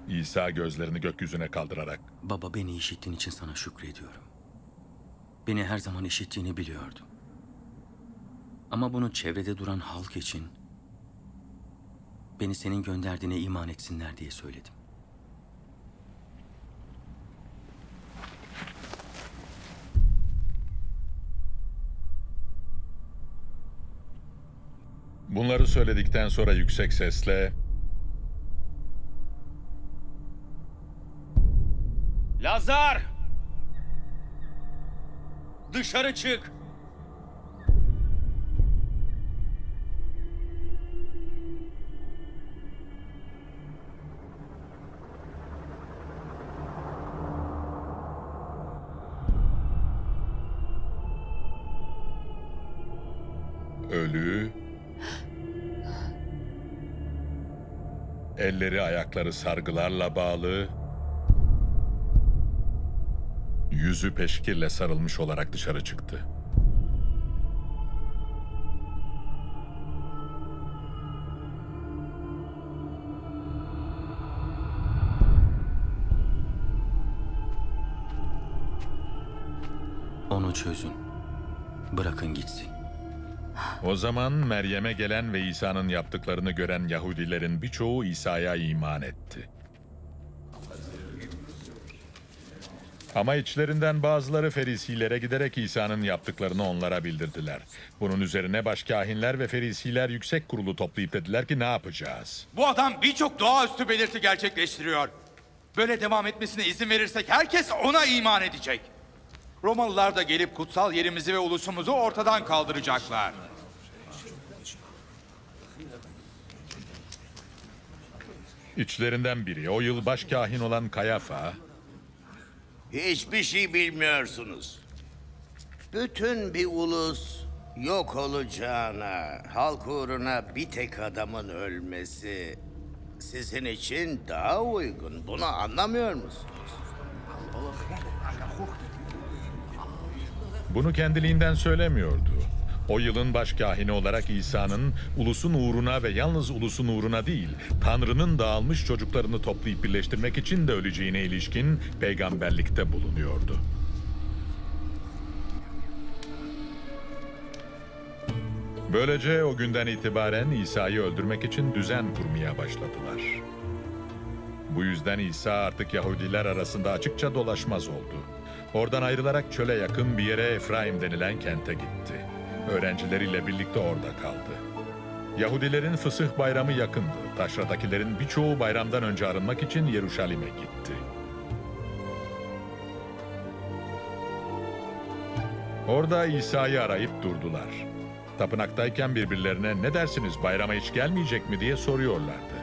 İsa gözlerini gökyüzüne kaldırarak, "Baba, beni işittiğin için sana şükrediyorum. Beni her zaman işittiğini biliyordum. Ama bunu çevrede duran halk için, beni senin gönderdiğine iman etsinler diye söyledim." Bunları söyledikten sonra yüksek sesle, "Lazar! Dışarı çık!" Ölü, elleri ayakları sargılarla bağlı, yüzü peşkirle sarılmış olarak dışarı çıktı. Onu çözün. Bırakın gitsin. O zaman Meryem'e gelen ve İsa'nın yaptıklarını gören Yahudilerin birçoğu İsa'ya iman etti. Ama içlerinden bazıları Farisilere giderek İsa'nın yaptıklarını onlara bildirdiler. Bunun üzerine başkâhinler ve Farisiler yüksek kurulu toplayıp dediler ki, "Ne yapacağız? Bu adam birçok doğaüstü belirti gerçekleştiriyor. Böyle devam etmesine izin verirsek herkes ona iman edecek. Romalılar da gelip kutsal yerimizi ve ulusumuzu ortadan kaldıracaklar." İçlerinden biri, o yıl başkâhin olan Kayafa, "Hiçbir şey bilmiyorsunuz. Bütün bir ulus yok olacağına, halk uğruna bir tek adamın ölmesi sizin için daha uygun. Bunu anlamıyor musunuz?" Bunu kendiliğinden söylemiyordu. O yılın başkâhini olarak İsa'nın ulusun uğruna ve yalnız ulusun uğruna değil, Tanrı'nın dağılmış çocuklarını toplayıp birleştirmek için de öleceğine ilişkin peygamberlikte bulunuyordu. Böylece o günden itibaren İsa'yı öldürmek için düzen kurmaya başladılar. Bu yüzden İsa artık Yahudiler arasında açıkça dolaşmaz oldu. Oradan ayrılarak çöle yakın bir yere, Efraim denilen kente gitti. Öğrencileriyle birlikte orada kaldı. Yahudilerin Fısıh Bayramı yakındı. Taşradakilerin birçoğu bayramdan önce arınmak için Yeruşalim'e gitti. Orada İsa'yı arayıp durdular. tapınaktayken birbirlerine "Ne dersiniz, bayrama hiç gelmeyecek mi?" diye soruyorlardı.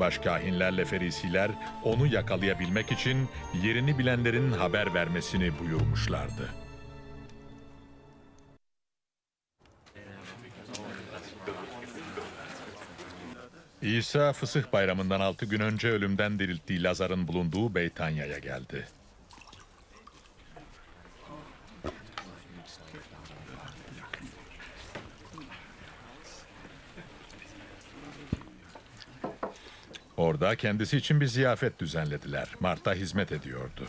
Başkâhinlerle Ferisiler onu yakalayabilmek için yerini bilenlerin haber vermesini buyurmuşlardı. İsa Fısıh Bayramı'ndan 6 gün önce ölümden dirilttiği Lazar'ın bulunduğu Beytanya'ya geldi. Orada kendisi için bir ziyafet düzenlediler. Marta hizmet ediyordu.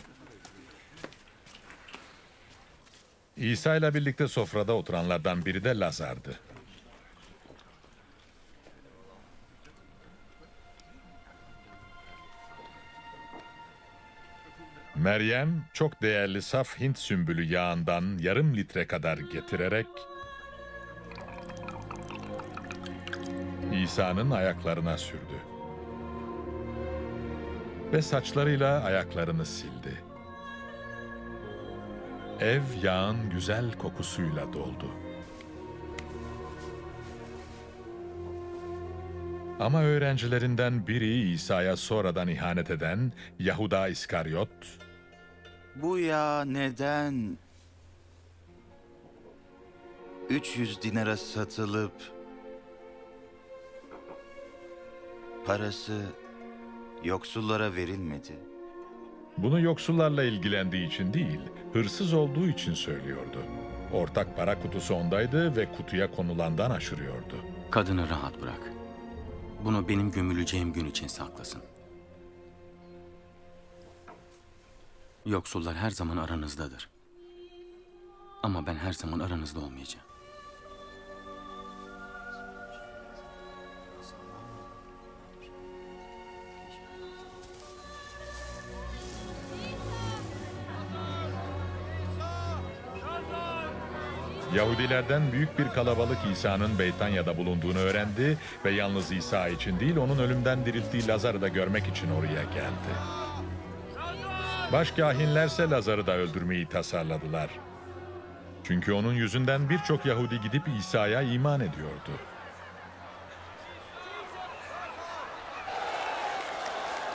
İsa ile birlikte sofrada oturanlardan biri de Lazar'dı. Meryem çok değerli saf Hint sümbülü yağından yarım litre kadar getirerek İsa'nın ayaklarına sürdü ve saçlarıyla ayaklarını sildi. Ev yağın güzel kokusuyla doldu. Ama öğrencilerinden biri İsa'ya sonradan ihanet eden Yahuda İskariot, "Bu yağ neden 300 dinara satılıp parası yoksullara verilmedi?" Bunu yoksullarla ilgilendiği için değil, hırsız olduğu için söylüyordu. Ortak para kutusu ondaydı ve kutuya konulandan aşırıyordu. "Kadını rahat bırak. Bunu benim gömüleceğim gün için saklasın. Yoksullar her zaman aranızdadır. Ama ben her zaman aranızda olmayacağım." Yahudilerden büyük bir kalabalık İsa'nın Beytanya'da bulunduğunu öğrendi ve yalnız İsa için değil, onun ölümden dirilttiği Lazar'ı da görmek için oraya geldi. Başkâhinlerse Lazar'ı da öldürmeyi tasarladılar. Çünkü onun yüzünden birçok Yahudi gidip İsa'ya iman ediyordu.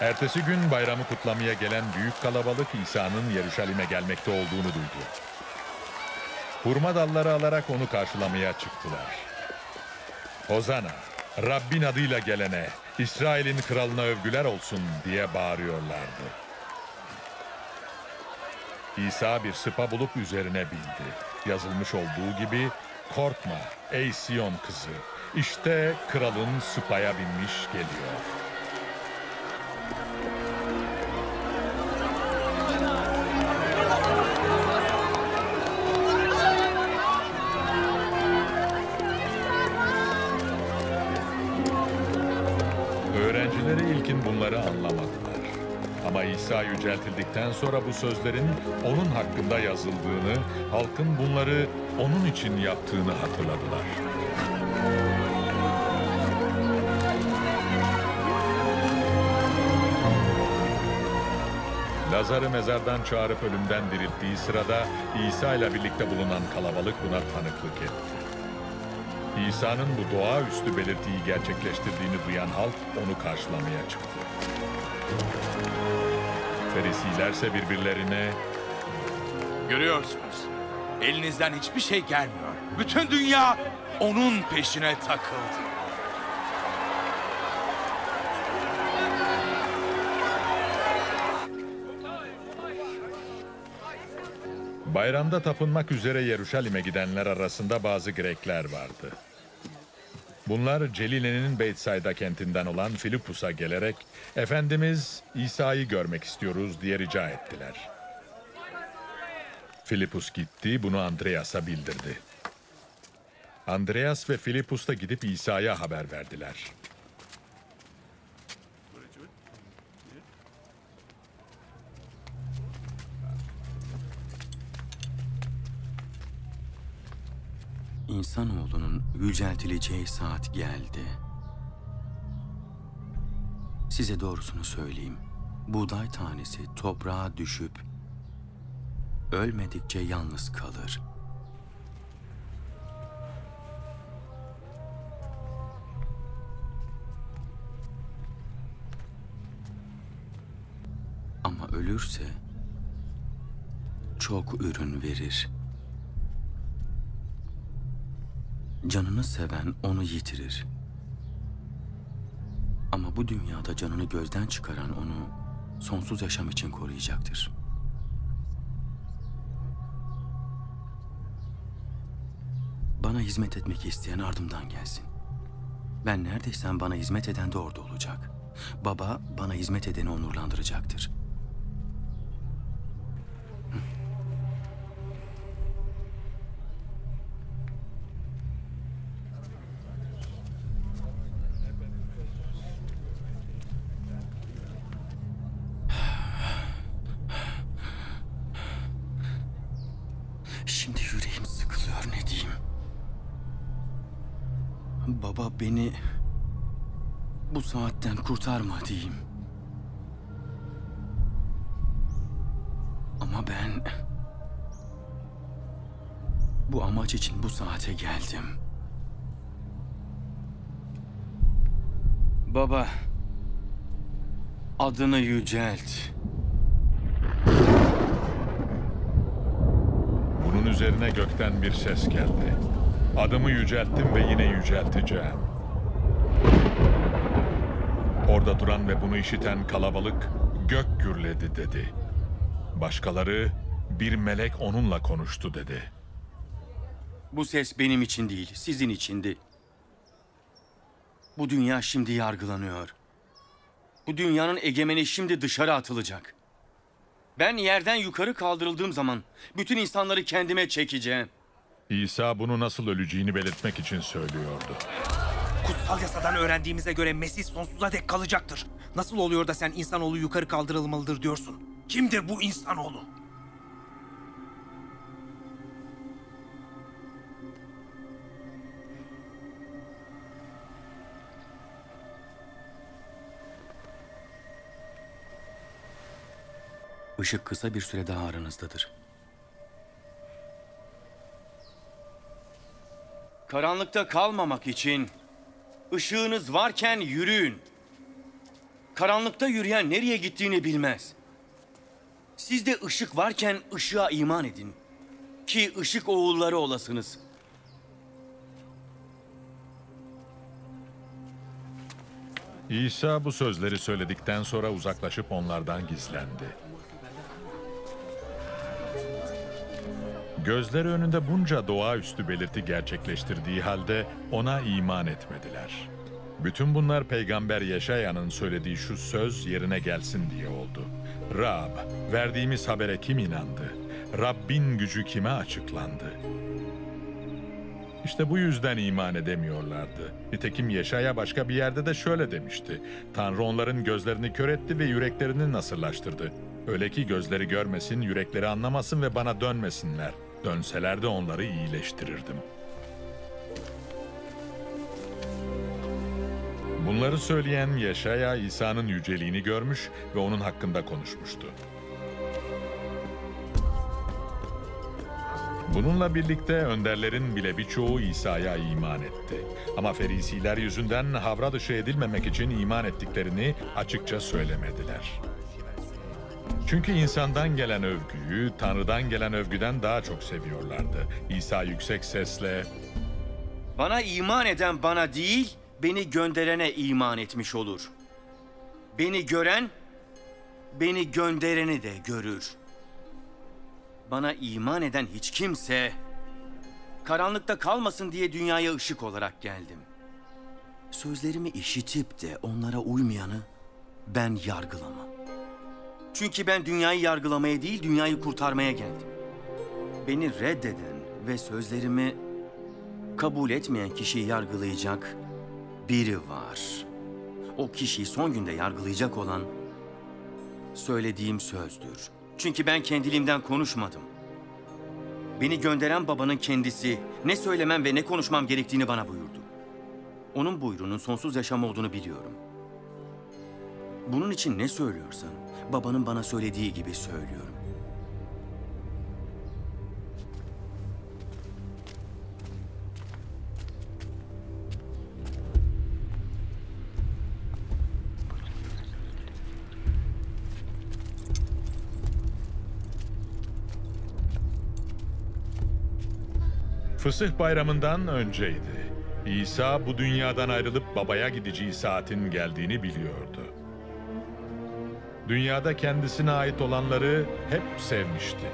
Ertesi gün bayramı kutlamaya gelen büyük kalabalık İsa'nın Yeruşalim'e gelmekte olduğunu duydu. Hurma dalları alarak onu karşılamaya çıktılar. "Hozana, Rabbin adıyla gelene, İsrail'in kralına övgüler olsun" diye bağırıyorlardı. İsa bir sıpa bulup üzerine bindi. Yazılmış olduğu gibi, "Korkma ey Siyon kızı, işte kralın sıpaya binmiş geliyor." İsa yüceltildikten sonra bu sözlerin onun hakkında yazıldığını, halkın bunları onun için yaptığını hatırladılar. Lazar'ı mezardan çağırıp ölümden dirilttiği sırada İsa ile birlikte bulunan kalabalık buna tanıklık etti. İsa'nın bu doğaüstü belirtiyi gerçekleştirdiğini duyan halk onu karşılamaya çıktı. Ferisilerse birbirlerine, "Görüyorsunuz, elinizden hiçbir şey gelmiyor. Bütün dünya onun peşine takıldı." Bayramda tapınmak üzere Yeruşalim'e gidenler arasında bazı Grekler vardı. Bunlar Celile'nin Bethesda kentinden olan Filipus'a gelerek, "Efendimiz İsa'yı görmek istiyoruz" diye rica ettiler. Filipus gitti, bunu Andreas'a bildirdi. Andreas ve Filipus da gidip İsa'ya haber verdiler. "İnsanoğlunun yüceltileceği saat geldi. Size doğrusunu söyleyeyim. Buğday tanesi toprağa düşüp ölmedikçe yalnız kalır. ölürse çok ürün verir. Canını seven onu yitirir. Ama bu dünyada canını gözden çıkaran onu sonsuz yaşam için koruyacaktır. Bana hizmet etmek isteyen ardımdan gelsin. Ben neredeysem bana hizmet eden de orada olacak. Baba bana hizmet edeni onurlandıracaktır. Beni bu saatten kurtarma diyeyim. Ama ben bu amaç için bu saate geldim. Baba, adını yücelt. Bunun üzerine gökten bir ses geldi. Adımı yücelttim ve yine yücelteceğim. Orada duran ve bunu işiten kalabalık gök gürledi dedi. Başkaları bir melek onunla konuştu dedi. Bu ses benim için değil, sizin içindi. Bu dünya şimdi yargılanıyor. Bu dünyanın egemeni şimdi dışarı atılacak. Ben yerden yukarı kaldırıldığım zaman bütün insanları kendime çekeceğim. İsa bunu nasıl öleceğini belirtmek için söylüyordu. Kutsal yasadan öğrendiğimize göre Mesih sonsuza dek kalacaktır. Nasıl oluyor da sen insanoğlu yukarı kaldırılmalıdır diyorsun? Kimdir bu insanoğlu? Işık kısa bir süre daha aranızdadır. Karanlıkta kalmamak için ışığınız varken yürüyün. Karanlıkta yürüyen nereye gittiğini bilmez. Sizde ışık varken ışığa iman edin ki ışık oğulları olasınız. İsa bu sözleri söyledikten sonra uzaklaşıp onlardan gizlendi. Gözleri önünde bunca doğaüstü belirti gerçekleştirdiği halde ona iman etmediler. Bütün bunlar peygamber Yeşaya'nın söylediği şu söz yerine gelsin diye oldu. Rab, verdiğimiz habere kim inandı? Rabbin gücü kime açıklandı? İşte bu yüzden iman edemiyorlardı. Nitekim Yeşaya başka bir yerde de şöyle demişti. Tanrı onların gözlerini kör etti ve yüreklerini nasırlaştırdı. Öyle ki gözleri görmesin, yürekleri anlamasın ve bana dönmesinler. Dönseler de onları iyileştirirdim. Bunları söyleyen Yeşaya, İsa'nın yüceliğini görmüş ve onun hakkında konuşmuştu. Bununla birlikte önderlerin bile birçoğu İsa'ya iman etti. Ama Ferisiler yüzünden havra dışı edilmemek için iman ettiklerini açıkça söylemediler. Çünkü insandan gelen övgüyü, Tanrı'dan gelen övgüden daha çok seviyorlardı. İsa yüksek sesle, "Bana iman eden bana değil, beni gönderene iman etmiş olur. Beni gören, beni göndereni de görür. Bana iman eden hiç kimse, karanlıkta kalmasın diye dünyaya ışık olarak geldim. Sözlerimi işitip de onlara uymayanı ben yargılamam. Çünkü ben dünyayı yargılamaya değil, dünyayı kurtarmaya geldim. Beni reddeden ve sözlerimi kabul etmeyen kişiyi yargılayacak biri var. O kişiyi son günde yargılayacak olan söylediğim sözdür. Çünkü ben kendiliğimden konuşmadım. Beni gönderen babanın kendisi ne söylemem ve ne konuşmam gerektiğini bana buyurdu. Onun buyruğunun sonsuz yaşam olduğunu biliyorum. Bunun için ne söylüyorsam babanın bana söylediği gibi söylüyorum." Fısıh bayramından önceydi. İsa bu dünyadan ayrılıp babaya gideceği saatin geldiğini biliyordu. Dünyada kendisine ait olanları hep sevmişti.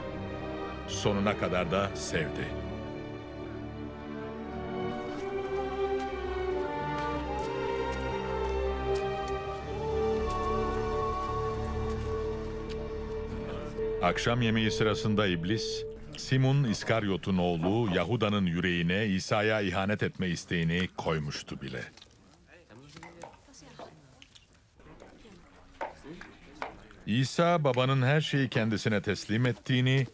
Sonuna kadar da sevdi. Akşam yemeği sırasında iblis, Simon İskariot'un oğlu Yahuda'nın yüreğine İsa'ya ihanet etme isteğini koymuştu bile. İsa babanın her şeyi kendisine teslim ettiğini,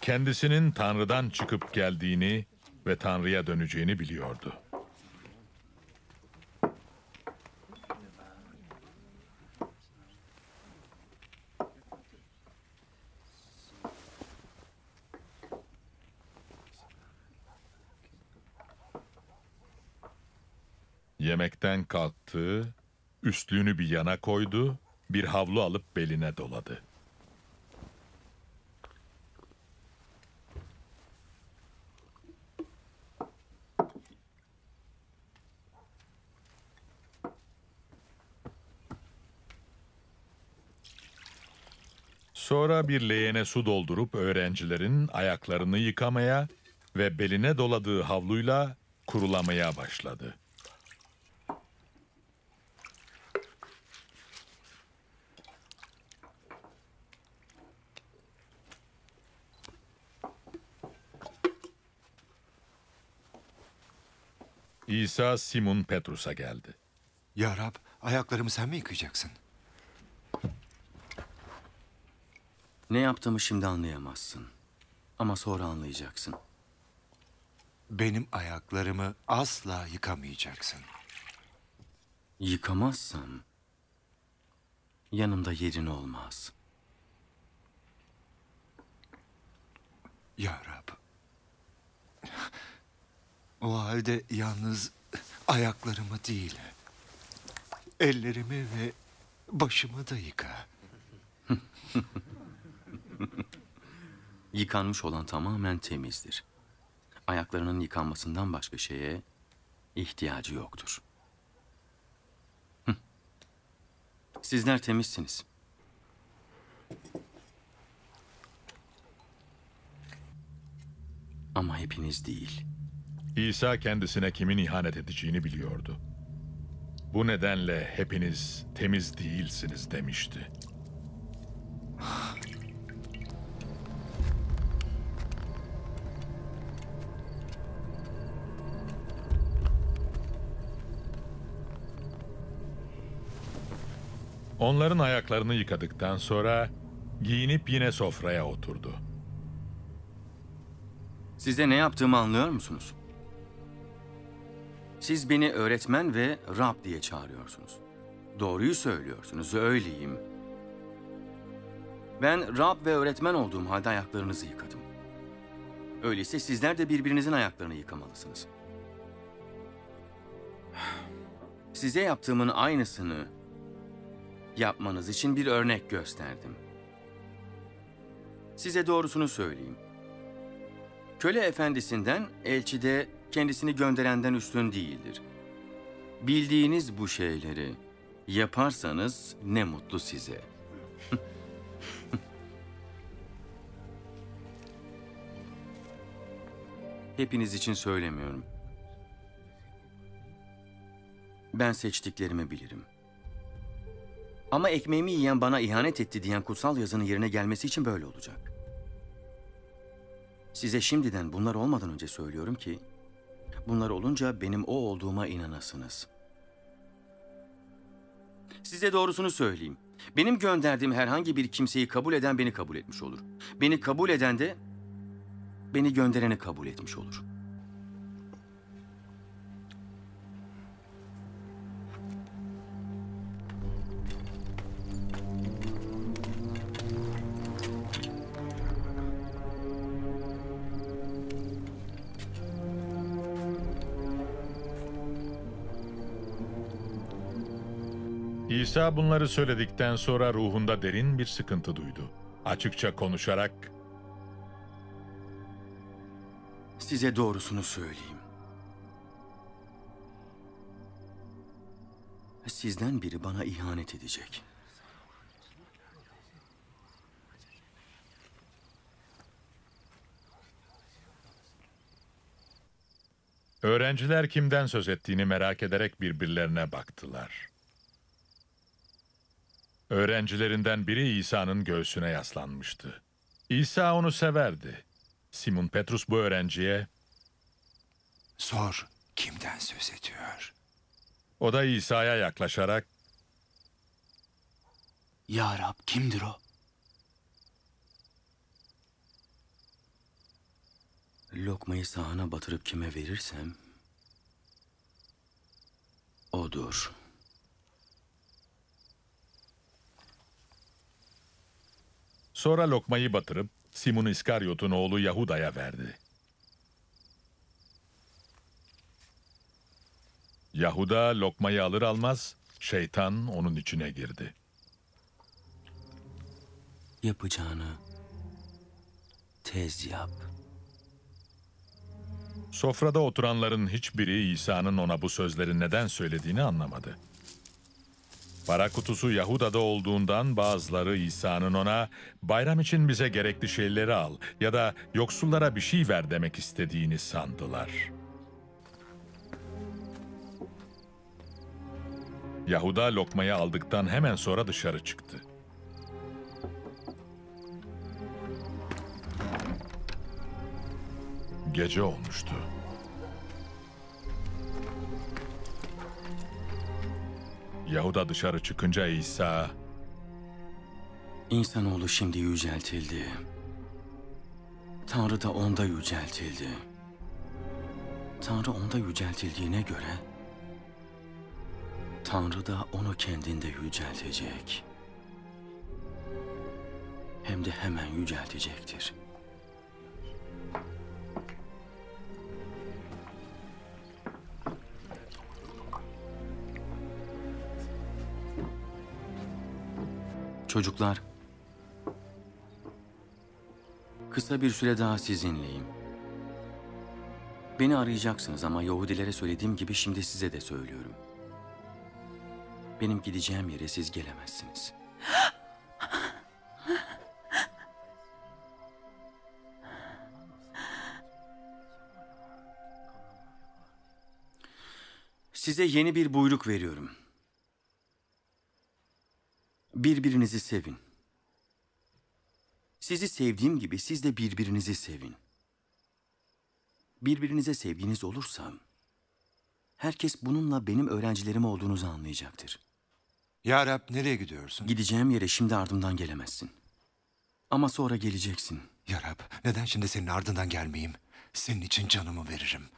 kendisinin Tanrı'dan çıkıp geldiğini ve Tanrı'ya döneceğini biliyordu. Yemekten kalktı, üstlüğünü bir yana koydu, bir havlu alıp beline doladı. Sonra bir leğene su doldurup öğrencilerin ayaklarını yıkamaya ve beline doladığı havluyla kurulamaya başladı. İsa Simon Petrus'a geldi. Ya Rab, ayaklarımı sen mi yıkayacaksın? Ne yaptığımı şimdi anlayamazsın. Ama sonra anlayacaksın. Benim ayaklarımı asla yıkamayacaksın. Yıkamazsam yanımda yerin olmaz. Ya Rab. O halde yalnız ayaklarımı değil, ellerimi ve başımı da yıka. Yıkanmış olan tamamen temizdir. Ayaklarının yıkanmasından başka şeye ihtiyacı yoktur. Sizler temizsiniz. Ama hepiniz değil. İsa kendisine kimin ihanet edeceğini biliyordu. Bu nedenle hepiniz temiz değilsiniz demişti. Onların ayaklarını yıkadıktan sonra giyinip yine sofraya oturdu. Size ne yaptığımı anlıyor musunuz? Siz beni öğretmen ve Rab diye çağırıyorsunuz. Doğruyu söylüyorsunuz, öyleyim. Ben Rab ve öğretmen olduğum halde ayaklarınızı yıkadım. Öyleyse sizler de birbirinizin ayaklarını yıkamalısınız. Size yaptığımın aynısını yapmanız için bir örnek gösterdim. Size doğrusunu söyleyeyim. Köle efendisinden, elçi de kendisini gönderenden üstün değildir. Bildiğiniz bu şeyleri yaparsanız ne mutlu size. Hepiniz için söylemiyorum. Ben seçtiklerimi bilirim. Ama ekmeğimi yiyen bana ihanet etti diyen kutsal yazının yerine gelmesi için böyle olacak. Size şimdiden bunlar olmadan önce söylüyorum ki bunlar olunca benim o olduğuma inanasınız. Size doğrusunu söyleyeyim. Benim gönderdiğim herhangi bir kimseyi kabul eden beni kabul etmiş olur. Beni kabul eden de beni göndereni kabul etmiş olur. İsa bunları söyledikten sonra ruhunda derin bir sıkıntı duydu. Açıkça konuşarak, size doğrusunu söyleyeyim. Sizden biri bana ihanet edecek. Öğrenciler kimden söz ettiğini merak ederek birbirlerine baktılar. Öğrencilerinden biri İsa'nın göğsüne yaslanmıştı. İsa onu severdi. Simon Petrus bu öğrenciye, "Sor, kimden söz ediyor?" O da İsa'ya yaklaşarak, "Ya Rab, kimdir o?" "Lokmayı sahana batırıp kime verirsem, odur." Sonra lokmayı batırıp Simon İskariot'un oğlu Yahuda'ya verdi. Yahuda lokmayı alır almaz şeytan onun içine girdi. "Yapacağını tez yap." Sofrada oturanların hiçbiri İsa'nın ona bu sözleri neden söylediğini anlamadı. Para kutusu Yahuda'da olduğundan bazıları İsa'nın ona "Bayram için bize gerekli şeyleri al" ya da "Yoksullara bir şey ver" demek istediğini sandılar. Yahuda lokmayı aldıktan hemen sonra dışarı çıktı. Gece olmuştu. Yahuda dışarı çıkınca İsa, "İnsanoğlu şimdi yüceltildi. Tanrı da onda yüceltildi. Tanrı onda yüceltildiğine göre, Tanrı da onu kendinde yüceltecek. Hem de hemen yüceltecektir." "Çocuklar, kısa bir süre daha sizinleyim. Beni arayacaksınız ama Yahudilere söylediğim gibi şimdi size de söylüyorum. Benim gideceğim yere siz gelemezsiniz." "Size yeni bir buyruk veriyorum. Birbirinizi sevin. Sizi sevdiğim gibi siz de birbirinizi sevin. Birbirinize sevginiz olursa, herkes bununla benim öğrencilerim olduğunuzu anlayacaktır." "Ya Rab, nereye gidiyorsun?" "Gideceğim yere şimdi ardımdan gelemezsin. Ama sonra geleceksin." "Ya Rab, neden şimdi senin ardından gelmeyeyim? Senin için canımı veririm."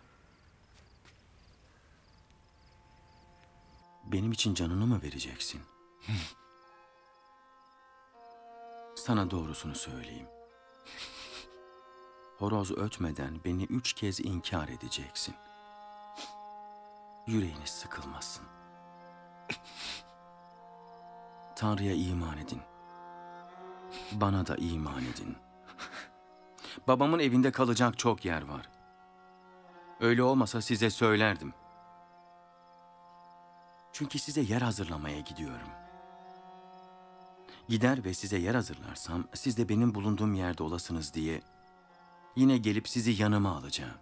"Benim için canını mı vereceksin?" "Sana doğrusunu söyleyeyim. Horoz ötmeden beni 3 kez inkar edeceksin. Yüreğiniz sıkılmasın. Tanrı'ya iman edin. Bana da iman edin. Babamın evinde kalacak çok yer var. Öyle olmasa size söylerdim. Çünkü size yer hazırlamaya gidiyorum. Gider ve size yer hazırlarsam siz de benim bulunduğum yerde olasınız diye yine gelip sizi yanıma alacağım.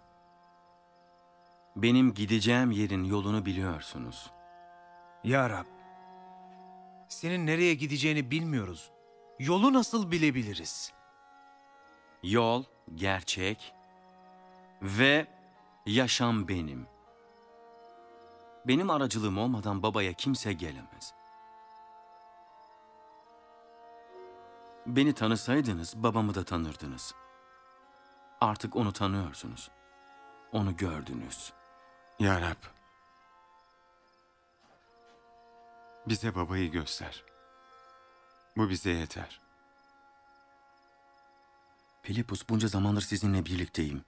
Benim gideceğim yerin yolunu biliyorsunuz." "Ya Rab, senin nereye gideceğini bilmiyoruz. Yolu nasıl bilebiliriz?" "Yol, gerçek ve yaşam benim. Benim aracılığım olmadan babaya kimse gelemez. Beni tanısaydınız babamı da tanırdınız. Artık onu tanıyorsunuz. Onu gördünüz." "Ya Rab, bize babayı göster. Bu bize yeter." "Filipus, bunca zamandır sizinle birlikteyim.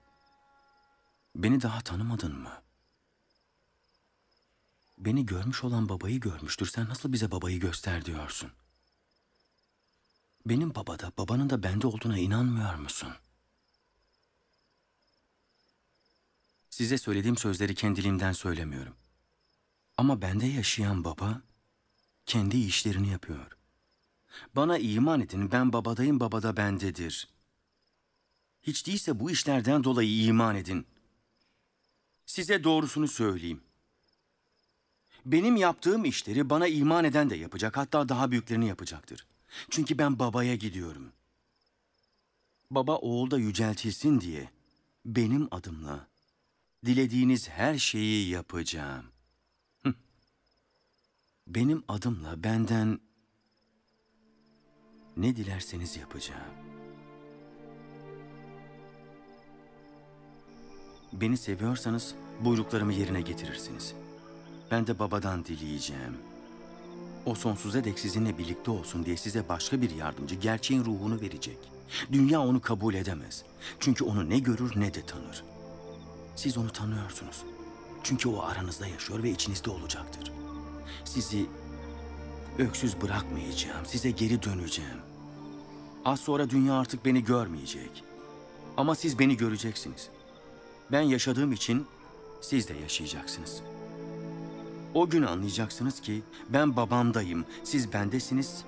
Beni daha tanımadın mı? Beni görmüş olan babayı görmüştür. Sen nasıl bize babayı göster diyorsun? Benim babada, babanın da bende olduğuna inanmıyor musun?" Size söylediğim sözleri kendiliğimden söylemiyorum. Ama bende yaşayan Baba kendi işlerini yapıyor. Bana iman edin, ben Babadayım, Baba da bendedir. Hiç değilse bu işlerden dolayı iman edin. Size doğrusunu söyleyeyim. Benim yaptığım işleri bana iman eden de yapacak, hatta daha büyüklerini yapacaktır. Çünkü ben Baba'ya gidiyorum. Baba Oğul da yüceltilsin diye benim adımla dilediğiniz her şeyi yapacağım. Benim adımla benden ne dilerseniz yapacağım. Beni seviyorsanız buyruklarımı yerine getirirsiniz. Ben de Babadan dileyeceğim. O sonsuza dek sizinle birlikte olsun diye size başka bir yardımcı, gerçeğin ruhunu verecek. Dünya onu kabul edemez. Çünkü onu ne görür ne de tanır. Siz onu tanıyorsunuz. Çünkü o aranızda yaşıyor ve içinizde olacaktır. Sizi öksüz bırakmayacağım, size geri döneceğim. Az sonra dünya artık beni görmeyecek. Ama siz beni göreceksiniz. Ben yaşadığım için siz de yaşayacaksınız. O gün anlayacaksınız ki ben Babamdayım, siz bendesiniz,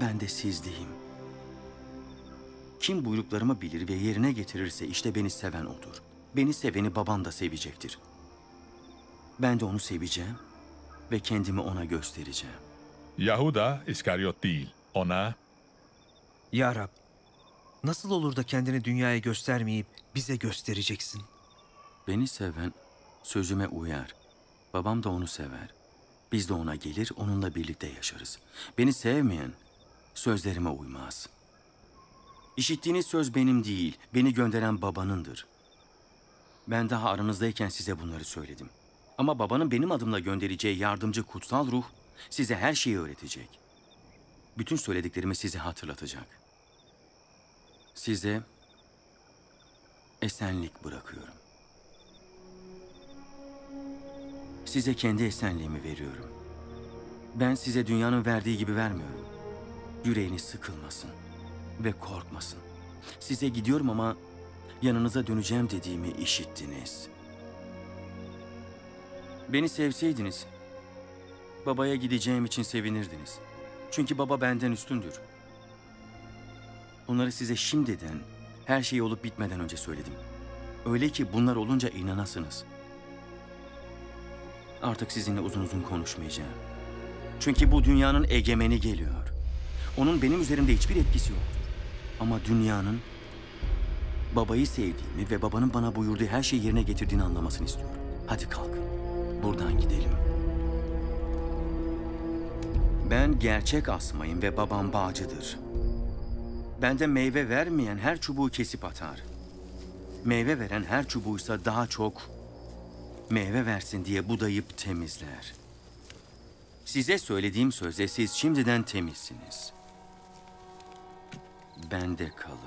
ben de sizdeyim. Kim buyruklarımı bilir ve yerine getirirse işte beni seven odur. Beni seveni Babam da sevecektir. Ben de onu seveceğim ve kendimi ona göstereceğim. Yahuda İskariot değil, ona... Ya Rab, nasıl olur da kendini dünyaya göstermeyip bize göstereceksin? Beni seven sözüme uyar. Babam da onu sever. Biz de ona gelir, onunla birlikte yaşarız. Beni sevmeyen sözlerime uymaz. İşittiğiniz söz benim değil, beni gönderen Babanındır. Ben daha aranızdayken size bunları söyledim. Ama Babanın benim adımla göndereceği yardımcı kutsal ruh size her şeyi öğretecek. Bütün söylediklerimi size hatırlatacak. Size esenlik bırakıyorum. Size kendi esenliğimi veriyorum. Ben size dünyanın verdiği gibi vermiyorum. Yüreğiniz sıkılmasın ve korkmasın. Size gidiyorum ama yanınıza döneceğim dediğimi işittiniz. Beni sevseydiniz, Baba'ya gideceğim için sevinirdiniz. Çünkü Baba benden üstündür. Bunları size şimdiden, her şey olup bitmeden önce söyledim. Öyle ki bunlar olunca inanasınız. Artık sizinle uzun uzun konuşmayacağım. Çünkü bu dünyanın egemeni geliyor. Onun benim üzerimde hiçbir etkisi yok. Ama dünyanın Baba'yı sevdiğimi ve Baba'nın bana buyurduğu her şeyi yerine getirdiğini anlamasını istiyorum. Hadi kalkın, buradan gidelim. Ben gerçek asmayım ve Babam bağcıdır. Bende meyve vermeyen her çubuğu kesip atar. Meyve veren her çubuğuysa daha çok meyve versin diye budayıp temizler. Size söylediğim sözle siz şimdiden temizsiniz. Bende kalın.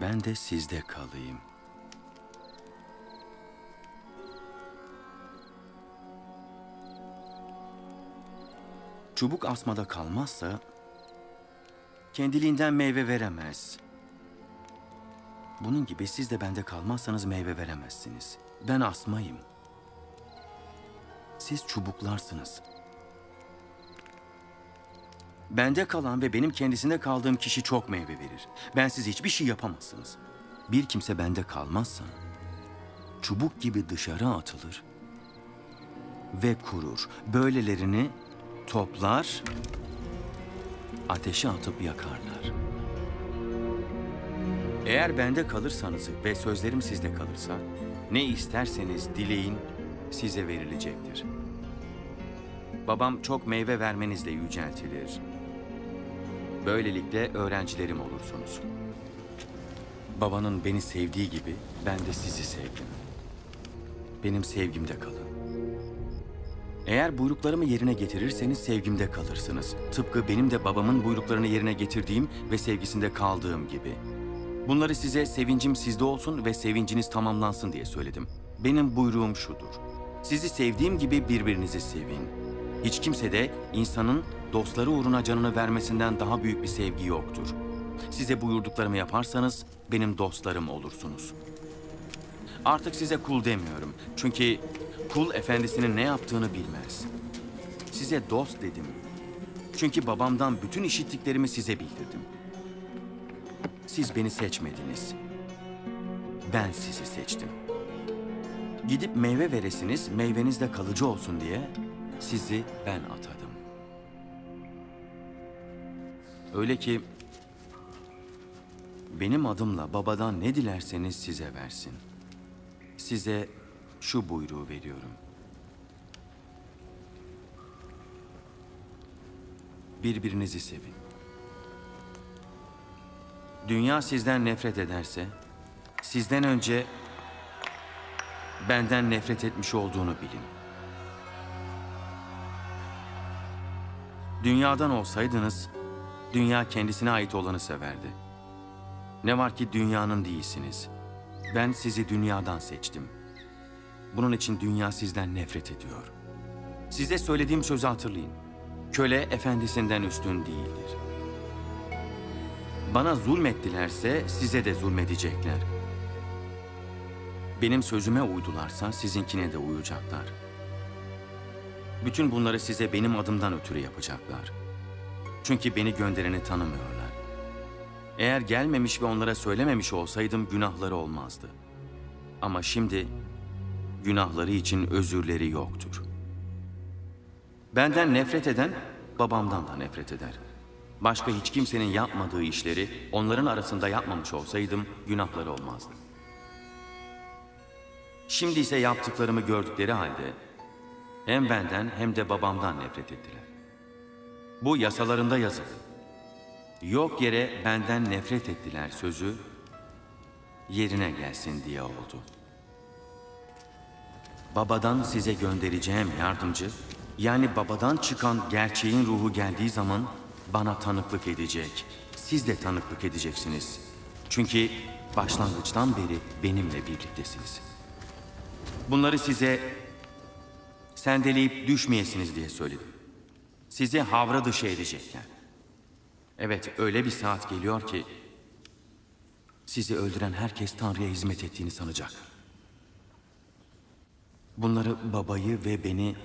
Ben de sizde kalayım. Çubuk asmada kalmazsa kendiliğinden meyve veremez. Bunun gibi siz de bende kalmazsanız meyve veremezsiniz. Ben asmayım. Siz çubuklarsınız. Bende kalan ve benim kendisinde kaldığım kişi çok meyve verir. Bensiz hiçbir şey yapamazsınız. Bir kimse bende kalmazsa çubuk gibi dışarı atılır ve kurur. Böylelerini toplar, ateşe atıp yakarlar. Eğer bende kalırsanız ve sözlerim sizde kalırsa, ne isterseniz dileyin, size verilecektir. Babam çok meyve vermenizle yüceltilir. Böylelikle öğrencilerim olursunuz. Babanın beni sevdiği gibi ben de sizi sevdim. Benim sevgimde kalın. Eğer buyruklarımı yerine getirirseniz sevgimde kalırsınız. Tıpkı benim de Babamın buyruklarını yerine getirdiğim ve sevgisinde kaldığım gibi. Bunları size sevincim sizde olsun ve sevinciniz tamamlansın diye söyledim. Benim buyruğum şudur. Sizi sevdiğim gibi birbirinizi sevin. Hiç kimse de insanın dostları uğruna canını vermesinden daha büyük bir sevgi yoktur. Size buyurduklarımı yaparsanız benim dostlarım olursunuz. Artık size kul demiyorum. Çünkü kul efendisinin ne yaptığını bilmez. Size dost dedim. Çünkü babamdan bütün işittiklerimi size bildirdim. Siz beni seçmediniz. Ben sizi seçtim. Gidip meyve veresiniz, meyveniz de kalıcı olsun diye sizi ben atadım. Öyle ki benim adımla babadan ne dilerseniz size versin. Size şu buyruğu veriyorum. Birbirinizi sevin. Dünya sizden nefret ederse, sizden önce benden nefret etmiş olduğunu bilin. Dünyadan olsaydınız, dünya kendisine ait olanı severdi. Ne var ki dünyanın değilsiniz. Ben sizi dünyadan seçtim. Bunun için dünya sizden nefret ediyor. Size söylediğim sözü hatırlayın. Köle efendisinden üstün değildir. Bana zulmettilerse size de zulmedecekler. Benim sözüme uydularsa sizinkine de uyacaklar. Bütün bunları size benim adımdan ötürü yapacaklar. Çünkü beni göndereni tanımıyorlar. Eğer gelmemiş ve onlara söylememiş olsaydım günahları olmazdı. Ama şimdi günahları için özürleri yoktur. Benden nefret eden babamdan da nefret eder. Başka hiç kimsenin yapmadığı işleri onların arasında yapmamış olsaydım günahları olmazdı. Şimdi ise yaptıklarımı gördükleri halde hem benden hem de babamdan nefret ettiler. Bu yasalarında yazılı. Yok yere benden nefret ettiler sözü yerine gelsin diye oldu. Babadan size göndereceğim yardımcı, yani babadan çıkan gerçeğin ruhu geldiği zaman bana tanıklık edecek. Siz de tanıklık edeceksiniz. Çünkü başlangıçtan beri benimle birliktesiniz. Bunları size sendeleyip düşmeyesiniz diye söyledim. Sizi havra dışı edecekler. Evet, öyle bir saat geliyor ki sizi öldüren herkes Tanrı'ya hizmet ettiğini sanacak. Bunları babayı ve beni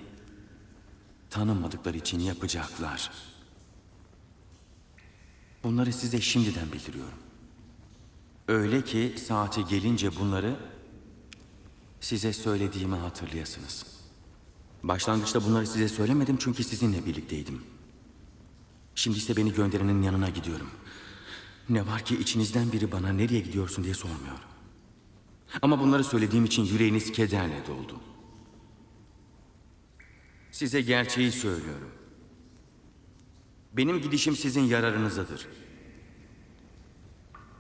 tanımadıkları için yapacaklar. Bunları size şimdiden bildiriyorum. Öyle ki saati gelince bunları size söylediğimi hatırlayasınız. Başlangıçta bunları size söylemedim çünkü sizinle birlikteydim. Şimdi ise beni gönderenin yanına gidiyorum. Ne var ki içinizden biri bana nereye gidiyorsun diye sormuyor. Ama bunları söylediğim için yüreğiniz kederle doldu. Size gerçeği söylüyorum. Benim gidişim sizin yararınızadır.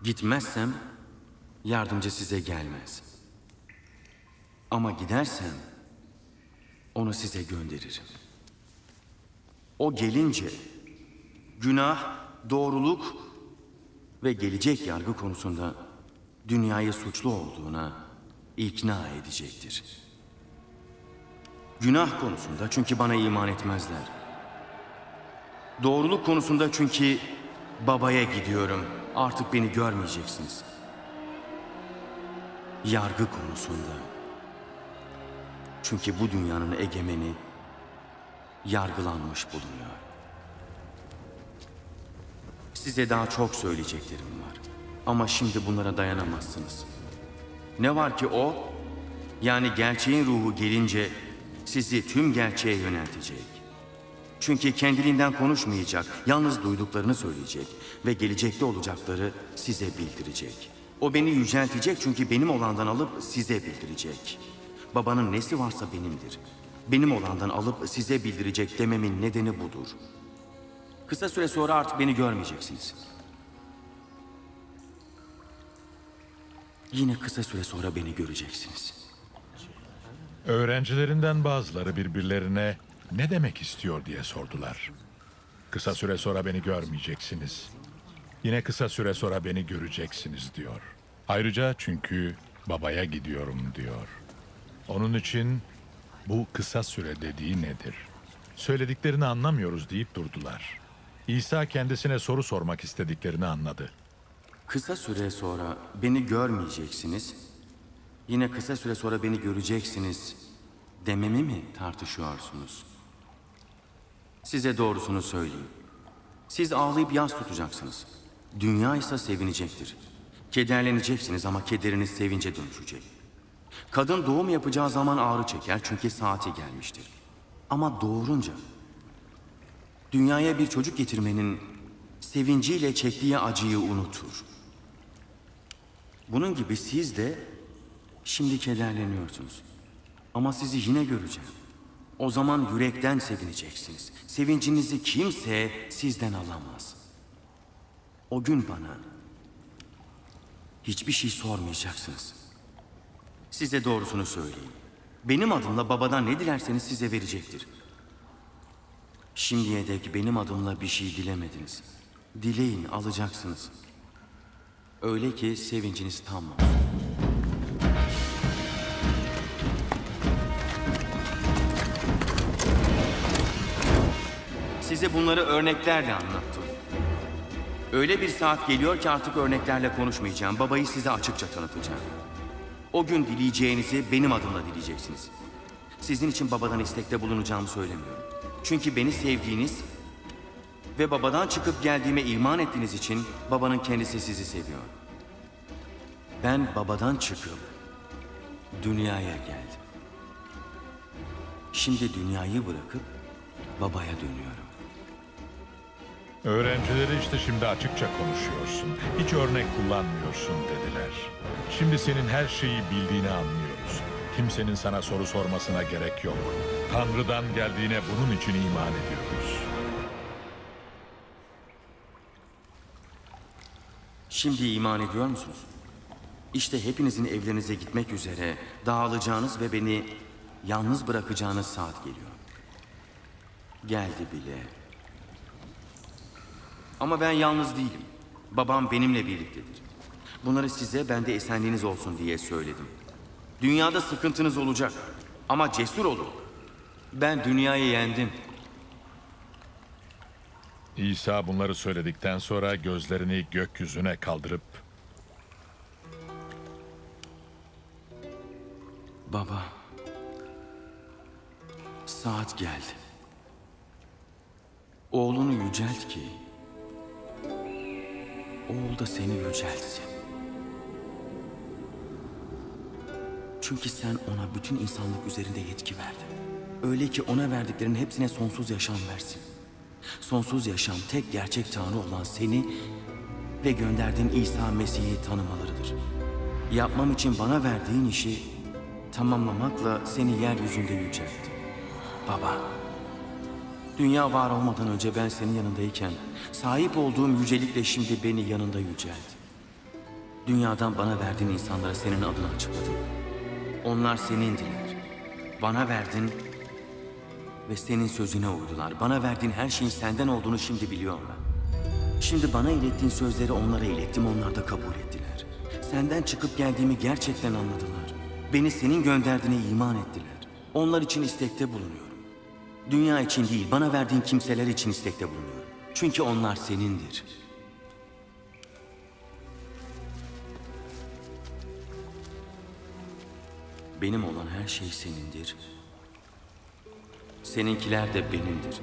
Gitmezsem yardımcı size gelmez. Ama gidersem onu size gönderirim. O gelince günah, doğruluk ve gelecek yargı konusunda dünyayı suçlu olduğuna ikna edecektir. Günah konusunda çünkü bana iman etmezler. Doğruluk konusunda çünkü babaya gidiyorum. Artık beni görmeyeceksiniz. Yargı konusunda çünkü bu dünyanın egemeni yargılanmış bulunuyor. Size daha çok söyleyeceklerim var. Ama şimdi bunlara dayanamazsınız. Ne var ki o, yani gerçeğin ruhu gelince sizi tüm gerçeğe yöneltecek. Çünkü kendiliğinden konuşmayacak, yalnız duyduklarını söyleyecek ve gelecekte olacakları size bildirecek. O beni yüceltecek çünkü benim olandan alıp size bildirecek. Babanın nesi varsa benimdir. Benim olandan alıp size bildirecek dememin nedeni budur. Kısa süre sonra artık beni görmeyeceksiniz. Yine kısa süre sonra beni göreceksiniz. Öğrencilerinden bazıları birbirlerine ne demek istiyor diye sordular. Kısa süre sonra beni görmeyeceksiniz. Yine kısa süre sonra beni göreceksiniz diyor. Ayrıca çünkü babaya gidiyorum diyor. Onun için bu kısa süre dediği nedir? Söylediklerini anlamıyoruz deyip durdular. İsa kendisine soru sormak istediklerini anladı. Kısa süre sonra beni görmeyeceksiniz, yine kısa süre sonra beni göreceksiniz dememi mi tartışıyorsunuz? Size doğrusunu söyleyeyim. Siz ağlayıp yas tutacaksınız. Dünya ise sevinecektir. Kederleneceksiniz ama kederiniz sevince dönüşecek. Kadın doğum yapacağı zaman ağrı çeker çünkü saati gelmiştir. Ama doğurunca dünyaya bir çocuk getirmenin sevinciyle çektiği acıyı unutur. Bunun gibi siz de şimdi kederleniyorsunuz. Ama sizi yine göreceğim. O zaman yürekten sevineceksiniz. Sevincinizi kimse sizden alamaz. O gün bana hiçbir şey sormayacaksınız. Size doğrusunu söyleyeyim. Benim adımla babadan ne dilerseniz size verecektir. Şimdiye dek benim adımla bir şey dilemediniz. Dileyin, alacaksınız. Öyle ki sevinciniz tam olsun. Size bunları örneklerle anlattım. Öyle bir saat geliyor ki artık örneklerle konuşmayacağım. Babayı size açıkça tanıtacağım. O gün dileyeceğinizi benim adımla dileyeceksiniz. Sizin için babadan istekte bulunacağımı söylemiyorum. Çünkü beni sevdiğiniz ve babadan çıkıp geldiğime iman ettiğiniz için babanın kendisi sizi seviyor. Ben babadan çıkıp dünyaya geldim. Şimdi dünyayı bırakıp babaya dönüyorum. Öğrencileri işte şimdi açıkça konuşuyorsun. Hiç örnek kullanmıyorsun dediler. Şimdi senin her şeyi bildiğini anlıyoruz. Kimsenin sana soru sormasına gerek yok. Tanrı'dan geldiğine bunun için iman ediyoruz. Şimdi iman ediyor musunuz? İşte hepinizin evlerinize gitmek üzere dağılacağınız ve beni yalnız bırakacağınız saat geliyor. Geldi bile. Ama ben yalnız değilim. Babam benimle birliktedir. Bunları size bende esenliğiniz olsun diye söyledim. Dünyada sıkıntınız olacak. Ama cesur olun. Ben dünyayı yendim. İsa bunları söyledikten sonra gözlerini gökyüzüne kaldırıp... Baba, saat geldi. Oğlunu yücelt ki oğul da seni yüceltsin. Çünkü sen ona bütün insanlık üzerinde yetki verdin. Öyle ki ona verdiklerinin hepsine sonsuz yaşam versin. Sonsuz yaşam tek gerçek Tanrı olan seni ve gönderdiğin İsa Mesih'i tanımalarıdır. Yapmam için bana verdiğin işi tamamlamakla seni yeryüzünde yücelttim. Baba, dünya var olmadan önce ben senin yanındayken sahip olduğum yücelikle şimdi beni yanında yücelt. Dünyadan bana verdiğin insanlara senin adını açıkladım. Onlar senindiler. Bana verdin ve senin sözüne uydular. Bana verdiğin her şeyin senden olduğunu şimdi biliyorlar. Şimdi bana ilettiğin sözleri onlara ilettim, onlar da kabul ettiler. Senden çıkıp geldiğimi gerçekten anladılar. Beni senin gönderdiğine iman ettiler. Onlar için istekte bulunuyorum. Dünya için değil, bana verdiğin kimseler için istekte bulunuyorum. Çünkü onlar senindir. Benim olan her şey senindir. Seninkiler de benimdir.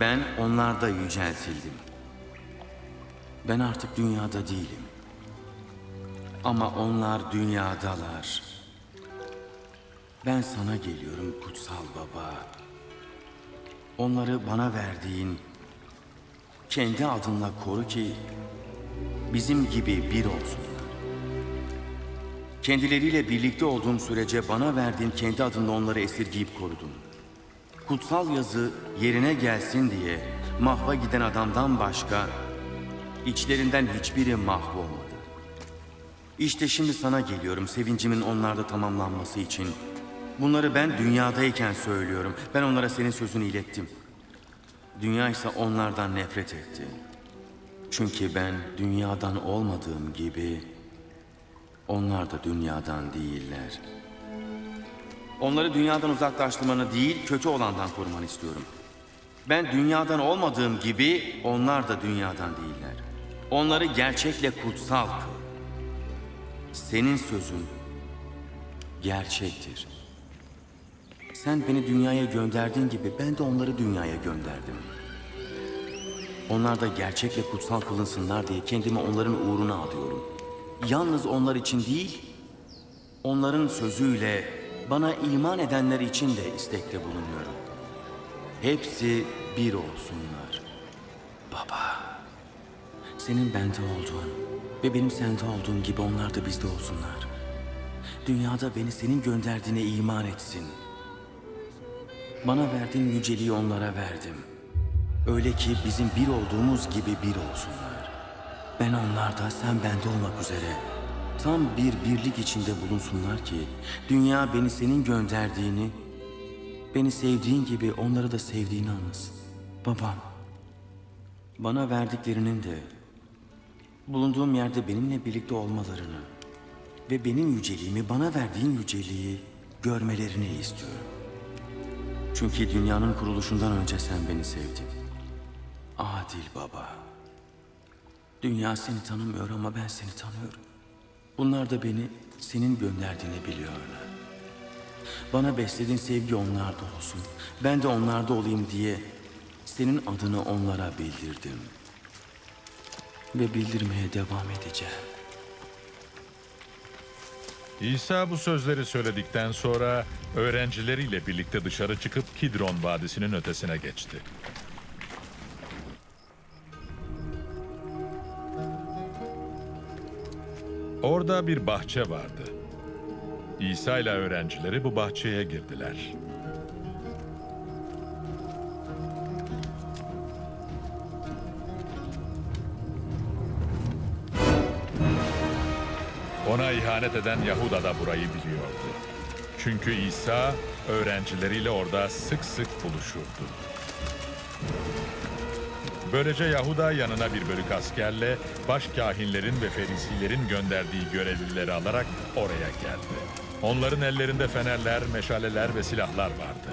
Ben onlarda yüceltildim. Ben artık dünyada değilim. Ama onlar dünyadalar. Ben sana geliyorum kutsal baba. Onları bana verdiğin kendi adınla koru ki bizim gibi bir olsunlar. Kendileriyle birlikte olduğum sürece bana verdiğin kendi adınla onları esirgeyip korudum. Kutsal yazı yerine gelsin diye mahva giden adamdan başka içlerinden hiçbiri mahvolmadı. İşte şimdi sana geliyorum sevincimin onlarda tamamlanması için. Bunları ben dünyadayken söylüyorum. Ben onlara senin sözünü ilettim. Dünya ise onlardan nefret etti. Çünkü ben dünyadan olmadığım gibi onlar da dünyadan değiller. Onları dünyadan uzaklaştırmanı değil, kötü olandan korumanı istiyorum. Ben dünyadan olmadığım gibi onlar da dünyadan değiller. Onları gerçekle kutsal kıl. Senin sözün gerçektir. Sen beni dünyaya gönderdiğin gibi ben de onları dünyaya gönderdim. Onlar da gerçekle kutsal kılınsınlar diye kendimi onların uğruna adıyorum. Yalnız onlar için değil, onların sözüyle bana iman edenler için de istekte bulunuyorum. Hepsi bir olsunlar. Baba, senin bende olduğun ve benim sende olduğum gibi onlar da bizde olsunlar. Dünyada beni senin gönderdiğine iman etsin. Bana verdiğin yüceliği onlara verdim. Öyle ki bizim bir olduğumuz gibi bir olsunlar. Ben onlar da sen bende olmak üzere tam bir birlik içinde bulunsunlar ki dünya beni senin gönderdiğini, beni sevdiğin gibi onları da sevdiğini anlasın. Babam, bana verdiklerinin de bulunduğum yerde benimle birlikte olmalarını ve benim yüceliğimi, bana verdiğin yüceliği görmelerini istiyorum. Çünkü dünyanın kuruluşundan önce sen beni sevdin. Adil baba. Dünya seni tanımıyor ama ben seni tanıyorum. Bunlar da beni senin gönderdiğini biliyorlar. Bana beslediğin sevgi onlarda olsun. Ben de onlarda olayım diye senin adını onlara bildirdim. Ve bildirmeye devam edeceğim. İsa bu sözleri söyledikten sonra öğrencileriyle birlikte dışarı çıkıp Kidron Vadisi'nin ötesine geçti. Orada bir bahçe vardı. İsa ile öğrencileri bu bahçeye girdiler. Ona ihanet eden Yahuda da burayı biliyordu. Çünkü İsa öğrencileriyle orada sık sık buluşurdu. Böylece Yahuda yanına bir bölük askerle başkâhinlerin ve ferisilerin gönderdiği görevlileri alarak oraya geldi. Onların ellerinde fenerler, meşaleler ve silahlar vardı.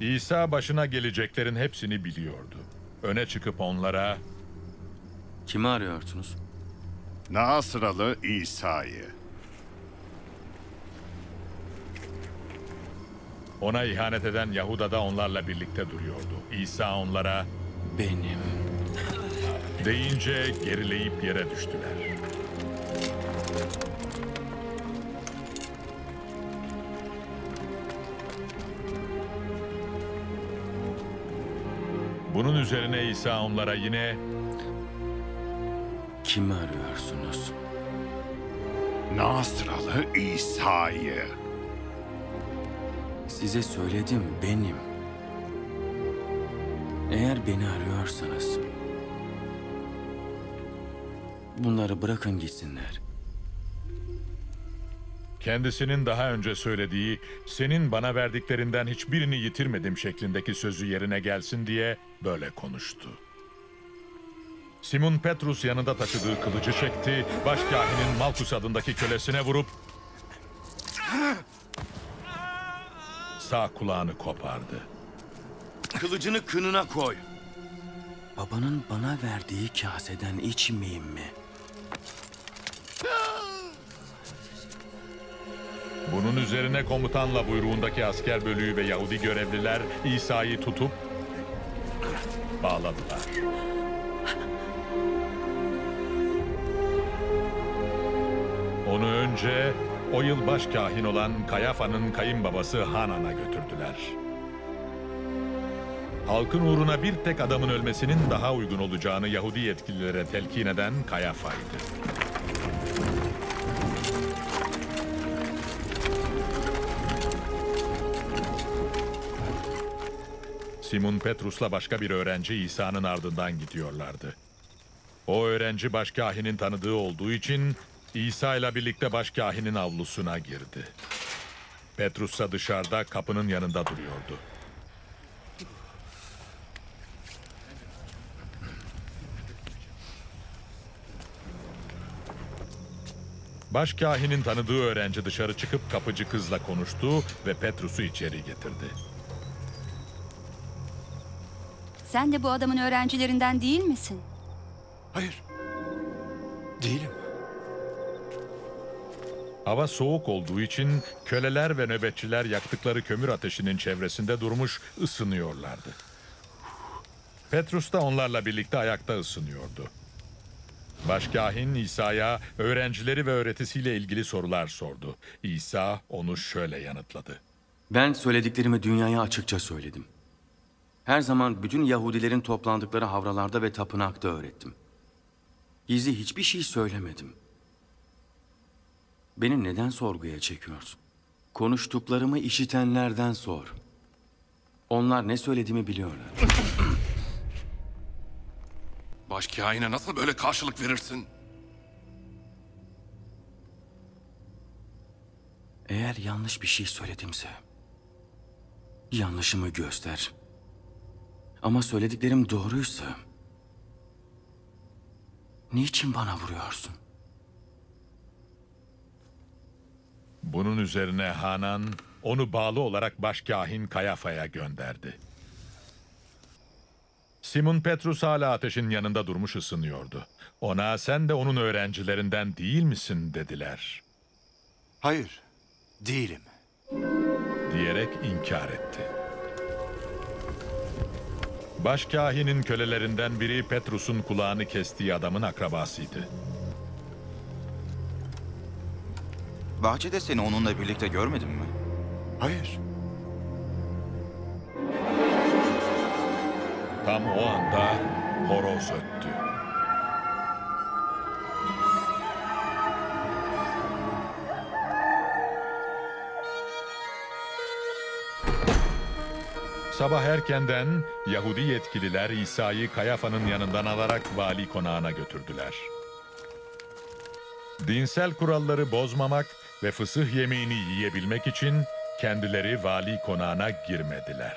İsa başına geleceklerin hepsini biliyordu. Öne çıkıp onlara... Kimi arıyorsunuz? Nazralı İsa'yı. Ona ihanet eden Yahuda da onlarla birlikte duruyordu. İsa onlara... Benim... deyince gerileyip yere düştüler. Bunun üzerine İsa onlara yine... Kimi arıyorsunuz? Nazralı İsa'yı. Size söyledim, benim. Eğer beni arıyorsanız... bunları bırakın gitsinler. Kendisinin daha önce söylediği, senin bana verdiklerinden hiçbirini yitirmedim şeklindeki sözü yerine gelsin diye böyle konuştu. Simon Petrus yanında taşıdığı kılıcı çekti, başkâhinin Malkus adındaki kölesine vurup sağ kulağını kopardı. Kılıcını kınına koy. Babanın bana verdiği kaseden içmeyeyim mi? Bunun üzerine komutanla buyruğundaki asker bölüğü ve Yahudi görevliler İsa'yı tutup bağladılar. Onu önce o yıl başkâhin olan Kayafa'nın kayınbabası Hanan'a götürdüler. Halkın uğruna bir tek adamın ölmesinin daha uygun olacağını Yahudi yetkililere telkin eden Kayafa'ydı. Simon Petrus'la başka bir öğrenci İsa'nın ardından gidiyorlardı. O öğrenci başkâhinin tanıdığı olduğu için İsa ile birlikte başkâhinin avlusuna girdi. Petrus ise dışarıda kapının yanında duruyordu. Başkâhinin tanıdığı öğrenci dışarı çıkıp kapıcı kızla konuştu ve Petrus'u içeri getirdi. Sen de bu adamın öğrencilerinden değil misin? Hayır, değilim. Hava soğuk olduğu için köleler ve nöbetçiler yaktıkları kömür ateşinin çevresinde durmuş ısınıyorlardı. Petrus da onlarla birlikte ayakta ısınıyordu. Başkâhin İsa'ya öğrencileri ve öğretisiyle ilgili sorular sordu. İsa onu şöyle yanıtladı. Ben söylediklerimi dünyaya açıkça söyledim. Her zaman bütün Yahudilerin toplandıkları havralarda ve tapınakta öğrettim. Gizli hiçbir şey söylemedim. Beni neden sorguya çekiyorsun? Konuştuklarımı işitenlerden sor. Onlar ne söylediğimi biliyorlar. Başkâhine nasıl böyle karşılık verirsin? Eğer yanlış bir şey söyledimse, yanlışımı göster. Ama söylediklerim doğruysa, niçin bana vuruyorsun? Bunun üzerine Hanan, onu bağlı olarak başkâhin Kayafa'ya gönderdi. Simon Petrus hala ateşin yanında durmuş ısınıyordu. Ona sen de onun öğrencilerinden değil misin dediler. Hayır, değilim diyerek inkar etti. Başkâhinin kölelerinden biri Petrus'un kulağını kestiği adamın akrabasıydı. Bahçede seni onunla birlikte görmedim mi? Hayır. Tam o anda horoz öttü. Sabah erkenden Yahudi yetkililer İsa'yı Kayafa'nın yanından alarak vali konağına götürdüler. Dinsel kuralları bozmamak ve fısıh yemeğini yiyebilmek için kendileri vali konağına girmediler.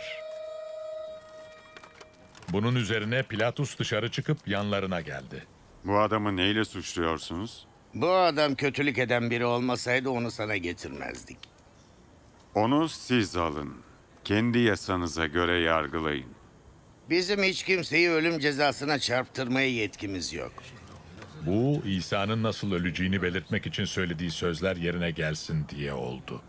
Bunun üzerine Pilatus dışarı çıkıp yanlarına geldi. Bu adamı neyle suçluyorsunuz? Bu adam kötülük eden biri olmasaydı onu sana getirmezdik. Onu siz alın. Kendi yasanıza göre yargılayın. Bizim hiç kimseyi ölüm cezasına çarptırmaya yetkimiz yok. Bu, İsa'nın nasıl öleceğini belirtmek için söylediği sözler yerine gelsin diye oldu.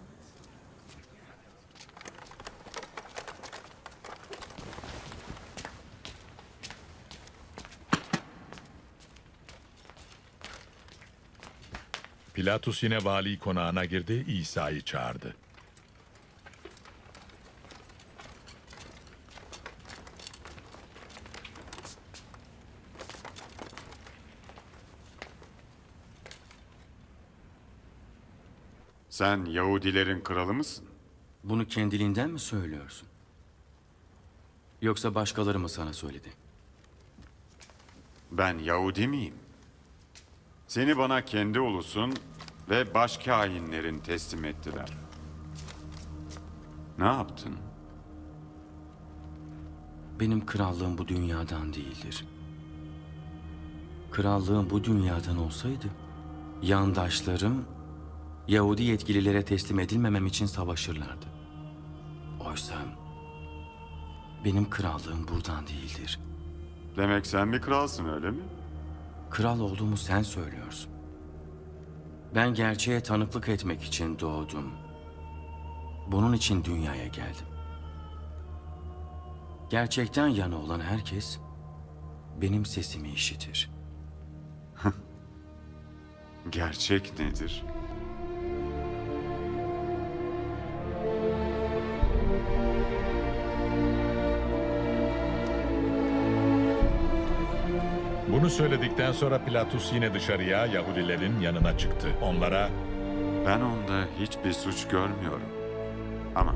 Pilatus yine vali konağına girdi, İsa'yı çağırdı. Sen Yahudilerin kralı mısın? Bunu kendiliğinden mi söylüyorsun? Yoksa başkaları mı sana söyledi? Ben Yahudi miyim? Seni bana kendi ulusun ve başkâhinlerin teslim ettiler. Ne yaptın? Benim krallığım bu dünyadan değildir. Krallığım bu dünyadan olsaydı, yandaşlarım Yahudi yetkililere teslim edilmemem için savaşırlardı. Oysa benim krallığım buradan değildir. Demek sen bir kralsın, öyle mi? Kral olduğumu sen söylüyorsun. Ben gerçeğe tanıklık etmek için doğdum. Bunun için dünyaya geldim. Gerçekten yana olan herkes benim sesimi işitir. Gerçek nedir? Bunu söyledikten sonra Pilatus yine dışarıya Yahudilerin yanına çıktı. Onlara, ben onda hiçbir suç görmüyorum ama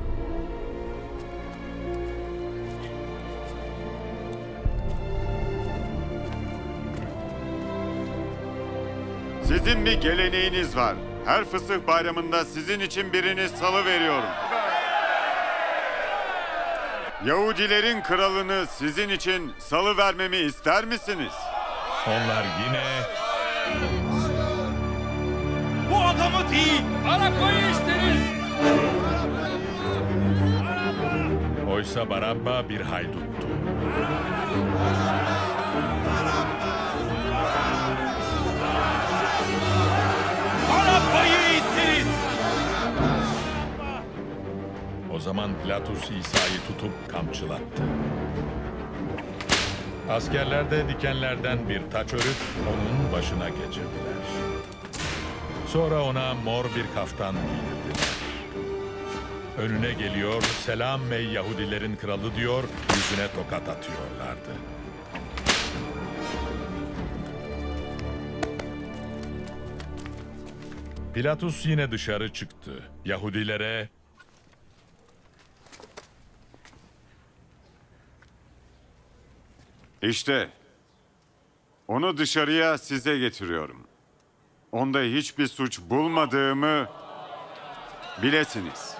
sizin bir geleneğiniz var. Her fısıh bayramında sizin için birini salıveriyorum. Yahudilerin kralını sizin için salıvermemi ister misiniz? Onlar yine... değil. Barabba'yı isteriz. Barabba. Oysa Barabba bir hayduttu. Barabba'yı isteriz. O zaman Pilatus İsa'yı tutup kamçılattı. Askerler de dikenlerden bir taç örüp onun başına geçirdiler. Sonra ona mor bir kaftan giydirdiler. Önüne geliyor, selam ey Yahudilerin kralı diyor, yüzüne tokat atıyorlardı. Pilatus yine dışarı çıktı. Yahudilere... İşte, onu dışarıya size getiriyorum. Onda hiçbir suç bulmadığımı bilesiniz.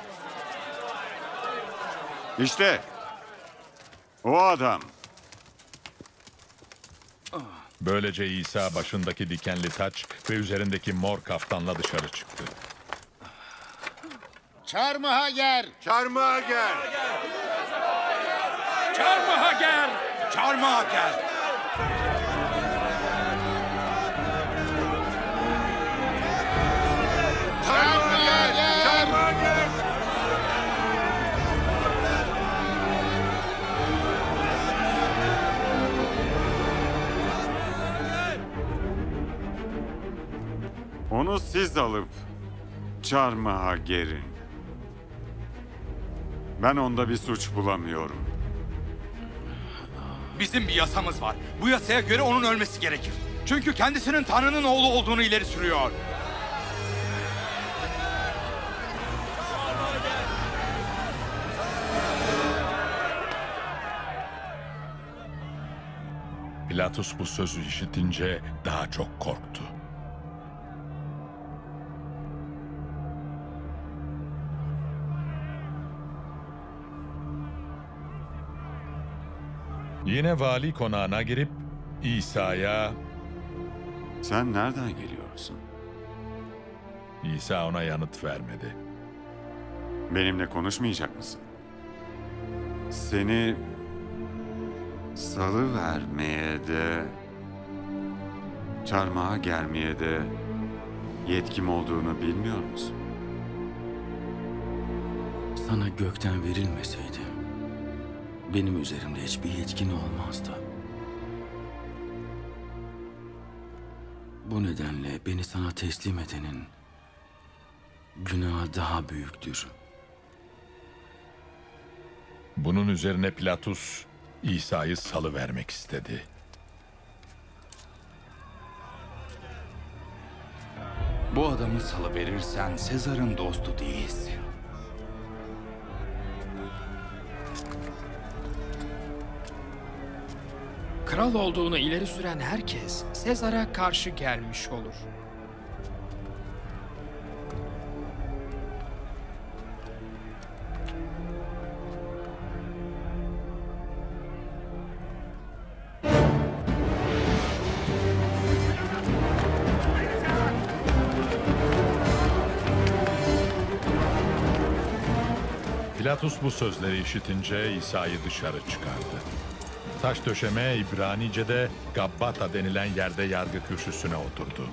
İşte, o adam. Böylece İsa başındaki dikenli taç ve üzerindeki mor kaftanla dışarı çıktı. Çarmıha gel! Çarmıha gel! Çarmıha gel! Çarmıha gel! Çarmıha gel! Çarmıha gel! Onu siz alıp çarmıha gerin. Ben onda bir suç bulamıyorum. Bizim bir yasamız var. Bu yasaya göre onun ölmesi gerekir. Çünkü kendisinin Tanrı'nın oğlu olduğunu ileri sürüyor. Pilatus bu sözü işitince daha çok korktu. Yine vali konağına girip İsa'ya... Sen nereden geliyorsun? İsa ona yanıt vermedi. Benimle konuşmayacak mısın? Seni salıvermeye de, çarmıha germeye de yetkim olduğunu bilmiyor musun? Sana gökten verilmeseydi benim üzerimde hiçbir yetkin olmazdı. Bu nedenle beni sana teslim edenin günahı daha büyüktür. Bunun üzerine Pilatus İsa'yı salıvermek istedi. Bu adamı salıverirsen Sezar'ın dostu değilsin. Kral olduğunu ileri süren herkes Sezar'a karşı gelmiş olur. Pilatus bu sözleri işitince İsa'yı dışarı çıkardı. Taş döşeme İbranice'de Gabbata denilen yerde yargı kürsüsüne oturdu.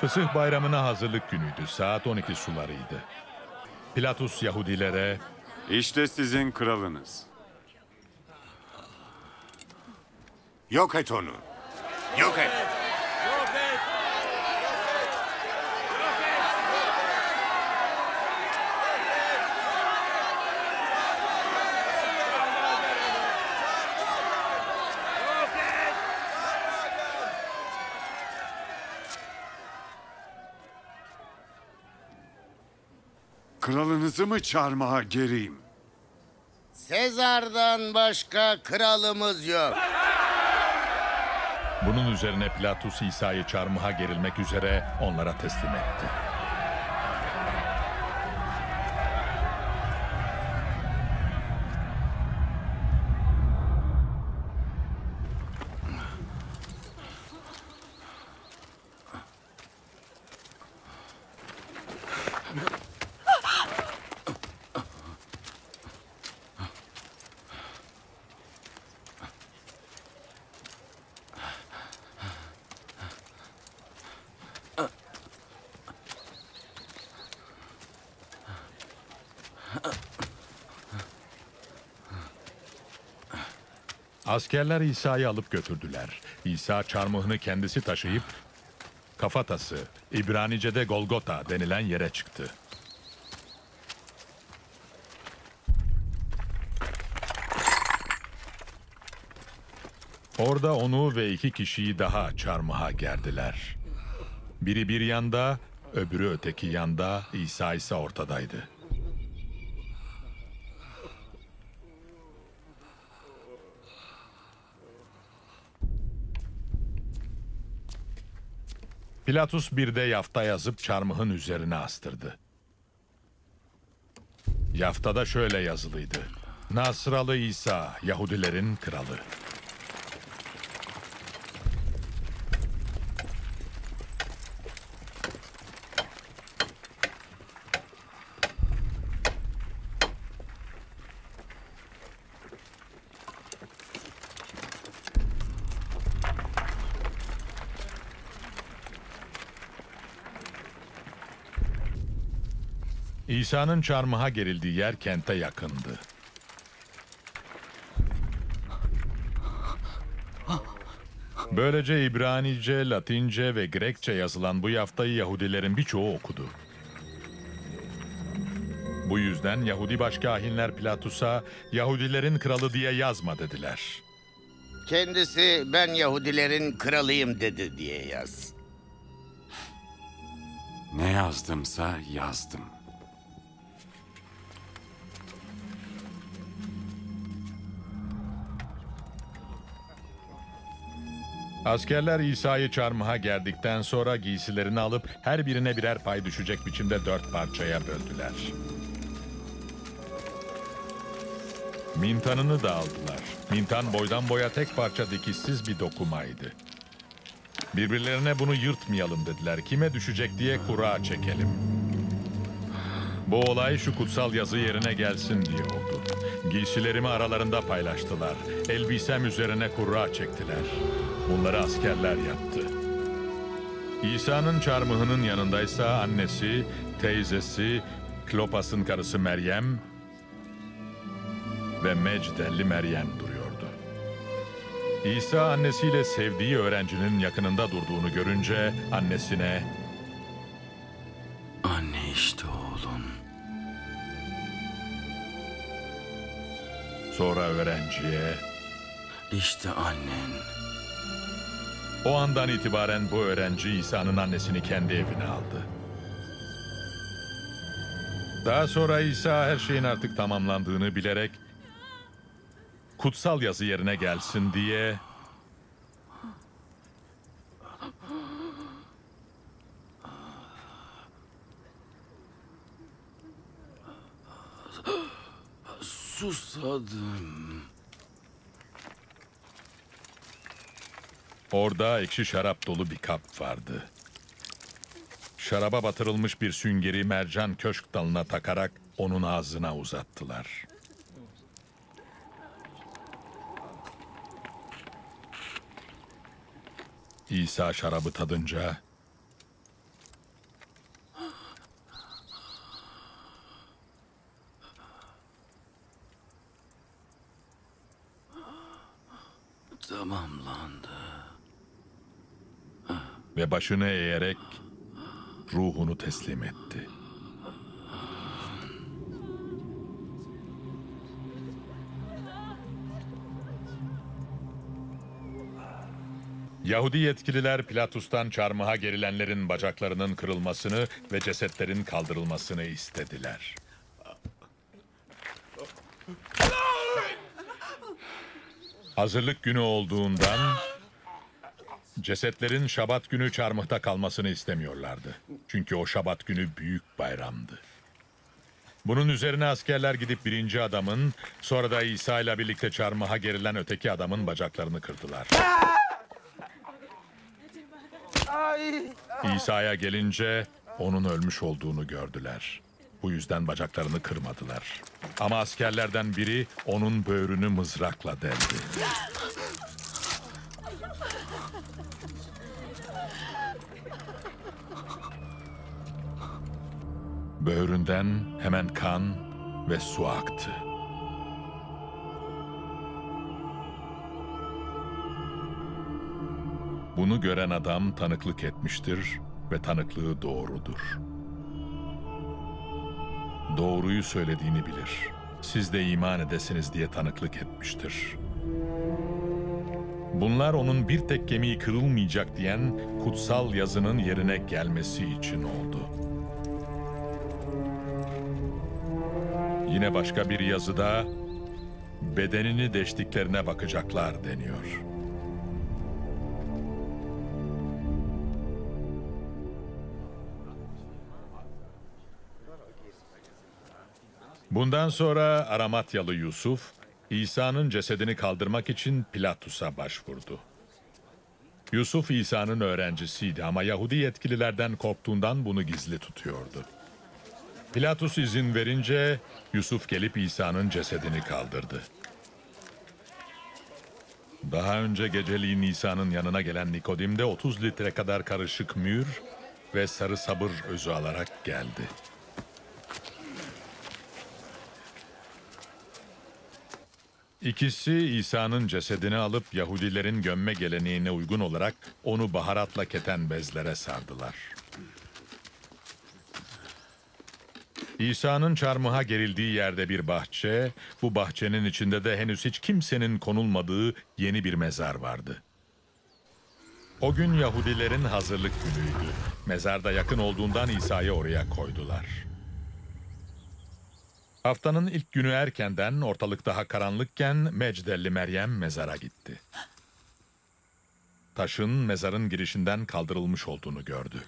Fısıh bayramına hazırlık günüydü. Saat 12 sularıydı. Pilatus Yahudilere... İşte sizin kralınız. Yok et onu. Yok et. Yok et. Yok et. Kralınızı mı çağırmaya geleyim? Sezar'dan başka kralımız yok. Bunun üzerine Pilatus İsa'yı çarmıha gerilmek üzere onlara teslim etti. Askerler İsa'yı alıp götürdüler. İsa çarmıhını kendisi taşıyıp kafatası, İbranice'de Golgota denilen yere çıktı. Orada onu ve 2 kişiyi daha çarmıha gerdiler. Biri bir yanda, öbürü öteki yanda, İsa ise ortadaydı. Pilatus bir de yafta yazıp çarmıhın üzerine astırdı. Yaftada şöyle yazılıydı: Nasralı İsa, Yahudilerin kralı. İsa'nın çarmıha gerildiği yer kente yakındı. Böylece İbranice, Latince ve Grekçe yazılan bu yaftayı Yahudilerin birçoğu okudu. Bu yüzden Yahudi başkâhinler Pilatus'a "Yahudilerin kralı" diye yazma dediler. Kendisi "ben Yahudilerin kralıyım" dedi diye yaz. Ne yazdımsa yazdım. Askerler İsa'yı çarmıha gerdikten sonra giysilerini alıp her birine birer pay düşecek biçimde 4 parçaya böldüler. Mintanını da aldılar. Mintan boydan boya tek parça dikişsiz bir dokumaydı. Birbirlerine "bunu yırtmayalım" dediler. Kime düşecek diye kura çekelim. Bu olay şu kutsal yazı yerine gelsin diye oldu. Giysilerimi aralarında paylaştılar. Elbisem üzerine kura çektiler. Bunları askerler yaptı. İsa'nın çarmıhının yanındaysa annesi, teyzesi, Klopas'ın karısı Meryem ve Mecdelli Meryem duruyordu. İsa annesiyle sevdiği öğrencinin yakınında durduğunu görünce annesine "Anne, işte oğlum." Sonra öğrenciye "İşte annen." O andan itibaren bu öğrenci İsa'nın annesini kendi evine aldı. Daha sonra İsa her şeyin artık tamamlandığını bilerek kutsal yazı yerine gelsin diye "Susadım." Orada ekşi şarap dolu bir kap vardı. Şaraba batırılmış bir süngeri mercan köşk dalına takarak onun ağzına uzattılar. İsa şarabı tadınca "tamamlandı" ve başını eğerek ruhunu teslim etti. Yahudi yetkililer Pilatus'tan çarmıha gerilenlerin bacaklarının kırılmasını ve cesetlerin kaldırılmasını istediler. Hazırlık günü olduğundan cesetlerin şabat günü çarmıhta kalmasını istemiyorlardı. Çünkü o şabat günü büyük bayramdı. Bunun üzerine askerler gidip birinci adamın, sonra da İsa ile birlikte çarmıha gerilen öteki adamın bacaklarını kırdılar. İsa'ya gelince onun ölmüş olduğunu gördüler. Bu yüzden bacaklarını kırmadılar. Ama askerlerden biri onun böğrünü mızrakla deldi. Böğründen hemen kan ve su aktı. Bunu gören adam tanıklık etmiştir ve tanıklığı doğrudur. Doğruyu söylediğini bilir. Siz de iman edesiniz diye tanıklık etmiştir. Bunlar onun bir tek kemiği kırılmayacak diyen kutsal yazının yerine gelmesi için oldu. Yine başka bir yazıda bedenini deştiklerine bakacaklar deniyor. Bundan sonra Aramatyalı Yusuf, İsa'nın cesedini kaldırmak için Pilatus'a başvurdu. Yusuf İsa'nın öğrencisiydi ama Yahudi yetkililerden korktuğundan bunu gizli tutuyordu. Pilatus izin verince Yusuf gelip İsa'nın cesedini kaldırdı. Daha önce geceliğin İsa'nın yanına gelen Nikodim de 30 litre kadar karışık mür ve sarı sabır özü alarak geldi. İkisi İsa'nın cesedini alıp Yahudilerin gömme geleneğine uygun olarak onu baharatla keten bezlere sardılar. İsa'nın çarmıha gerildiği yerde bir bahçe, bu bahçenin içinde de henüz hiç kimsenin konulmadığı yeni bir mezar vardı. O gün Yahudilerin hazırlık günüydü. Mezarda yakın olduğundan İsa'yı oraya koydular. Haftanın ilk günü erkenden, ortalık daha karanlıkken Mecdelli Meryem mezara gitti. Taşın mezarın girişinden kaldırılmış olduğunu gördü.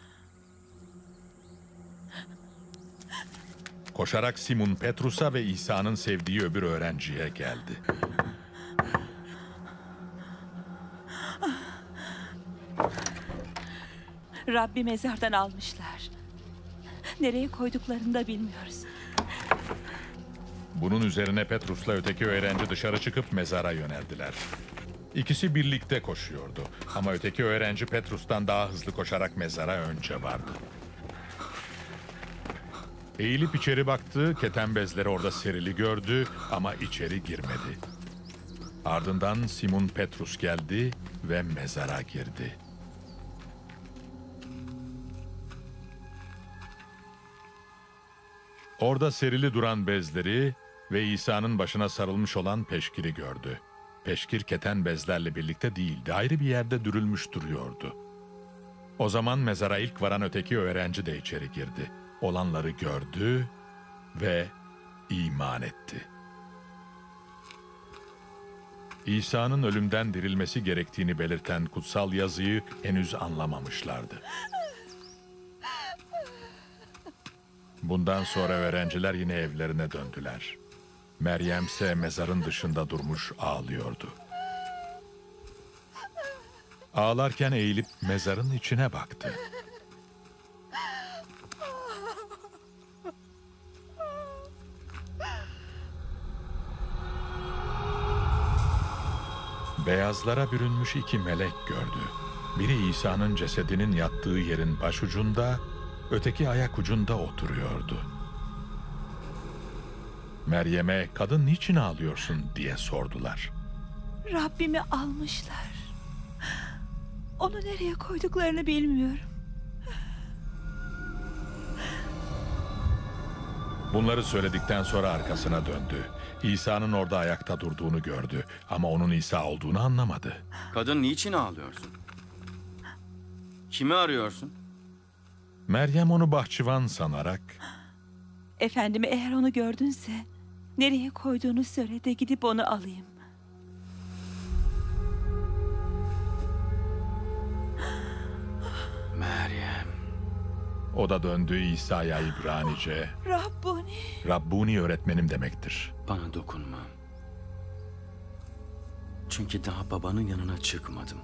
Koşarak Simon Petrus'a ve İsa'nın sevdiği öbür öğrenciye geldi. Rabbi mezardan almışlar. Nereye koyduklarını da bilmiyoruz. Bunun üzerine Petrus'la öteki öğrenci dışarı çıkıp mezara yöneldiler. İkisi birlikte koşuyordu ama öteki öğrenci Petrus'tan daha hızlı koşarak mezara önce vardı. Eğilip içeri baktı, keten bezleri orada serili gördü ama içeri girmedi. Ardından Simon Petrus geldi ve mezara girdi. Orada serili duran bezleri ve İsa'nın başına sarılmış olan peşkiri gördü. Peşkir keten bezlerle birlikte değildi, ayrı bir yerde dürülmüş duruyordu. O zaman mezara ilk varan öteki öğrenci de içeri girdi. Olanları gördü ve iman etti. İsa'nın ölümden dirilmesi gerektiğini belirten kutsal yazıyı henüz anlamamışlardı. Bundan sonra öğrenciler yine evlerine döndüler. Meryem ise mezarın dışında durmuş ağlıyordu. Ağlarken eğilip mezarın içine baktı. Beyazlara bürünmüş iki melek gördü. Biri İsa'nın cesedinin yattığı yerin başucunda, öteki ayak ucunda oturuyordu. Meryem'e kadın niçin ağlıyorsun diye sordular. Rabbimi almışlar. Onu nereye koyduklarını bilmiyorum. Bunları söyledikten sonra arkasına döndü. İsa'nın orada ayakta durduğunu gördü ama onun İsa olduğunu anlamadı. Kadın niçin ağlıyorsun? Kimi arıyorsun? Meryem onu bahçıvan sanarak... Efendim, eğer onu gördünse nereye koyduğunu söyle de gidip onu alayım. Meryem. O da döndü İsa'ya İbranice. Rabbuni. Rabbuni öğretmenim demektir. Bana dokunma. Çünkü daha babanın yanına çıkmadım.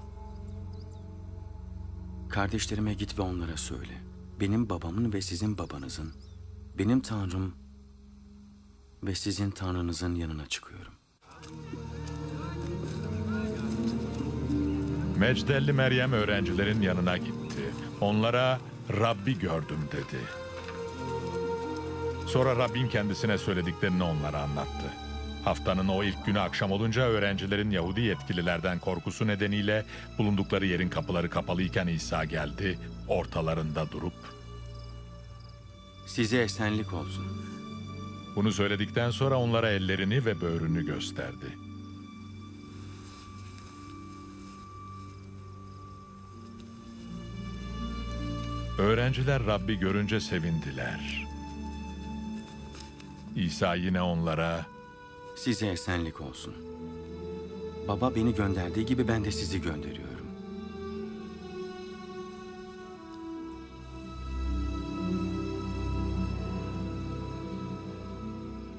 Kardeşlerime git ve onlara söyle. Benim babamın ve sizin babanızın, benim Tanrım ve sizin Tanrınızın yanına çıkıyorum. Mecdelli Meryem öğrencilerin yanına gitti. Onlara Rabbi gördüm dedi. Sonra Rabbin kendisine söylediklerini onlara anlattı. Haftanın o ilk günü akşam olunca öğrencilerin Yahudi yetkililerden korkusu nedeniyle bulundukları yerin kapıları kapalıyken İsa geldi, ortalarında durup "Size esenlik olsun." Bunu söyledikten sonra onlara ellerini ve böğrünü gösterdi. Öğrenciler Rabbi görünce sevindiler. İsa yine onlara "Size esenlik olsun. Baba beni gönderdiği gibi ben de sizi gönderiyorum."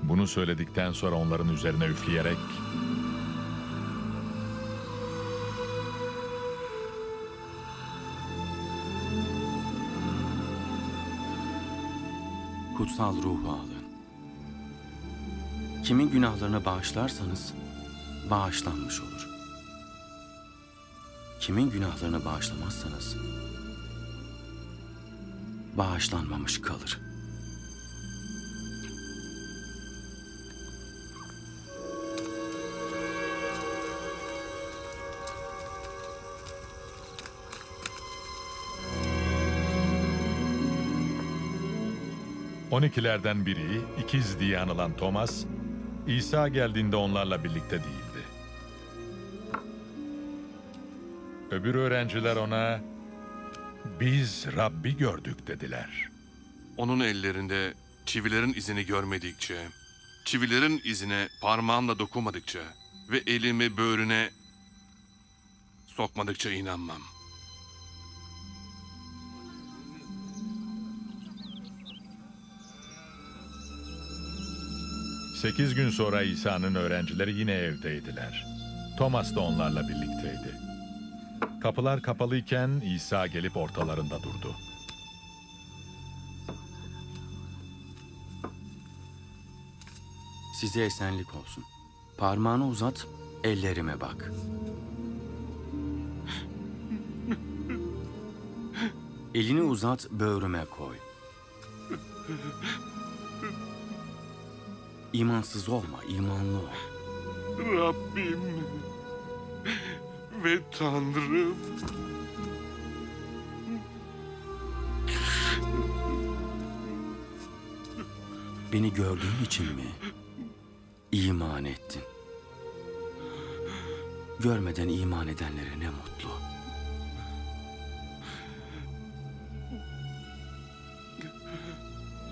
Bunu söyledikten sonra onların üzerine üfleyerek kutsal ruhu alın. Kimin günahlarını bağışlarsanız bağışlanmış olur. Kimin günahlarını bağışlamazsanız bağışlanmamış kalır. On ikilerden biri, ikiz diye anılan Thomas, İsa geldiğinde onlarla birlikte değildi. Öbür öğrenciler ona, "Biz Rabbi gördük" dediler. Onun ellerinde çivilerin izini görmedikçe, çivilerin izine parmağımla dokunmadıkça ve elimi böğrüne sokmadıkça inanmam. Sekiz gün sonra İsa'nın öğrencileri yine evdeydiler. Thomas da onlarla birlikteydi. Kapılar kapalıyken İsa gelip ortalarında durdu. "Size esenlik olsun. Parmağını uzat, ellerime bak." "Elini uzat, böğrüme koy." İmansız olma, imanlı ol. Rabbim ve Tanrım. Beni gördüğün için mi iman ettin? Görmeden iman edenlere ne mutlu.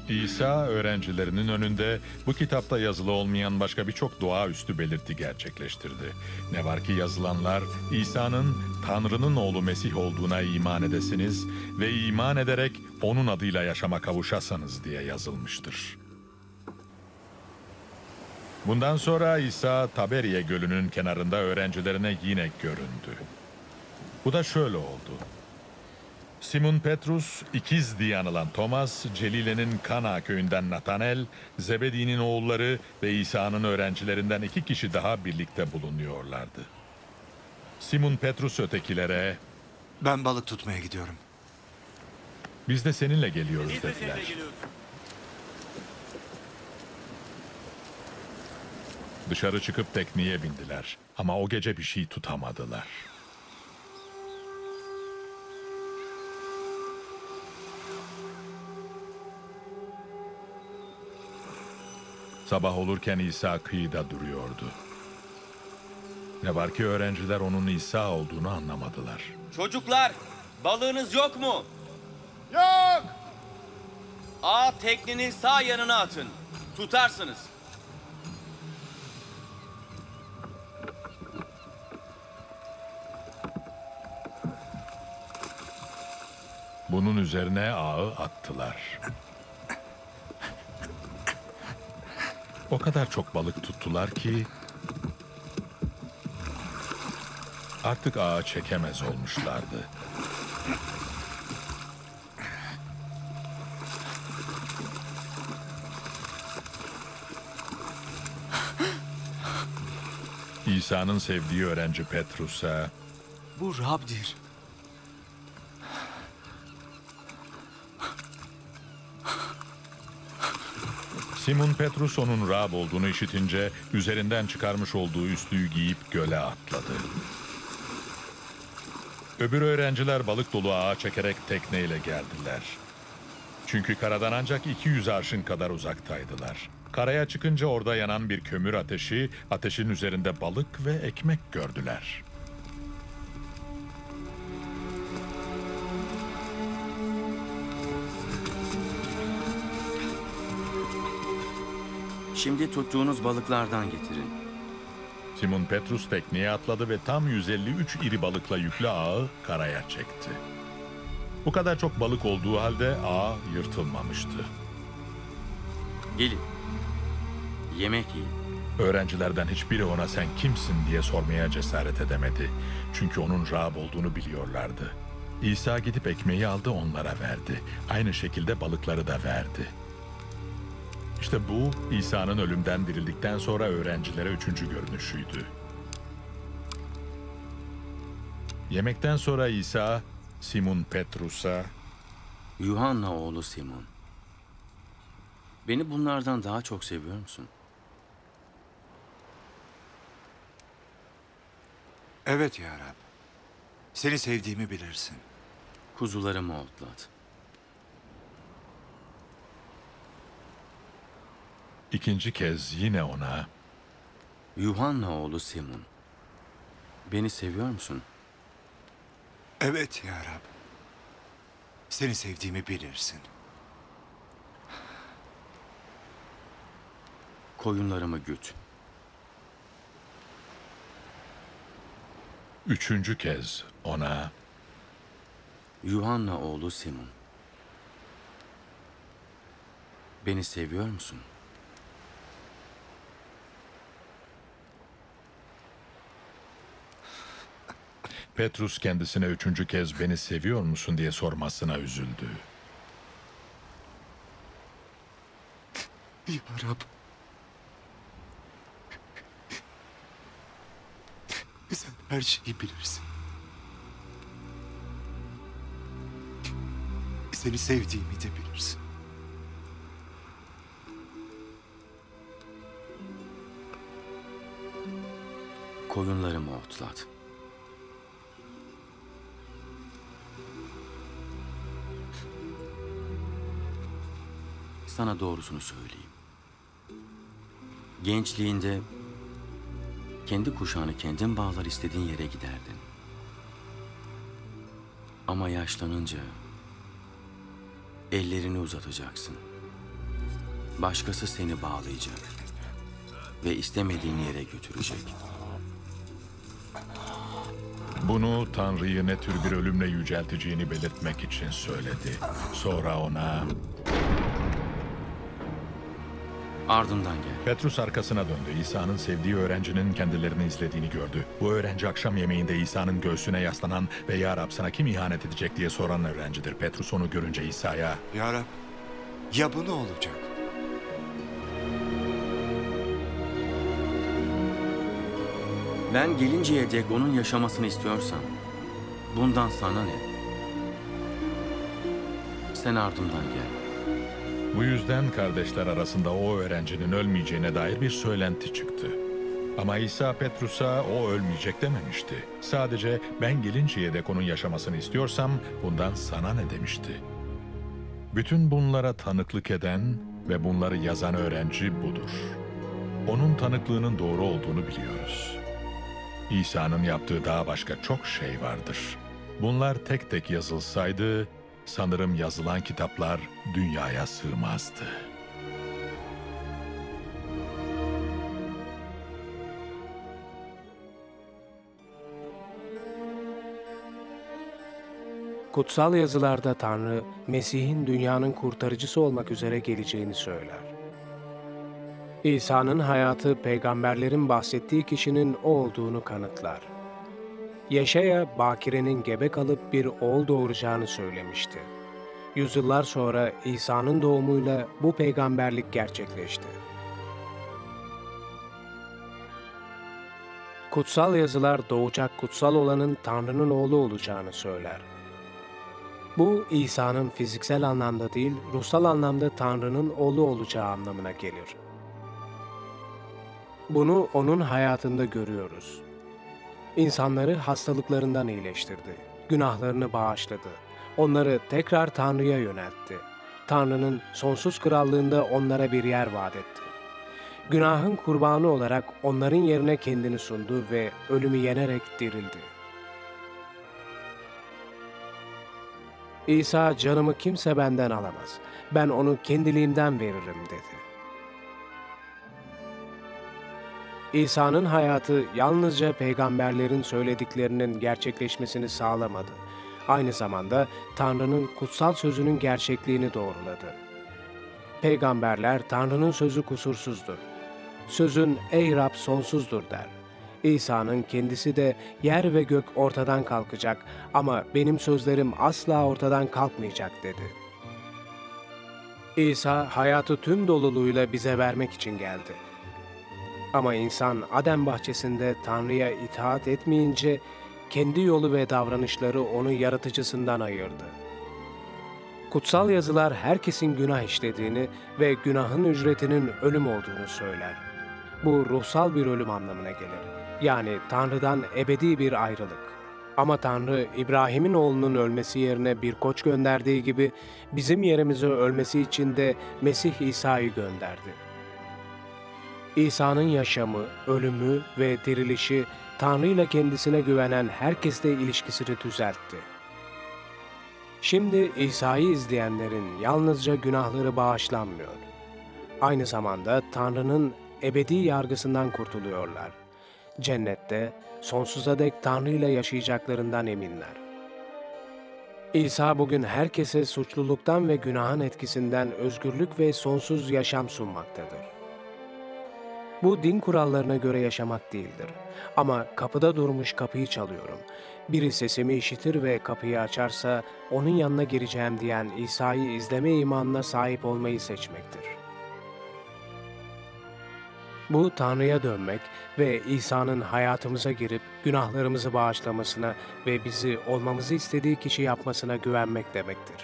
İsa öğrencilerinin önünde bu kitapta yazılı olmayan başka birçok doğaüstü belirti gerçekleştirdi. Ne var ki yazılanlar İsa'nın Tanrı'nın oğlu Mesih olduğuna iman edesiniz ve iman ederek onun adıyla yaşama kavuşasanız diye yazılmıştır. Bundan sonra İsa Taberiye gölünün kenarında öğrencilerine yine göründü. Bu da şöyle oldu. Simon Petrus, ikiz diye anılan Thomas, Celile'nin Kana köyünden Natanel, Zebedi'nin oğulları ve İsa'nın öğrencilerinden iki kişi daha birlikte bulunuyorlardı. Simon Petrus ötekilere, "Ben balık tutmaya gidiyorum." "Biz de seninle geliyoruz" dediler. Dışarı çıkıp tekneye bindiler ama o gece bir şey tutamadılar. Sabah olurken İsa kıyıda duruyordu. Ne var ki öğrenciler onun İsa olduğunu anlamadılar. "Çocuklar, Balığınız yok mu? Yok. Ağ teknenin sağ yanına atın. Tutarsınız. Bunun üzerine ağı attılar. O kadar çok balık tuttular ki artık ağı çekemez olmuşlardı. İsa'nın sevdiği öğrenci Petrus'a, "Bu Rab'dir." Simon Petrus onun Rab olduğunu işitince üzerinden çıkarmış olduğu üslüğü giyip göle atladı. Öbür öğrenciler balık dolu ağa çekerek tekneyle geldiler. Çünkü karadan ancak 200 arşın kadar uzaktaydılar. Karaya çıkınca orada yanan bir kömür ateşi, ateşin üzerinde balık ve ekmek gördüler. "Şimdi tuttuğunuz balıklardan getirin." Simon Petrus tekneye atladı ve tam 153 iri balıkla yüklü ağı karaya çekti. Bu kadar çok balık olduğu halde ağ yırtılmamıştı. "Gelin, yemek yiyin." Öğrencilerden hiçbiri ona "sen kimsin?" diye sormaya cesaret edemedi. Çünkü onun Rab olduğunu biliyorlardı. İsa gidip ekmeği aldı, onlara verdi. Aynı şekilde balıkları da verdi. İşte bu, İsa'nın ölümden dirildikten sonra öğrencilere üçüncü görünüşüydü. Yemekten sonra İsa, Simon Petrus'a, "Yuhanna oğlu Simon, beni bunlardan daha çok seviyor musun?" "Evet ya Rab, seni sevdiğimi bilirsin." "Kuzularımı otlat." İkinci kez yine ona, "Yuhanna oğlu Simon, beni seviyor musun?" "Evet ya Rab, seni sevdiğimi bilirsin." "Koyunlarımı güt." Üçüncü kez ona, "Yuhanna oğlu Simon, beni seviyor musun?" Petrus kendisine üçüncü kez "beni seviyor musun?" diye sormasına üzüldü. "Ya Rab, sen her şeyi bilirsin. Seni sevdiğimi de bilirsin." "Koyunlarımı otlat." "Sana doğrusunu söyleyeyim. Gençliğinde kendi kuşağını kendin bağlar, istediğin yere giderdin. Ama yaşlanınca ellerini uzatacaksın. Başkası seni bağlayacak ve istemediğin yere götürecek." Bunu Tanrı'yı ne tür bir ölümle yücelteceğini belirtmek için söyledi. Sonra ona, "Ardından gel." Petrus arkasına döndü. İsa'nın sevdiği öğrencinin kendilerini izlediğini gördü. Bu öğrenci akşam yemeğinde İsa'nın göğsüne yaslanan ve "Ya Rab, sana kim ihanet edecek?" diye soran öğrencidir. Petrus onu görünce İsa'ya, "Ya Rab, ya bu ne olacak?" "Ben gelinceye dek onun yaşamasını istiyorsan bundan sana ne? Sen ardından gel." Bu yüzden kardeşler arasında o öğrencinin ölmeyeceğine dair bir söylenti çıktı. Ama İsa Petrus'a o ölmeyecek dememişti. Sadece "ben gelinceye dek onun yaşamasını istiyorsam bundan sana ne?" demişti. Bütün bunlara tanıklık eden ve bunları yazan öğrenci budur. Onun tanıklığının doğru olduğunu biliyoruz. İsa'nın yaptığı daha başka çok şey vardır. Bunlar tek tek yazılsaydı, sanırım yazılan kitaplar dünyaya sığmazdı. Kutsal yazılarda Tanrı, Mesih'in dünyanın kurtarıcısı olmak üzere geleceğini söyler. İsa'nın hayatı, peygamberlerin bahsettiği kişinin o olduğunu kanıtlar. Yeşaya, Bakire'nin gebe kalıp bir oğul doğuracağını söylemişti. Yüzyıllar sonra İsa'nın doğumuyla bu peygamberlik gerçekleşti. Kutsal yazılar doğacak kutsal olanın Tanrı'nın oğlu olacağını söyler. Bu, İsa'nın fiziksel anlamda değil, ruhsal anlamda Tanrı'nın oğlu olacağı anlamına gelir. Bunu onun hayatında görüyoruz. İnsanları hastalıklarından iyileştirdi, günahlarını bağışladı, onları tekrar Tanrı'ya yöneltti. Tanrı'nın sonsuz krallığında onlara bir yer vaat etti. Günahın kurbanı olarak onların yerine kendini sundu ve ölümü yenerek dirildi. İsa, canımı kimse benden alamaz, ben onu kendiliğimden veririm dedi. İsa'nın hayatı yalnızca peygamberlerin söylediklerinin gerçekleşmesini sağlamadı. Aynı zamanda Tanrı'nın kutsal sözünün gerçekliğini doğruladı. Peygamberler, Tanrı'nın sözü kusursuzdur. Sözün ey Rab sonsuzdur der. İsa'nın kendisi de yer ve gök ortadan kalkacak ama benim sözlerim asla ortadan kalkmayacak dedi. İsa hayatı tüm doluluğuyla bize vermek için geldi. Ama insan Adem bahçesinde Tanrı'ya itaat etmeyince kendi yolu ve davranışları onu yaratıcısından ayırdı. Kutsal yazılar herkesin günah işlediğini ve günahın ücretinin ölüm olduğunu söyler. Bu ruhsal bir ölüm anlamına gelir. Yani Tanrı'dan ebedi bir ayrılık. Ama Tanrı, İbrahim'in oğlunun ölmesi yerine bir koç gönderdiği gibi, bizim yerimize ölmesi için de Mesih İsa'yı gönderdi. İsa'nın yaşamı, ölümü ve dirilişi, Tanrı ile kendisine güvenen herkesle ilişkisini düzeltti. Şimdi İsa'yı izleyenlerin yalnızca günahları bağışlanmıyor. Aynı zamanda Tanrı'nın ebedi yargısından kurtuluyorlar. Cennette, sonsuza dek Tanrı ile yaşayacaklarından eminler. İsa bugün herkese suçluluktan ve günahın etkisinden özgürlük ve sonsuz yaşam sunmaktadır. Bu, din kurallarına göre yaşamak değildir. Ama kapıda durmuş kapıyı çalıyorum. Biri sesimi işitir ve kapıyı açarsa onun yanına gireceğim diyen İsa'yı izleme imanına sahip olmayı seçmektir. Bu, Tanrı'ya dönmek ve İsa'nın hayatımıza girip günahlarımızı bağışlamasına ve bizi olmamızı istediği kişi yapmasına güvenmek demektir.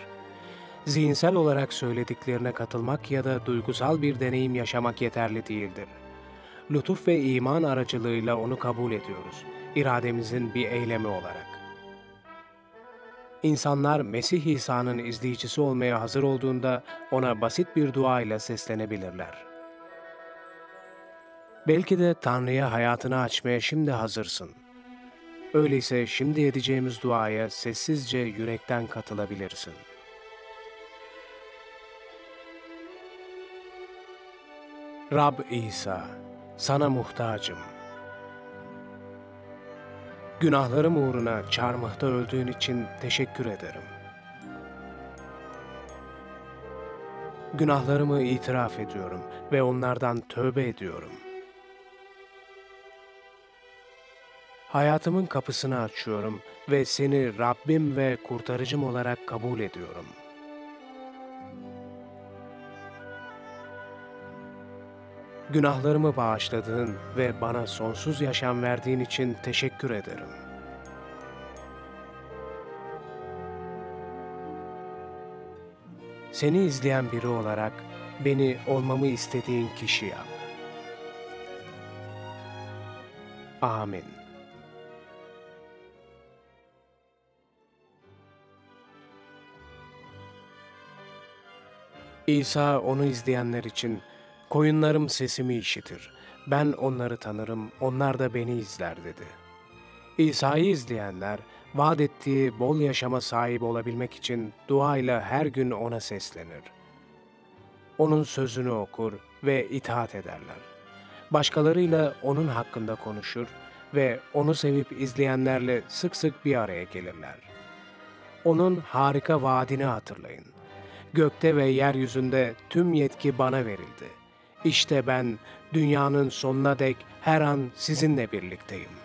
Zihinsel olarak söylediklerine katılmak ya da duygusal bir deneyim yaşamak yeterli değildir. Lütuf ve iman aracılığıyla onu kabul ediyoruz, irademizin bir eylemi olarak. İnsanlar Mesih İsa'nın izleyicisi olmaya hazır olduğunda ona basit bir duayla seslenebilirler. Belki de Tanrı'ya hayatını açmaya şimdi hazırsın. Öyleyse şimdi edeceğimiz duaya sessizce yürekten katılabilirsin. Rab İsa, sana muhtacım. Günahlarım uğruna çarmıhta öldüğün için teşekkür ederim. Günahlarımı itiraf ediyorum ve onlardan tövbe ediyorum. Hayatımın kapısını açıyorum ve seni Rabbim ve kurtarıcım olarak kabul ediyorum. Günahlarımı bağışladığın ve bana sonsuz yaşam verdiğin için teşekkür ederim. Seni izleyen biri olarak beni olmamı istediğin kişi yap. Amin. İsa onu izleyenler için, koyunlarım sesimi işitir, ben onları tanırım, onlar da beni izler dedi. İsa'yı izleyenler, vaat ettiği bol yaşama sahip olabilmek için duayla her gün ona seslenir. Onun sözünü okur ve itaat ederler. Başkalarıyla onun hakkında konuşur ve onu sevip izleyenlerle sık sık bir araya gelirler. Onun harika vaadini hatırlayın. Gökte ve yeryüzünde tüm yetki bana verildi. İşte ben dünyanın sonuna dek her an sizinle birlikteyim.